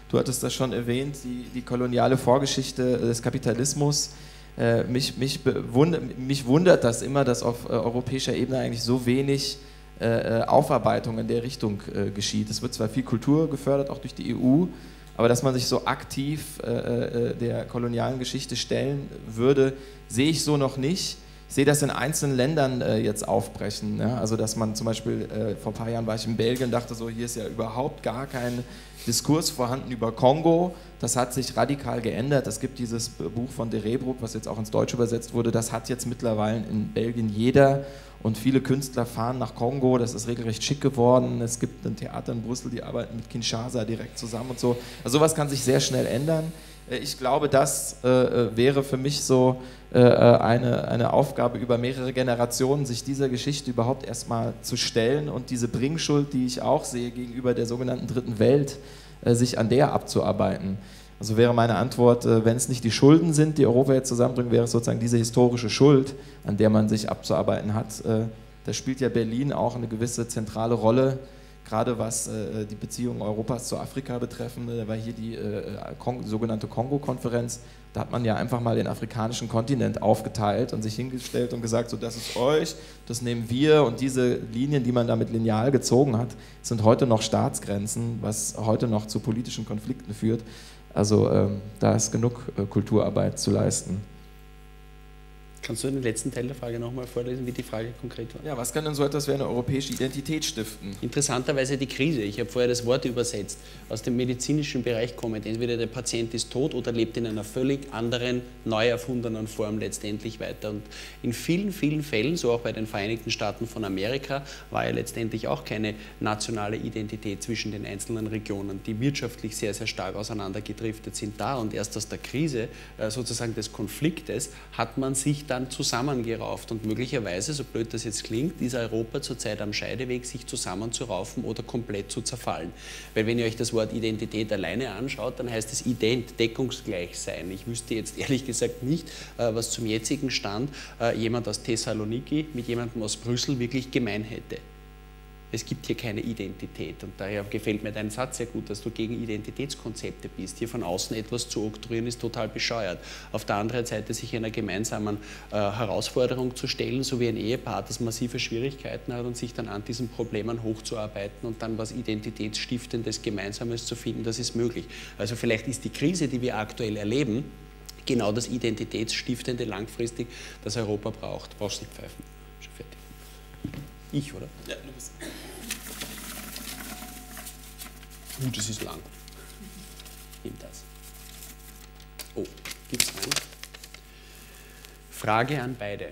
Du hattest das schon erwähnt, die koloniale Vorgeschichte des Kapitalismus. Mich wundert das immer, dass auf europäischer Ebene eigentlich so wenig Aufarbeitung in der Richtung geschieht. Es wird zwar viel Kultur gefördert, auch durch die EU, aber dass man sich so aktiv der kolonialen Geschichte stellen würde, sehe ich so noch nicht. Ich sehe das in einzelnen Ländern jetzt aufbrechen. Ja? Also dass man zum Beispiel, vor ein paar Jahren war ich in Belgien und dachte so, hier ist ja überhaupt gar kein Diskurs vorhanden über Kongo. Das hat sich radikal geändert. Es gibt dieses Buch von de Reybrouck, was jetzt auch ins Deutsche übersetzt wurde, das hat jetzt mittlerweile in Belgien jeder, und viele Künstler fahren nach Kongo, das ist regelrecht schick geworden. Es gibt ein Theater in Brüssel, die arbeiten mit Kinshasa direkt zusammen und so. Also sowas kann sich sehr schnell ändern. Ich glaube, das wäre für mich so eine Aufgabe über mehrere Generationen, sich dieser Geschichte überhaupt erstmal zu stellen und diese Bringschuld, die ich auch sehe gegenüber der sogenannten Dritten Welt, sich an der abzuarbeiten. Also wäre meine Antwort, wenn es nicht die Schulden sind, die Europa jetzt zusammenbringt, wäre es sozusagen diese historische Schuld, an der man sich abzuarbeiten hat. Da spielt ja Berlin auch eine gewisse zentrale Rolle, gerade was die Beziehungen Europas zu Afrika betreffen. Da war hier die sogenannte Kongo-Konferenz, da hat man ja einfach mal den afrikanischen Kontinent aufgeteilt und sich hingestellt und gesagt, so das ist euch, das nehmen wir, und diese Linien, die man da mit Lineal gezogen hat, sind heute noch Staatsgrenzen, was heute noch zu politischen Konflikten führt. Also da ist genug Kulturarbeit zu leisten. Kannst du den letzten Teil der Frage nochmal vorlesen, wie die Frage konkret war? Ja, was kann denn so etwas wie eine europäische Identität stiften? Interessanterweise die Krise. Ich habe vorher das Wort übersetzt. Aus dem medizinischen Bereich kommend. Entweder der Patient ist tot oder lebt in einer völlig anderen, neu erfundenen Form letztendlich weiter. Und in vielen, vielen Fällen, so auch bei den Vereinigten Staaten von Amerika, war ja letztendlich auch keine nationale Identität zwischen den einzelnen Regionen, die wirtschaftlich sehr, sehr stark auseinandergedriftet sind da. Und erst aus der Krise, sozusagen des Konfliktes, hat man sich da dann zusammengerauft. Und möglicherweise, so blöd das jetzt klingt, ist Europa zurzeit am Scheideweg, sich zusammenzuraufen oder komplett zu zerfallen. Weil wenn ihr euch das Wort Identität alleine anschaut, dann heißt es ident, deckungsgleich sein. Ich wüsste jetzt ehrlich gesagt nicht, was zum jetzigen Stand jemand aus Thessaloniki mit jemandem aus Brüssel wirklich gemein hätte. Es gibt hier keine Identität und daher gefällt mir dein Satz sehr gut, dass du gegen Identitätskonzepte bist. Hier von außen etwas zu oktroyieren ist total bescheuert. Auf der anderen Seite sich einer gemeinsamen Herausforderung zu stellen, so wie ein Ehepaar, das massive Schwierigkeiten hat und sich dann an diesen Problemen hochzuarbeiten und dann was Identitätsstiftendes Gemeinsames zu finden, das ist möglich. Also vielleicht ist die Krise, die wir aktuell erleben, genau das Identitätsstiftende langfristig, das Europa braucht. Brauchst nicht pfeifen. Schon fertig. Ich, oder? Ja, du bist. Das ist lang. Nimm das. Oh, gibt's einen? Frage an beide.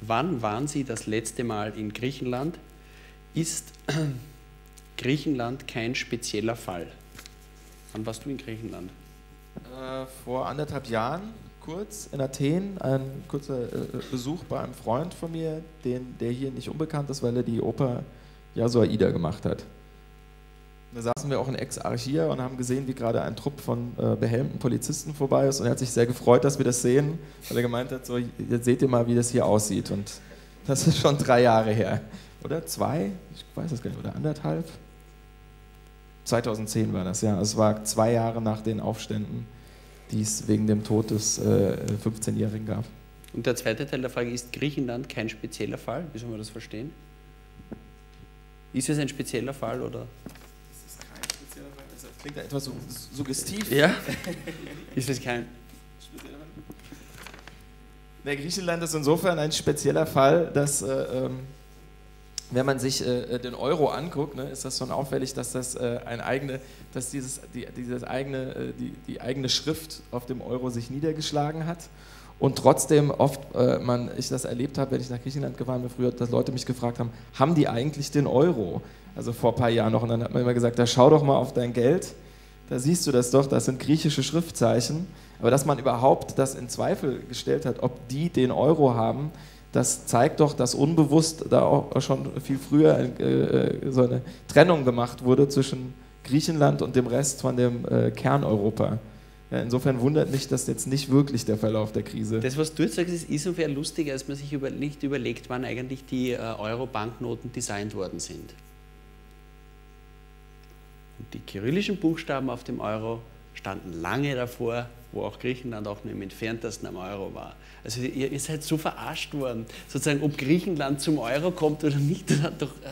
Wann waren Sie das letzte Mal in Griechenland? Ist Griechenland kein spezieller Fall? Wann warst du in Griechenland? Vor 1,5 Jahren. Kurz in Athen, ein kurzer Besuch bei einem Freund von mir, der hier nicht unbekannt ist, weil er die Oper Jasoaida gemacht hat. Da saßen wir auch in Ex-Archia und haben gesehen, wie gerade ein Trupp von behelmten Polizisten vorbei ist, und er hat sich sehr gefreut, dass wir das sehen, weil er gemeint hat, so, jetzt seht ihr mal, wie das hier aussieht, und das ist schon 3 Jahre her. Oder 2? Ich weiß es gar nicht, oder 1,5? 2010 war das, ja. Also es war 2 Jahre nach den Aufständen, die es wegen dem Tod des 15-Jährigen gab. Und der zweite Teil der Frage, ist Griechenland kein spezieller Fall? Wie soll man das verstehen? Ist es ein spezieller Fall, oder? Es ist kein spezieller Fall, das klingt ja etwas suggestiv. Ja? Ist es kein spezieller Fall? Der Griechenland ist insofern ein spezieller Fall, dass, wenn man sich den Euro anguckt, ne, ist das schon auffällig, dass das die eigene Schrift auf dem Euro sich niedergeschlagen hat, und trotzdem oft ich das erlebt habe, wenn ich nach Griechenland gefahren bin früher, dass Leute mich gefragt haben, haben die eigentlich den Euro? Also vor ein paar Jahren noch, und dann hat man immer gesagt, da schau doch mal auf dein Geld, da siehst du das doch, das sind griechische Schriftzeichen, aber dass man überhaupt das in Zweifel gestellt hat, ob die den Euro haben, das zeigt doch, dass unbewusst da auch schon viel früher so eine Trennung gemacht wurde zwischen Griechenland und dem Rest von dem Kerneuropa. Ja, insofern wundert mich das jetzt nicht wirklich, der Verlauf der Krise. Das, was du jetzt sagst, ist insofern lustiger, als man sich nicht überlegt, wann eigentlich die Euro-Banknoten designt worden sind. Und die kyrillischen Buchstaben auf dem Euro standen lange davor, wo auch Griechenland auch nur im entferntesten am Euro war. Also ihr seid so verarscht worden. Sozusagen, ob Griechenland zum Euro kommt oder nicht, das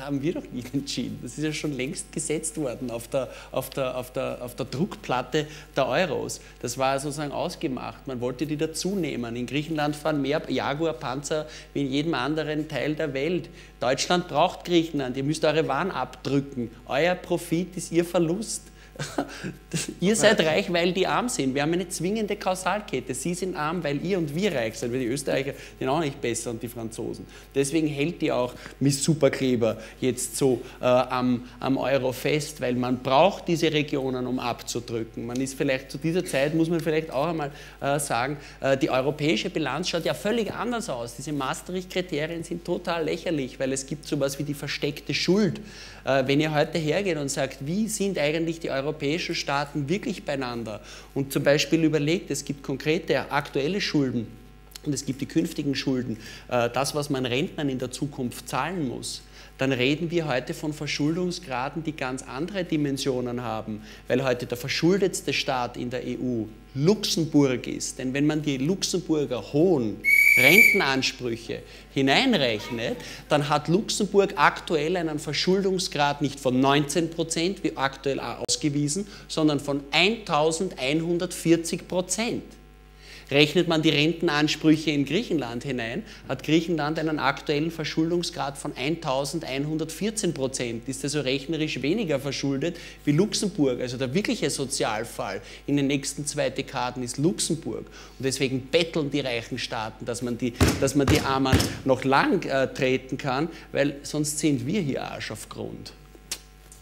haben wir doch nicht entschieden. Das ist ja schon längst gesetzt worden auf der Druckplatte der Euros. Das war sozusagen ausgemacht. Man wollte die dazunehmen. In Griechenland fahren mehr Jaguar-Panzer wie in jedem anderen Teil der Welt. Deutschland braucht Griechenland. Ihr müsst eure Waren abdrücken. Euer Profit ist ihr Verlust. Ihr seid reich, weil die arm sind. Wir haben eine zwingende Kausalkette. Sie sind arm, weil ihr und wir reich sind. Weil die Österreicher sind auch nicht besser und die Franzosen. Deswegen hält die auch Miss Superkleber jetzt so am Euro fest, weil man braucht diese Regionen, um abzudrücken. Man ist vielleicht zu dieser Zeit, muss man vielleicht auch einmal sagen, die europäische Bilanz schaut ja völlig anders aus. Diese Maastricht-Kriterien sind total lächerlich, weil es gibt sowas wie die versteckte Schuld. Wenn ihr heute hergeht und sagt, wie sind eigentlich die europäischen Staaten wirklich beieinander, und zum Beispiel überlegt, es gibt konkrete aktuelle Schulden und es gibt die künftigen Schulden, das, was man Rentnern in der Zukunft zahlen muss, dann reden wir heute von Verschuldungsgraden, die ganz andere Dimensionen haben, weil heute der verschuldetste Staat in der EU Luxemburg ist. Denn wenn man die Luxemburger hohen Rentenansprüche hineinrechnet, dann hat Luxemburg aktuell einen Verschuldungsgrad nicht von 19%, wie aktuell ausgewiesen, sondern von 1140%. Rechnet man die Rentenansprüche in Griechenland hinein, hat Griechenland einen aktuellen Verschuldungsgrad von 1114%, ist also rechnerisch weniger verschuldet wie Luxemburg. Also der wirkliche Sozialfall in den nächsten 2 Dekaden ist Luxemburg. Und deswegen betteln die reichen Staaten, dass man die Armen noch lang treten kann, weil sonst sind wir hier Arsch auf Grund.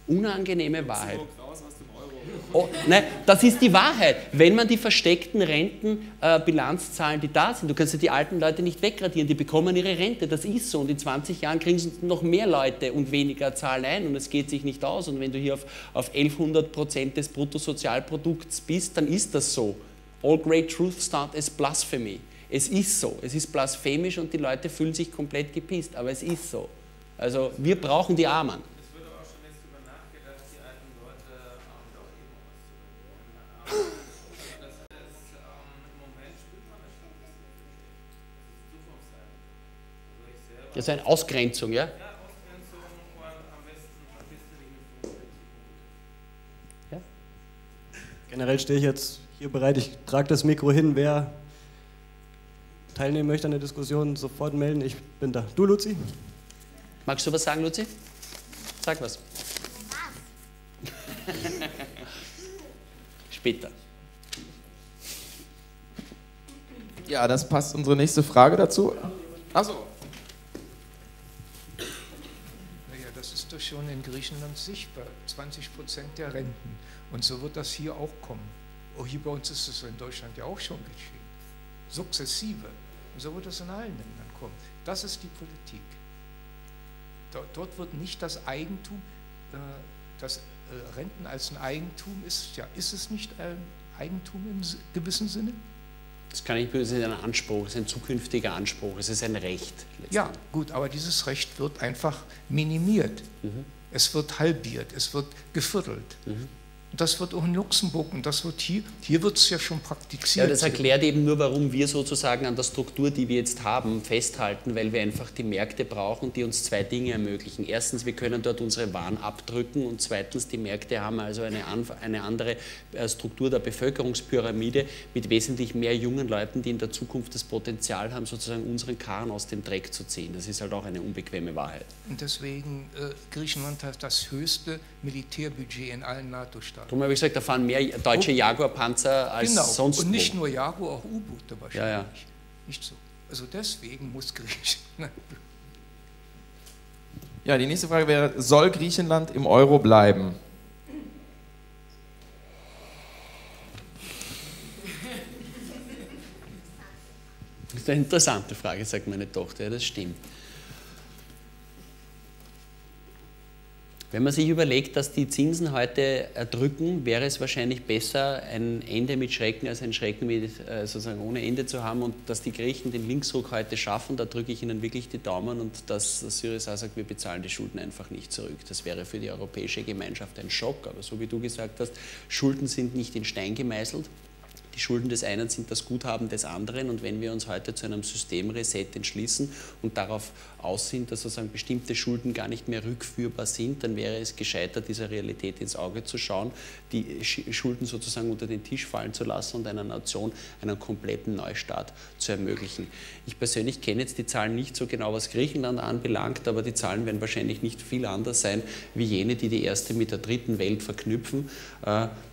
Unangenehme Wahrheit. Luxemburg raus aus dem Euro. Oh, nein, das ist die Wahrheit. Wenn man die versteckten Rentenbilanzzahlen, die da sind, du kannst ja die alten Leute nicht wegradieren, die bekommen ihre Rente, das ist so. Und in 20 Jahren kriegen sie noch mehr Leute und weniger Zahlen ein und es geht sich nicht aus. Und wenn du hier auf 1100% des Bruttosozialprodukts bist, dann ist das so. All great truth start as blasphemy. Es ist so. Es ist blasphemisch und die Leute fühlen sich komplett gepisst, aber es ist so. Also wir brauchen die Armen. Das ist eine Ausgrenzung, ja? Ja, Ausgrenzung und am besten ein bisschen. Generell stehe ich jetzt hier bereit, ich trage das Mikro hin. Wer teilnehmen möchte an der Diskussion, sofort melden. Ich bin da. Du, Luzi? Magst du was sagen, Luzi? Sag was. Später. Ja, das passt unsere nächste Frage dazu. Achso. Schon in Griechenland sichtbar, 20% der Renten. Und so wird das hier auch kommen. Oh, hier bei uns ist es in Deutschland ja auch schon geschehen. Sukzessive. Und so wird das in allen Ländern kommen. Das ist die Politik. Dort wird nicht das Eigentum, das Renten als ein Eigentum ist, ja, ist es nicht Eigentum im gewissem Sinne? Das kann ich böse, es ist ein Anspruch, es ist ein zukünftiger Anspruch, es ist ein Recht. Ja, gut, aber dieses Recht wird einfach minimiert. Mhm. Es wird halbiert, es wird geviertelt. Mhm. Das wird auch in Luxemburg und das wird hier wird es ja schon praktiziert. Ja, das erklärt eben nur, warum wir sozusagen an der Struktur, die wir jetzt haben, festhalten, weil wir einfach die Märkte brauchen, die uns zwei Dinge ermöglichen. Erstens, wir können dort unsere Waren abdrücken und zweitens, die Märkte haben also eine andere Struktur der Bevölkerungspyramide mit wesentlich mehr jungen Leuten, die in der Zukunft das Potenzial haben, sozusagen unseren Karren aus dem Dreck zu ziehen. Das ist halt auch eine unbequeme Wahrheit. Und deswegen, Griechenland hat das höchste Militärbudget in allen NATO-Staaten. Darum habe ich gesagt, da fahren mehr deutsche Jaguar-Panzer als sonst wo. Und nicht nur Jaguar, auch U-Boote wahrscheinlich. Ja, ja. Nicht so. Also deswegen muss Griechenland... Ja, die nächste Frage wäre, soll Griechenland im Euro bleiben? Das ist eine interessante Frage, sagt meine Tochter. Ja, das stimmt. Wenn man sich überlegt, dass die Zinsen heute erdrücken, wäre es wahrscheinlich besser, ein Ende mit Schrecken als ein Schrecken mit, sozusagen ohne Ende zu haben. Und dass die Griechen den Linksruck heute schaffen, da drücke ich ihnen wirklich die Daumen. Und dass Syriza sagt, wir bezahlen die Schulden einfach nicht zurück. Das wäre für die europäische Gemeinschaft ein Schock. Aber so wie du gesagt hast, Schulden sind nicht in Stein gemeißelt. Die Schulden des einen sind das Guthaben des anderen und wenn wir uns heute zu einem Systemreset entschließen und darauf aus sind, dass sozusagen bestimmte Schulden gar nicht mehr rückführbar sind, dann wäre es gescheiter, dieser Realität ins Auge zu schauen, die Schulden sozusagen unter den Tisch fallen zu lassen und einer Nation einen kompletten Neustart zu ermöglichen. Ich persönlich kenne jetzt die Zahlen nicht so genau, was Griechenland anbelangt, aber die Zahlen werden wahrscheinlich nicht viel anders sein, wie jene, die die erste mit der dritten Welt verknüpfen.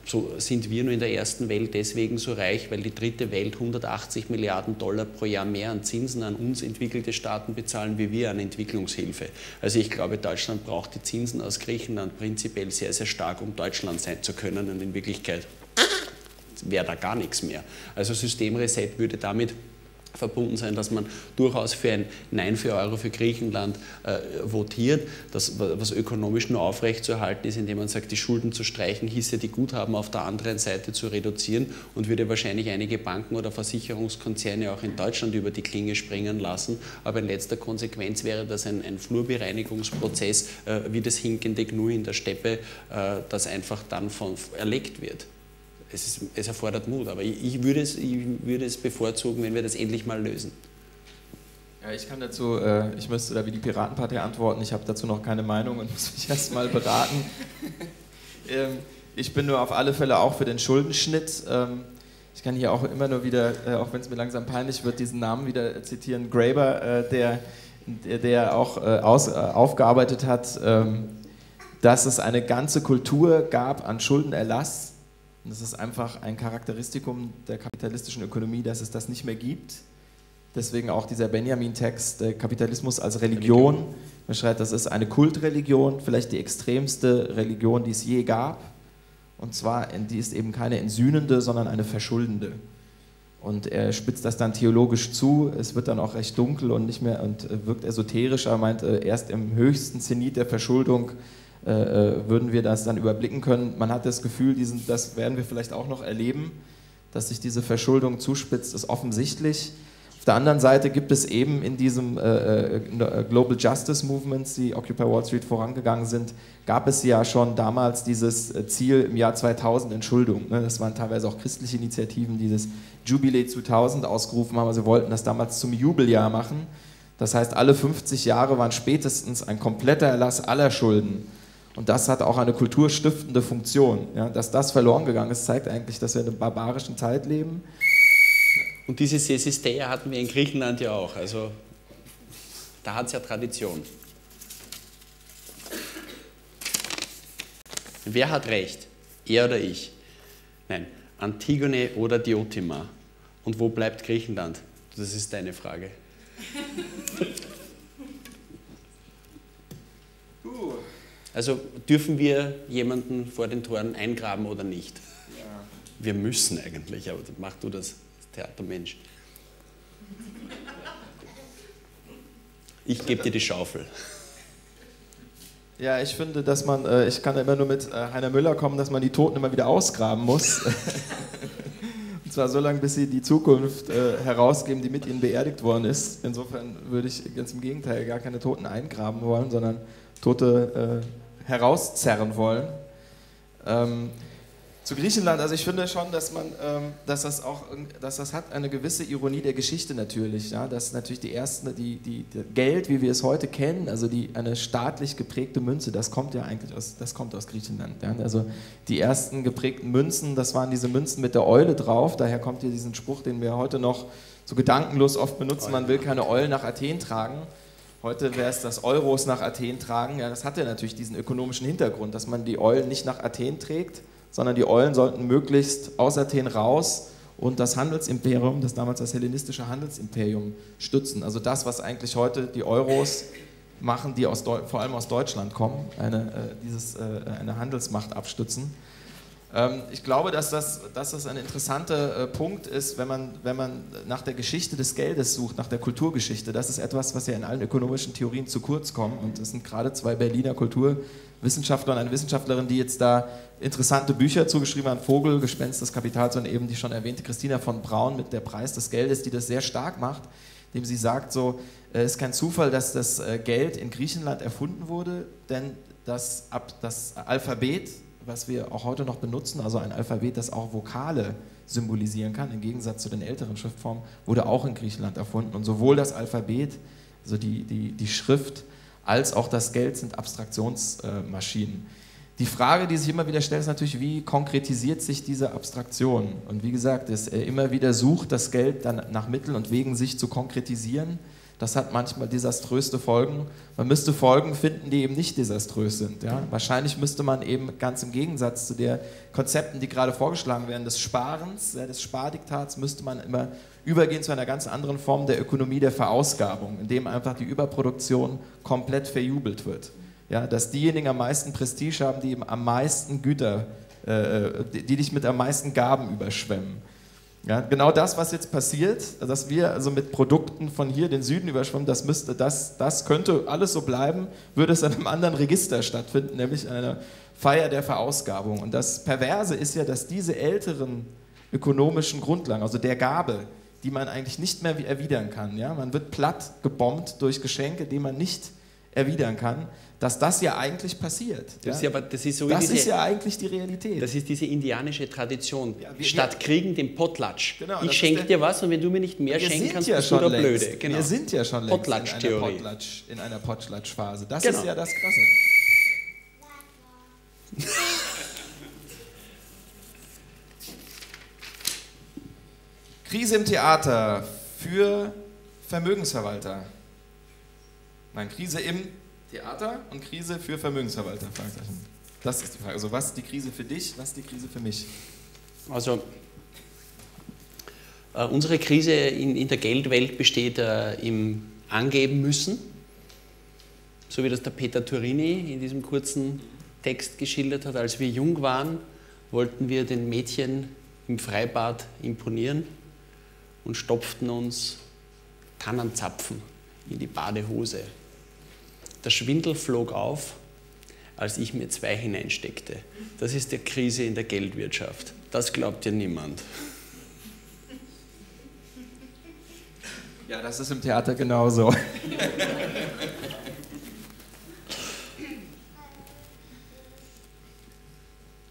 So sind wir nur in der ersten Welt deswegen so reich, weil die dritte Welt 180 Milliarden Dollar pro Jahr mehr an Zinsen an uns entwickelte Staaten bezahlen, wie wir an Entwicklungshilfe. Also ich glaube, Deutschland braucht die Zinsen aus Griechenland prinzipiell sehr, sehr stark, um Deutschland sein zu können. Und in Wirklichkeit wäre da gar nichts mehr. Also Systemreset würde damit verbunden sein, dass man durchaus für ein Nein für Euro für Griechenland votiert. Das, was ökonomisch nur aufrechtzuerhalten ist, indem man sagt, die Schulden zu streichen, hieße die Guthaben auf der anderen Seite zu reduzieren und würde wahrscheinlich einige Banken oder Versicherungskonzerne auch in Deutschland über die Klinge springen lassen. Aber in letzter Konsequenz wäre das ein Flurbereinigungsprozess wie das hinkende Gnu in der Steppe, das einfach dann erlegt wird. Es erfordert Mut, aber ich würde es bevorzugen, wenn wir das endlich mal lösen. Ja, ich kann dazu, ich müsste da wie die Piratenpartei antworten, ich habe dazu noch keine Meinung und muss mich erst mal beraten. Ich bin nur auf alle Fälle auch für den Schuldenschnitt. Ich kann hier auch immer nur wieder, auch wenn es mir langsam peinlich wird, diesen Namen wieder zitieren, Graeber, der auch aufgearbeitet hat, dass es eine ganze Kultur gab an Schuldenerlass. Und das ist einfach ein Charakteristikum der kapitalistischen Ökonomie, dass es das nicht mehr gibt. Deswegen auch dieser Benjamin-Text, Kapitalismus als Religion. Man schreibt, das ist eine Kultreligion, vielleicht die extremste Religion, die es je gab. Und zwar, die ist eben keine entsühnende, sondern eine verschuldende. Und er spitzt das dann theologisch zu, es wird dann auch recht dunkel und nicht mehr und wirkt esoterisch. Er meint, erst im höchsten Zenit der Verschuldung würden wir das dann überblicken können. Man hat das Gefühl, das werden wir vielleicht auch noch erleben, dass sich diese Verschuldung zuspitzt, ist offensichtlich. Auf der anderen Seite gibt es eben in diesem Global Justice Movements, die Occupy Wall Street vorangegangen sind, gab es ja schon damals dieses Ziel im Jahr 2000, Entschuldung. Ne? Das waren teilweise auch christliche Initiativen, die das Jubilee 2000 ausgerufen haben. Sie wollten das damals zum Jubeljahr machen. Das heißt, alle 50 Jahre waren spätestens ein kompletter Erlass aller Schulden. Und das hat auch eine kulturstiftende Funktion. Ja? Dass das verloren gegangen ist, zeigt eigentlich, dass wir in einer barbarischen Zeit leben. Und diese Sesistea hatten wir in Griechenland ja auch, also da hat es ja Tradition. Wer hat recht? Er oder ich? Nein, Antigone oder Diotima? Und wo bleibt Griechenland? Das ist deine Frage. Also dürfen wir jemanden vor den Toren eingraben oder nicht? Ja. Wir müssen eigentlich, aber mach du das. Theatermensch. Ich gebe dir die Schaufel. Ja, ich finde, dass man, ich kann immer nur mit Heiner Müller kommen, dass man die Toten immer wieder ausgraben muss. Und zwar so lange, bis sie die Zukunft herausgeben, die mit ihnen beerdigt worden ist. Insofern würde ich ganz im Gegenteil gar keine Toten eingraben wollen, sondern Tote herauszerren wollen. Zu Griechenland, also ich finde schon, dass man, dass das hat eine gewisse Ironie der Geschichte natürlich, ja, dass natürlich die ersten, die Geld, wie wir es heute kennen, also eine staatlich geprägte Münze, das kommt ja eigentlich aus, das kommt aus Griechenland, ja, also die ersten geprägten Münzen, das waren diese Münzen mit der Eule drauf, daher kommt hier diesen Spruch, den wir heute noch so gedankenlos oft benutzen, man will keine Eulen nach Athen tragen. Heute wäre es das Euros nach Athen tragen, ja, das hat ja natürlich diesen ökonomischen Hintergrund, dass man die Eulen nicht nach Athen trägt, sondern die Eulen sollten möglichst aus Athen raus und das Handelsimperium, das damals das hellenistische Handelsimperium, stützen. Also das, was eigentlich heute die Euros machen, die vor allem aus Deutschland kommen, eine Handelsmacht abstützen. Ich glaube, dass das ein interessanter Punkt ist, wenn man nach der Geschichte des Geldes sucht, nach der Kulturgeschichte. Das ist etwas, was ja in allen ökonomischen Theorien zu kurz kommt. Und es sind gerade zwei Berliner Kulturwissenschaftler und eine Wissenschaftlerin, die jetzt da interessante Bücher zugeschrieben haben, Vogel, Gespenst des Kapitals und eben die schon erwähnte Christina von Braun mit Der Preis des Geldes, die das sehr stark macht, indem sie sagt, so, es ist kein Zufall, dass das Geld in Griechenland erfunden wurde, denn das Alphabet, was wir auch heute noch benutzen, also ein Alphabet, das auch Vokale symbolisieren kann, im Gegensatz zu den älteren Schriftformen, wurde auch in Griechenland erfunden. Und sowohl das Alphabet, also die Schrift, als auch das Geld sind Abstraktionsmaschinen. Die Frage, die sich immer wieder stellt, ist natürlich, wie konkretisiert sich diese Abstraktion? Und wie gesagt, immer wieder sucht das Geld dann nach Mitteln und Wegen, sich zu konkretisieren. Das hat manchmal desaströse Folgen. Man müsste Folgen finden, die eben nicht desaströs sind. Ja? Wahrscheinlich müsste man eben ganz im Gegensatz zu den Konzepten, die gerade vorgeschlagen werden, des Sparens, des Spardiktats, müsste man immer übergehen zu einer ganz anderen Form der Ökonomie der Verausgabung, in dem einfach die Überproduktion komplett verjubelt wird. Ja? Dass diejenigen am meisten Prestige haben, die eben am meisten Güter, die dich mit am meisten Gaben überschwemmen. Ja, genau das, was jetzt passiert, dass wir also mit Produkten von hier den Süden überschwemmen, das könnte alles so bleiben, würde es an einem anderen Register stattfinden, nämlich einer Feier der Verausgabung. Und das Perverse ist ja, dass diese älteren ökonomischen Grundlagen, also der Gabe, die man eigentlich nicht mehr erwidern kann, ja, man wird platt gebombt durch Geschenke, die man nicht erwidern kann, dass das ja eigentlich passiert. Das, ja? Das ist ja eigentlich die Realität. Das ist diese indianische Tradition. Ja, statt Kriegen den Potlatsch. Genau, ich schenke dir was und wenn du mir nicht mehr schenken kannst, bist du der Blöde. Genau. Wir sind ja schon längst in einer Potlatsch-Phase. Das ist ja das Krasse. Krise im Theater für Vermögensverwalter. Nein, Krise im Theater und Krise für Vermögensverwalter. Das ist die Frage. Also was ist die Krise für dich, was ist die Krise für mich? Also unsere Krise in der Geldwelt besteht im Angeben müssen, so wie das der Peter Turini in diesem kurzen Text geschildert hat, als wir jung waren wollten wir den Mädchen im Freibad imponieren und stopften uns Tannenzapfen in die Badehose. Der Schwindel flog auf, als ich mir 2 hineinsteckte. Das ist die Krise in der Geldwirtschaft. Das glaubt ja niemand. Ja, das ist im Theater genauso.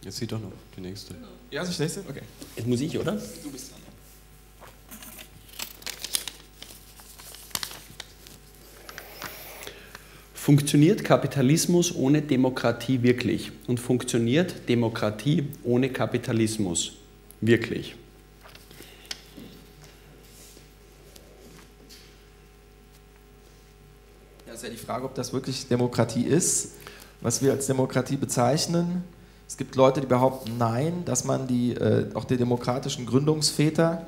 Jetzt sieht doch noch die nächste. Ja, das ist die nächste? Okay. Jetzt muss ich, oder? Du bist dran. Funktioniert Kapitalismus ohne Demokratie wirklich? Und funktioniert Demokratie ohne Kapitalismus wirklich? Ja, ist ja die Frage, ob das wirklich Demokratie ist, was wir als Demokratie bezeichnen. Es gibt Leute, die behaupten, nein, dass man auch die demokratischen Gründungsväter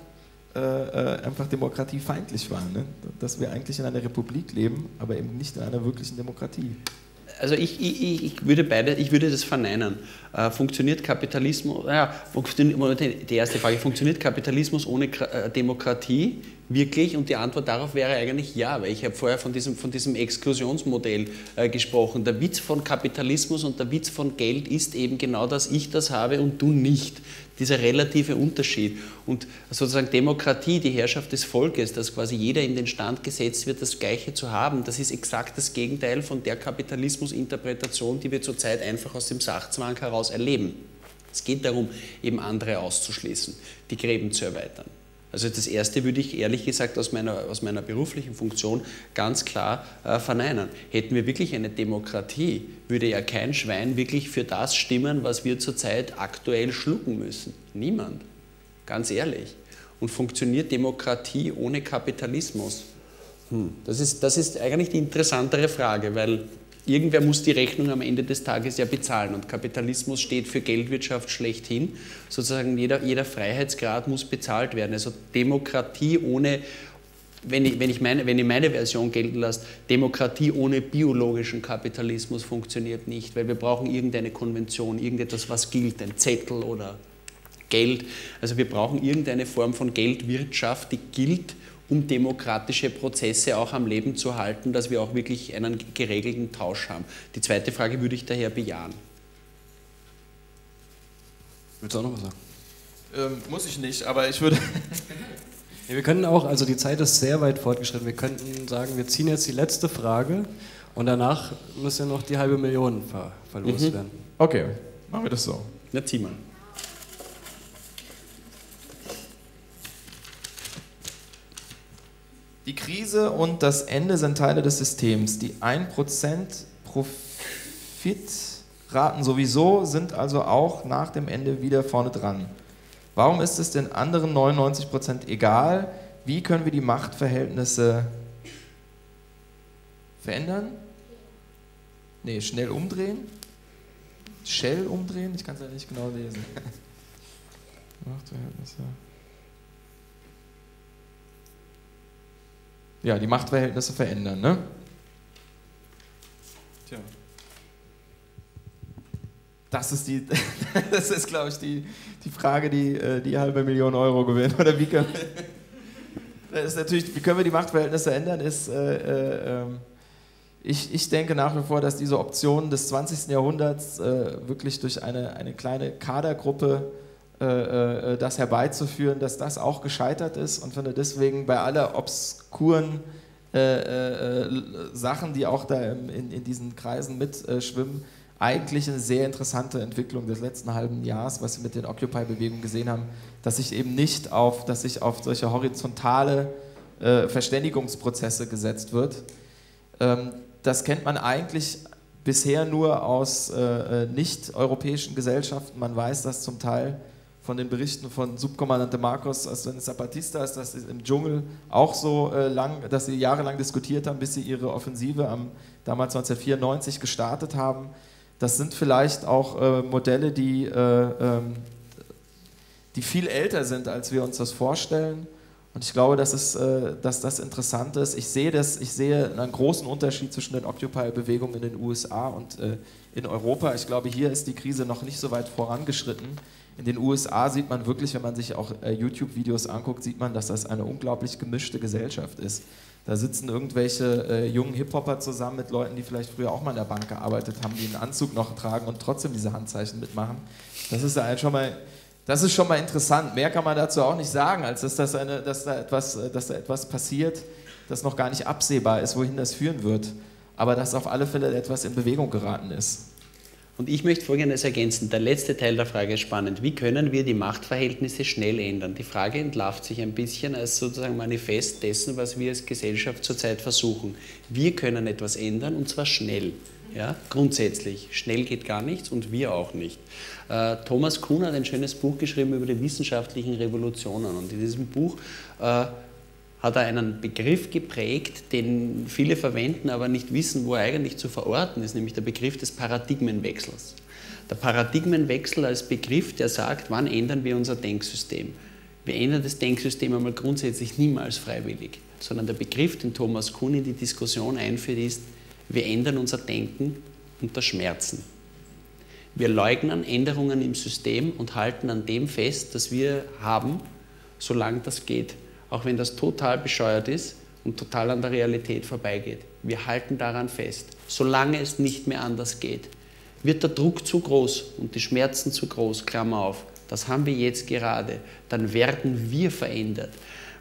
einfach demokratiefeindlich waren. Ne? Dass wir eigentlich in einer Republik leben, aber eben nicht in einer wirklichen Demokratie. Also ich würde das verneinen. Funktioniert Kapitalismus, die erste Frage, funktioniert Kapitalismus ohne Demokratie wirklich? Und die Antwort darauf wäre eigentlich ja, weil ich habe vorher von diesem Exklusionsmodell gesprochen. Der Witz von Kapitalismus und der Witz von Geld ist eben genau, dass ich das habe und du nicht. Dieser relative Unterschied. Und sozusagen Demokratie, die Herrschaft des Volkes, dass quasi jeder in den Stand gesetzt wird, das Gleiche zu haben, das ist exakt das Gegenteil von der Kapitalismusinterpretation, die wir zurzeit einfach aus dem Sachzwang heraus erleben. Es geht darum, eben andere auszuschließen, die Gräben zu erweitern. Also das Erste würde ich ehrlich gesagt aus meiner beruflichen Funktion ganz klar verneinen. Hätten wir wirklich eine Demokratie, würde ja kein Schwein wirklich für das stimmen, was wir zurzeit aktuell schlucken müssen. Niemand, ganz ehrlich. Und funktioniert Demokratie ohne Kapitalismus? Das ist eigentlich die interessantere Frage, weil irgendwer muss die Rechnung am Ende des Tages ja bezahlen und Kapitalismus steht für Geldwirtschaft schlechthin. Sozusagen jeder Freiheitsgrad muss bezahlt werden. Also Demokratie ohne, wenn ich meine Version gelten lasse, Demokratie ohne biologischen Kapitalismus funktioniert nicht, weil wir brauchen irgendeine Konvention, irgendetwas, was gilt, ein Zettel oder Geld. Also wir brauchen irgendeine Form von Geldwirtschaft, die gilt, um demokratische Prozesse auch am Leben zu halten, dass wir auch wirklich einen geregelten Tausch haben. Die zweite Frage würde ich daher bejahen. Willst du auch noch was sagen? Muss ich nicht, aber ich würde... Ja, wir können auch, also die Zeit ist sehr weit fortgeschritten, wir könnten sagen, wir ziehen jetzt die letzte Frage und danach müssen noch die halbe Million verlost werden. Okay, machen wir das so. Na, zieh mal. Die Krise und das Ende sind Teile des Systems. Die 1% Profitraten sowieso sind also auch nach dem Ende wieder vorne dran. Warum ist es den anderen 99% egal? Wie können wir die Machtverhältnisse verändern? Nee, schnell umdrehen? Shell umdrehen? Ich kann es ja nicht genau lesen. Machtverhältnisse... Ja, die Machtverhältnisse verändern, ne? Tja. Das ist glaube ich, die Frage, die halbe Million Euro gewinnt. Oder wie können wir, das ist natürlich, wie können wir die Machtverhältnisse ändern? Ich denke nach wie vor, dass diese Option des 20. Jahrhunderts wirklich durch eine kleine Kadergruppe das herbeizuführen, dass das auch gescheitert ist und finde deswegen bei aller obskuren Sachen, die auch da in diesen Kreisen mitschwimmen, eigentlich eine sehr interessante Entwicklung des letzten halben Jahres, was wir mit den Occupy-Bewegungen gesehen haben, dass sich eben nicht auf solche horizontale Verständigungsprozesse gesetzt wird. Das kennt man eigentlich bisher nur aus nicht-europäischen Gesellschaften. Man weiß das zum Teil von den Berichten von Subkommandante Marcos, also den Zapatistas, dass sie im Dschungel auch so dass sie jahrelang diskutiert haben, bis sie ihre Offensive damals 1994 gestartet haben. Das sind vielleicht auch Modelle, die viel älter sind, als wir uns das vorstellen. Und ich glaube, dass das interessant ist. Ich sehe einen großen Unterschied zwischen den Occupy-Bewegungen in den USA und in Europa. Ich glaube, hier ist die Krise noch nicht so weit vorangeschritten. In den USA sieht man wirklich, wenn man sich auch YouTube-Videos anguckt, sieht man, dass das eine unglaublich gemischte Gesellschaft ist. Da sitzen irgendwelche jungen Hip-Hopper zusammen mit Leuten, die vielleicht früher auch mal in der Bank gearbeitet haben, die einen Anzug noch tragen und trotzdem diese Handzeichen mitmachen. Das ist schon mal interessant. Mehr kann man dazu auch nicht sagen, als dass da etwas passiert, das noch gar nicht absehbar ist, wohin das führen wird. Aber dass auf alle Fälle etwas in Bewegung geraten ist. Und ich möchte Folgendes ergänzen. Der letzte Teil der Frage ist spannend. Wie können wir die Machtverhältnisse schnell ändern? Die Frage entlarvt sich ein bisschen als sozusagen Manifest dessen, was wir als Gesellschaft zurzeit versuchen. Wir können etwas ändern, und zwar schnell. Ja, grundsätzlich. Schnell geht gar nichts und wir auch nicht. Thomas Kuhn hat ein schönes Buch geschrieben über die wissenschaftlichen Revolutionen. Und in diesem Buch hat er einen Begriff geprägt, den viele verwenden, aber nicht wissen, wo er eigentlich zu verorten ist, nämlich der Begriff des Paradigmenwechsels. Der Paradigmenwechsel als Begriff, der sagt, wann ändern wir unser Denksystem? Wir ändern das Denksystem einmal grundsätzlich niemals freiwillig, sondern der Begriff, den Thomas Kuhn in die Diskussion einführt, ist, wir ändern unser Denken unter Schmerzen. Wir leugnen Änderungen im System und halten an dem fest, das wir haben, solange das geht. Auch wenn das total bescheuert ist und total an der Realität vorbeigeht. Wir halten daran fest, solange es nicht mehr anders geht. Wird der Druck zu groß und die Schmerzen zu groß, Klammer auf, das haben wir jetzt gerade, dann werden wir verändert.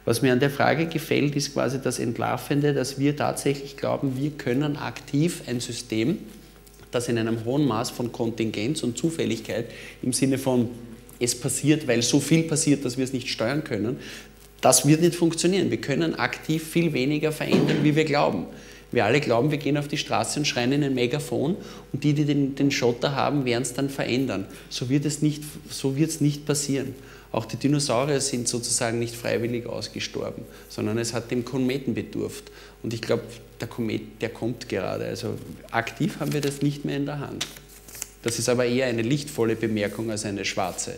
Was mir an der Frage gefällt, ist quasi das Entlarvende, dass wir tatsächlich glauben, wir können aktiv ein System, das in einem hohen Maß von Kontingenz und Zufälligkeit, im Sinne von, es passiert, weil so viel passiert, dass wir es nicht steuern können, das wird nicht funktionieren. Wir können aktiv viel weniger verändern, wie wir glauben. Wir alle glauben, wir gehen auf die Straße und schreien in ein Megafon und die, die den Schotter haben, werden es dann verändern. So wird es nicht passieren. Auch die Dinosaurier sind sozusagen nicht freiwillig ausgestorben, sondern es hat dem Kometen bedurft. Und ich glaube, der Komet, der kommt gerade. Also aktiv haben wir das nicht mehr in der Hand. Das ist aber eher eine lichtvolle Bemerkung als eine schwarze.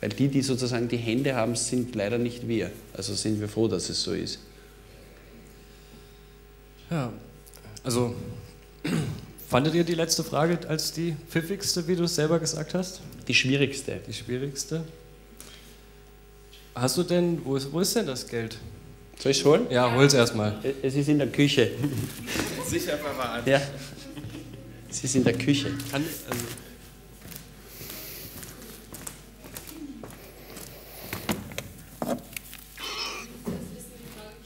Weil die, die sozusagen die Hände haben, sind leider nicht wir. Also sind wir froh, dass es so ist. Ja, also fandet ihr die letzte Frage als die pfiffigste, wie du es selber gesagt hast? Die schwierigste. Die schwierigste. Hast du denn, wo ist denn das Geld? Soll ich es holen? Ja, hol's erstmal. Es ist in der Küche. Sicher einfach mal an. Ja. Es ist in der Küche.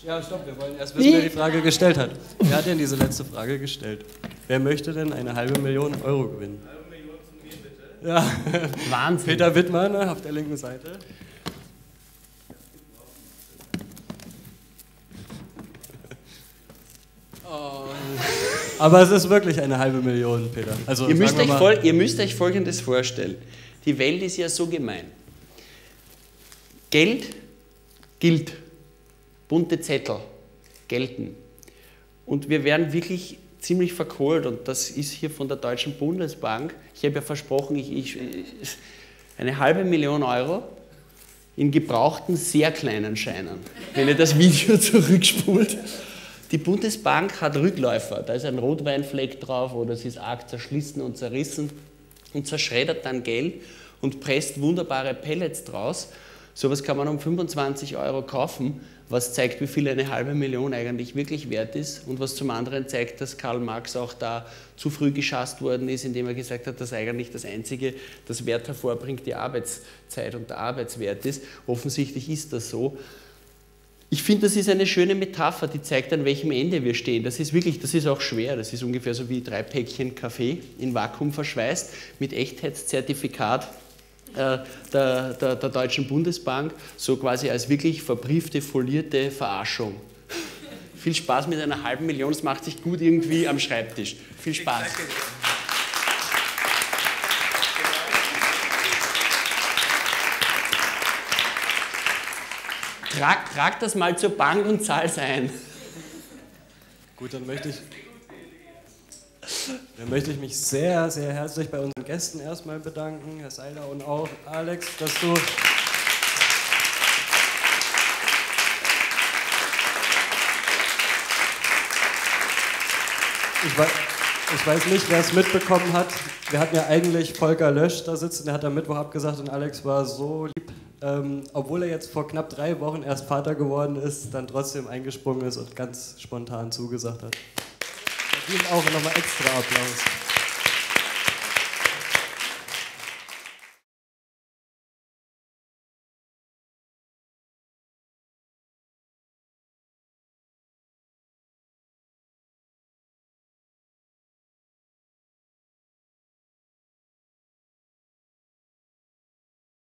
Ja, stopp, wir wollen erst wissen, wer die Frage gestellt hat. Wer hat denn diese letzte Frage gestellt? Wer möchte denn eine 500.000 Euro gewinnen? 1,5 Millionen zu mir, bitte. Ja, Wahnsinn. Peter Wittmann auf der linken Seite. Oh. Aber es ist wirklich eine 500.000, Peter. Also, ihr müsst euch Folgendes vorstellen. Die Welt ist ja so gemein. Geld gilt. Bunte Zettel gelten. Und wir werden wirklich ziemlich verkohlt, und das ist hier von der Deutschen Bundesbank. Ich habe ja versprochen, ich 500.000 Euro in gebrauchten, sehr kleinen Scheinen, wenn ihr das Video zurückspult. Die Bundesbank hat Rückläufer, da ist ein Rotweinfleck drauf oder es ist arg zerschlissen und zerrissen, und zerschreddert dann Geld und presst wunderbare Pellets draus. Sowas kann man um 25 Euro kaufen, was zeigt, wie viel eine 500.000 eigentlich wirklich wert ist, und was zum anderen zeigt, dass Karl Marx auch da zu früh geschasst worden ist, indem er gesagt hat, dass eigentlich das Einzige, das Wert hervorbringt, die Arbeitszeit und der Arbeitswert ist. Offensichtlich ist das so. Ich finde, das ist eine schöne Metapher, die zeigt, an welchem Ende wir stehen. Das ist wirklich, das ist auch schwer. Das ist ungefähr so wie 3 Päckchen Kaffee in Vakuum verschweißt mit Echtheitszertifikat der Deutschen Bundesbank, so quasi als wirklich verbriefte, folierte Verarschung. Viel Spaß mit einer 500.000, das macht sich gut irgendwie am Schreibtisch. Viel Spaß. Trag das mal zur Bank und zahl's ein. Gut, dann möchte ich mich sehr, sehr herzlich bei unseren Gästen erstmal bedanken, Herr Seiler und auch Alex, Ich weiß nicht, wer es mitbekommen hat, Wir hatten ja eigentlich Volker Lösch da sitzen, der hat am Mittwoch abgesagt und Alex war so lieb, obwohl er jetzt vor knapp 3 Wochen erst Vater geworden ist, dann trotzdem eingesprungen ist und ganz spontan zugesagt hat. Da ging auch nochmal extra Applaus.